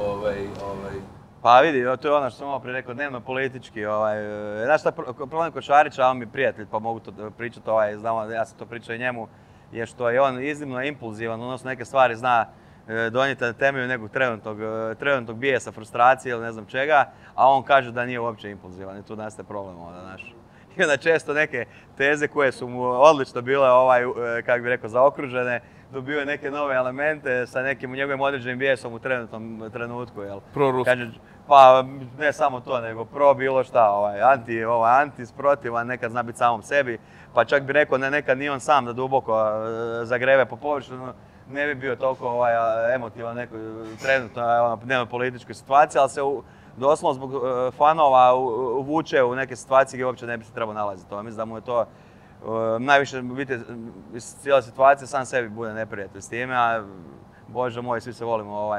Pa vidi, to je ono što sam malo prije rekao, dnevno politički, znaš šta, problem kod Šarića, on mi je prijatelj, pa mogu to pričati, znamo, ja sam to pričao I njemu, je što je on iznimno impulzivan, odnosno neke stvari zna donijeti na temelju nekog trenutnog bijesa, frustracije ili ne znam čega, a on kaže da nije uopće impulzivan I tu nastaje problem onda, znaš. I onda često neke teze koje su mu odlično bile, kako bih rekao, zaokružene, dobio neke nove elemente sa nekim njegovim određenim bijesom u trenutnom trenutku, jel? Pro-rusko. Pa ne samo to, nego pro bilo šta, protivan, nekad zna biti samom sebi, pa čak bih rekao da nekad ni on sam da duboko zagreve po površinu, ne bi bio toliko emotivan nekoj trenutno dnevno-političkoj situaciji, ali se doslovno zbog fanova uvuče u neke situacije gdje uopće ne bi se trebao nalaziti. Mislim da mu je to najviše biti iz cijela situacija sam sebi bude neprijatelj s time, a bože moj, svi se volimo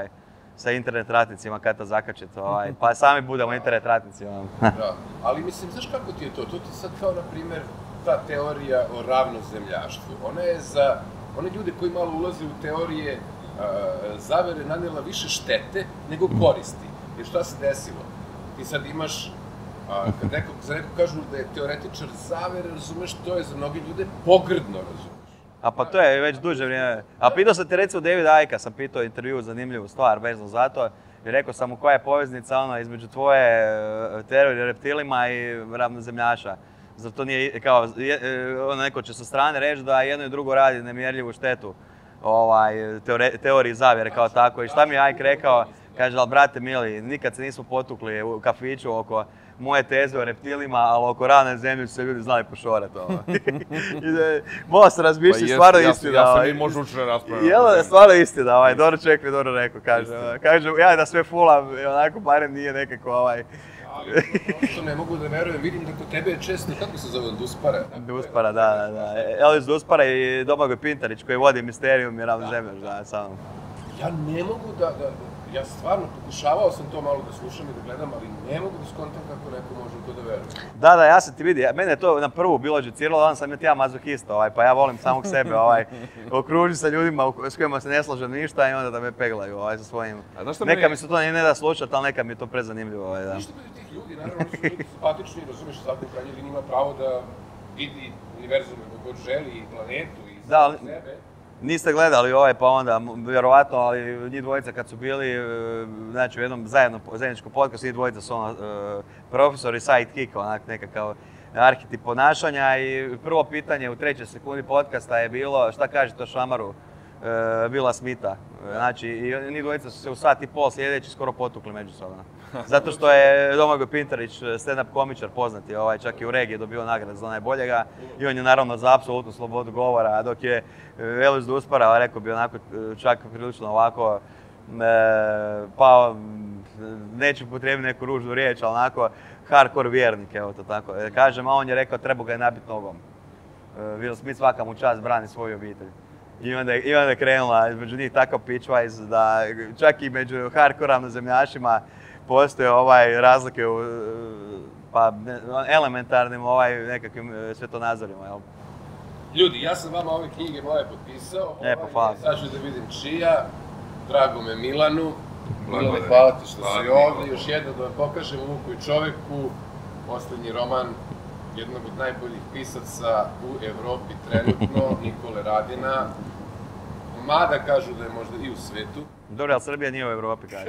sa internet ratnicima kad ta zakačiti, pa sami budemo internet ratnicima. Da, ali mislim, znaš kako ti je to? To ti je sad kao, na primjer, ta teorija o ravnozemljaštvu. Ona je za one ljude koji malo ulaze u teorije zavere nanijela više štete nego koristi. Jer šta se desilo? Ti sad imaš, kad za nekog kažu da je teoretičar zavere, razumeš, to je za mnogi ljude pogrdno, razumeš. A pa to je već duže vrijeme. A pitao sam te recimo David Icke, sam pitao intervju zanimljivu stvar vezano za to. I rekao sam mu koja je poveznica između tvoje teorije o reptilima I ravnozemljaša. Zar to nije kao, neko će sa strane reći da jedno I drugo radi nemjerljivu štetu teoriji zavjere kao tako. I šta mi je Ajk rekao? Kaže, ali brate mili, nikad se nismo potukli u kafiću oko moje teze o reptilima, ali oko rane zemlje su se ljudi znali pošorati. Mola se razmišljati, stvarno istina. Ja sam I možu učne raspravljati. Jel, stvarno istina, dobro čovjek mi dobro rekao. Kaže, ja da sve fulam, onako barem nije nekako Ali ono što ne mogu da verujem, vidim da kod tebe je često, kako se zove, Duspara? Duspara, da. Elis Duspara I Domagoj Pintarić koji vodi Misterium I ravnozemljaš, da, samo. Ja ne mogu da, ja stvarno pokušavao sam to malo da slušam I da gledam, ali ne mogu da skontam kako neko može to da veruje. Da, ja se ti vidi, mene je to na prvu bilo džiciralo, onda sam ja ti mazohista, pa ja volim samog sebe, okružim sa ljudima s kojima se ne slažem ništa I onda da me peglaju sa svojim... Neka mi se to ne da slušati, ali neka mi je to prezanimljivo. Ništa protiv tih ljudi, naravno, oni su ljudi simpatični, razumeš, svaki kralj ima pravo da vidi univerzum kako god želi I planetu I sam sebe. Niste gledali pa onda, vjerovatno, ali njih dvojica kad su bili, znači u jednom zajedničkom podcastu, njih dvojica su profesor I sidekick, onak nekakav arhetip ponašanja I prvo pitanje u trećoj sekundi podcasta je bilo šta kaže to šamaru Bila Smitha. Znači, njih dvojica su se u sat I pol sljedeći skoro potukli međusobno. Zato što je Domagoj Pintarić, stand-up komičar, poznati, čak I u regiji dobio nagrad za najboljega. I on je naravno za apsolutnu slobodu govora, dok je Elis Duspara, rekao bi onako, čak prilično ovako, pa neću potrebiti neku ružnu riječ, ali onako hardcore vjernik, evo to tako. Kažem, a on je rekao treba ga je nabiti nogom. Will Smith svaka mu čast brani svoju obitelj. I onda je krenula među njih takav pitchwise da čak I među hardcore zemljašima postoje razlike u elementarnim nekakvim svetonazorima. Ljudi, ja sam vama ove knjige moje potpisao. Sad ću da vidim čija. Drago me Milanu. Milane, hvala ti što si ovdje. Još jedno da vam pokažem Vuku I čoveku. Poslednji roman jednog od najboljih pisaca u Evropi trenutno, Nikole Radina. Mada kažu da je možda I u svetu. Dobro, ali Srbija nije u Evropi, kažu.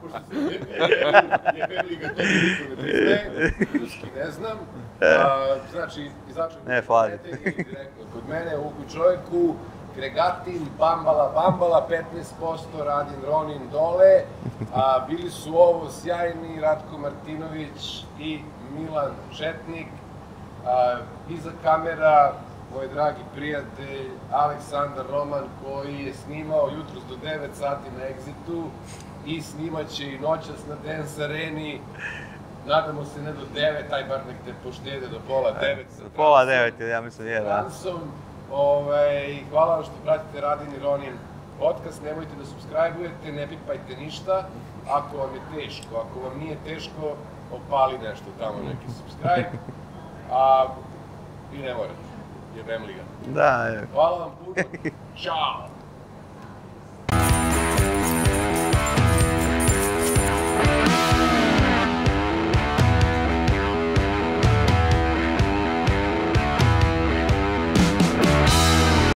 Pošto je velika to sve, ne znam. Znači, izačem i direktno kod mene, Vuku čovjeku, CreGAAtine, Bambala, 15%, Radin Ronin dole. Bili su ovo sjajni Ratko Martinović I Milan Četnik. Iza kamera moj dragi prijatelj Aleksandar Roman, koji je snimao jutros do 9 sati na Exitu i snimat će i noćas na Dance Areni. Nadamo se ne do 9, taj bar nek te poštede do pola 9. Do pola 9, ja mislim je, da. Hvala vam što pratite Radin Ronin podcast, nemojte da subscribe-ujete, ne pipajte ništa. Ako vam je teško, ako vam nije teško, opali nešto tamo, neki subscribe. I ne moram, jer nemam liga. Hvala vam puno, čao!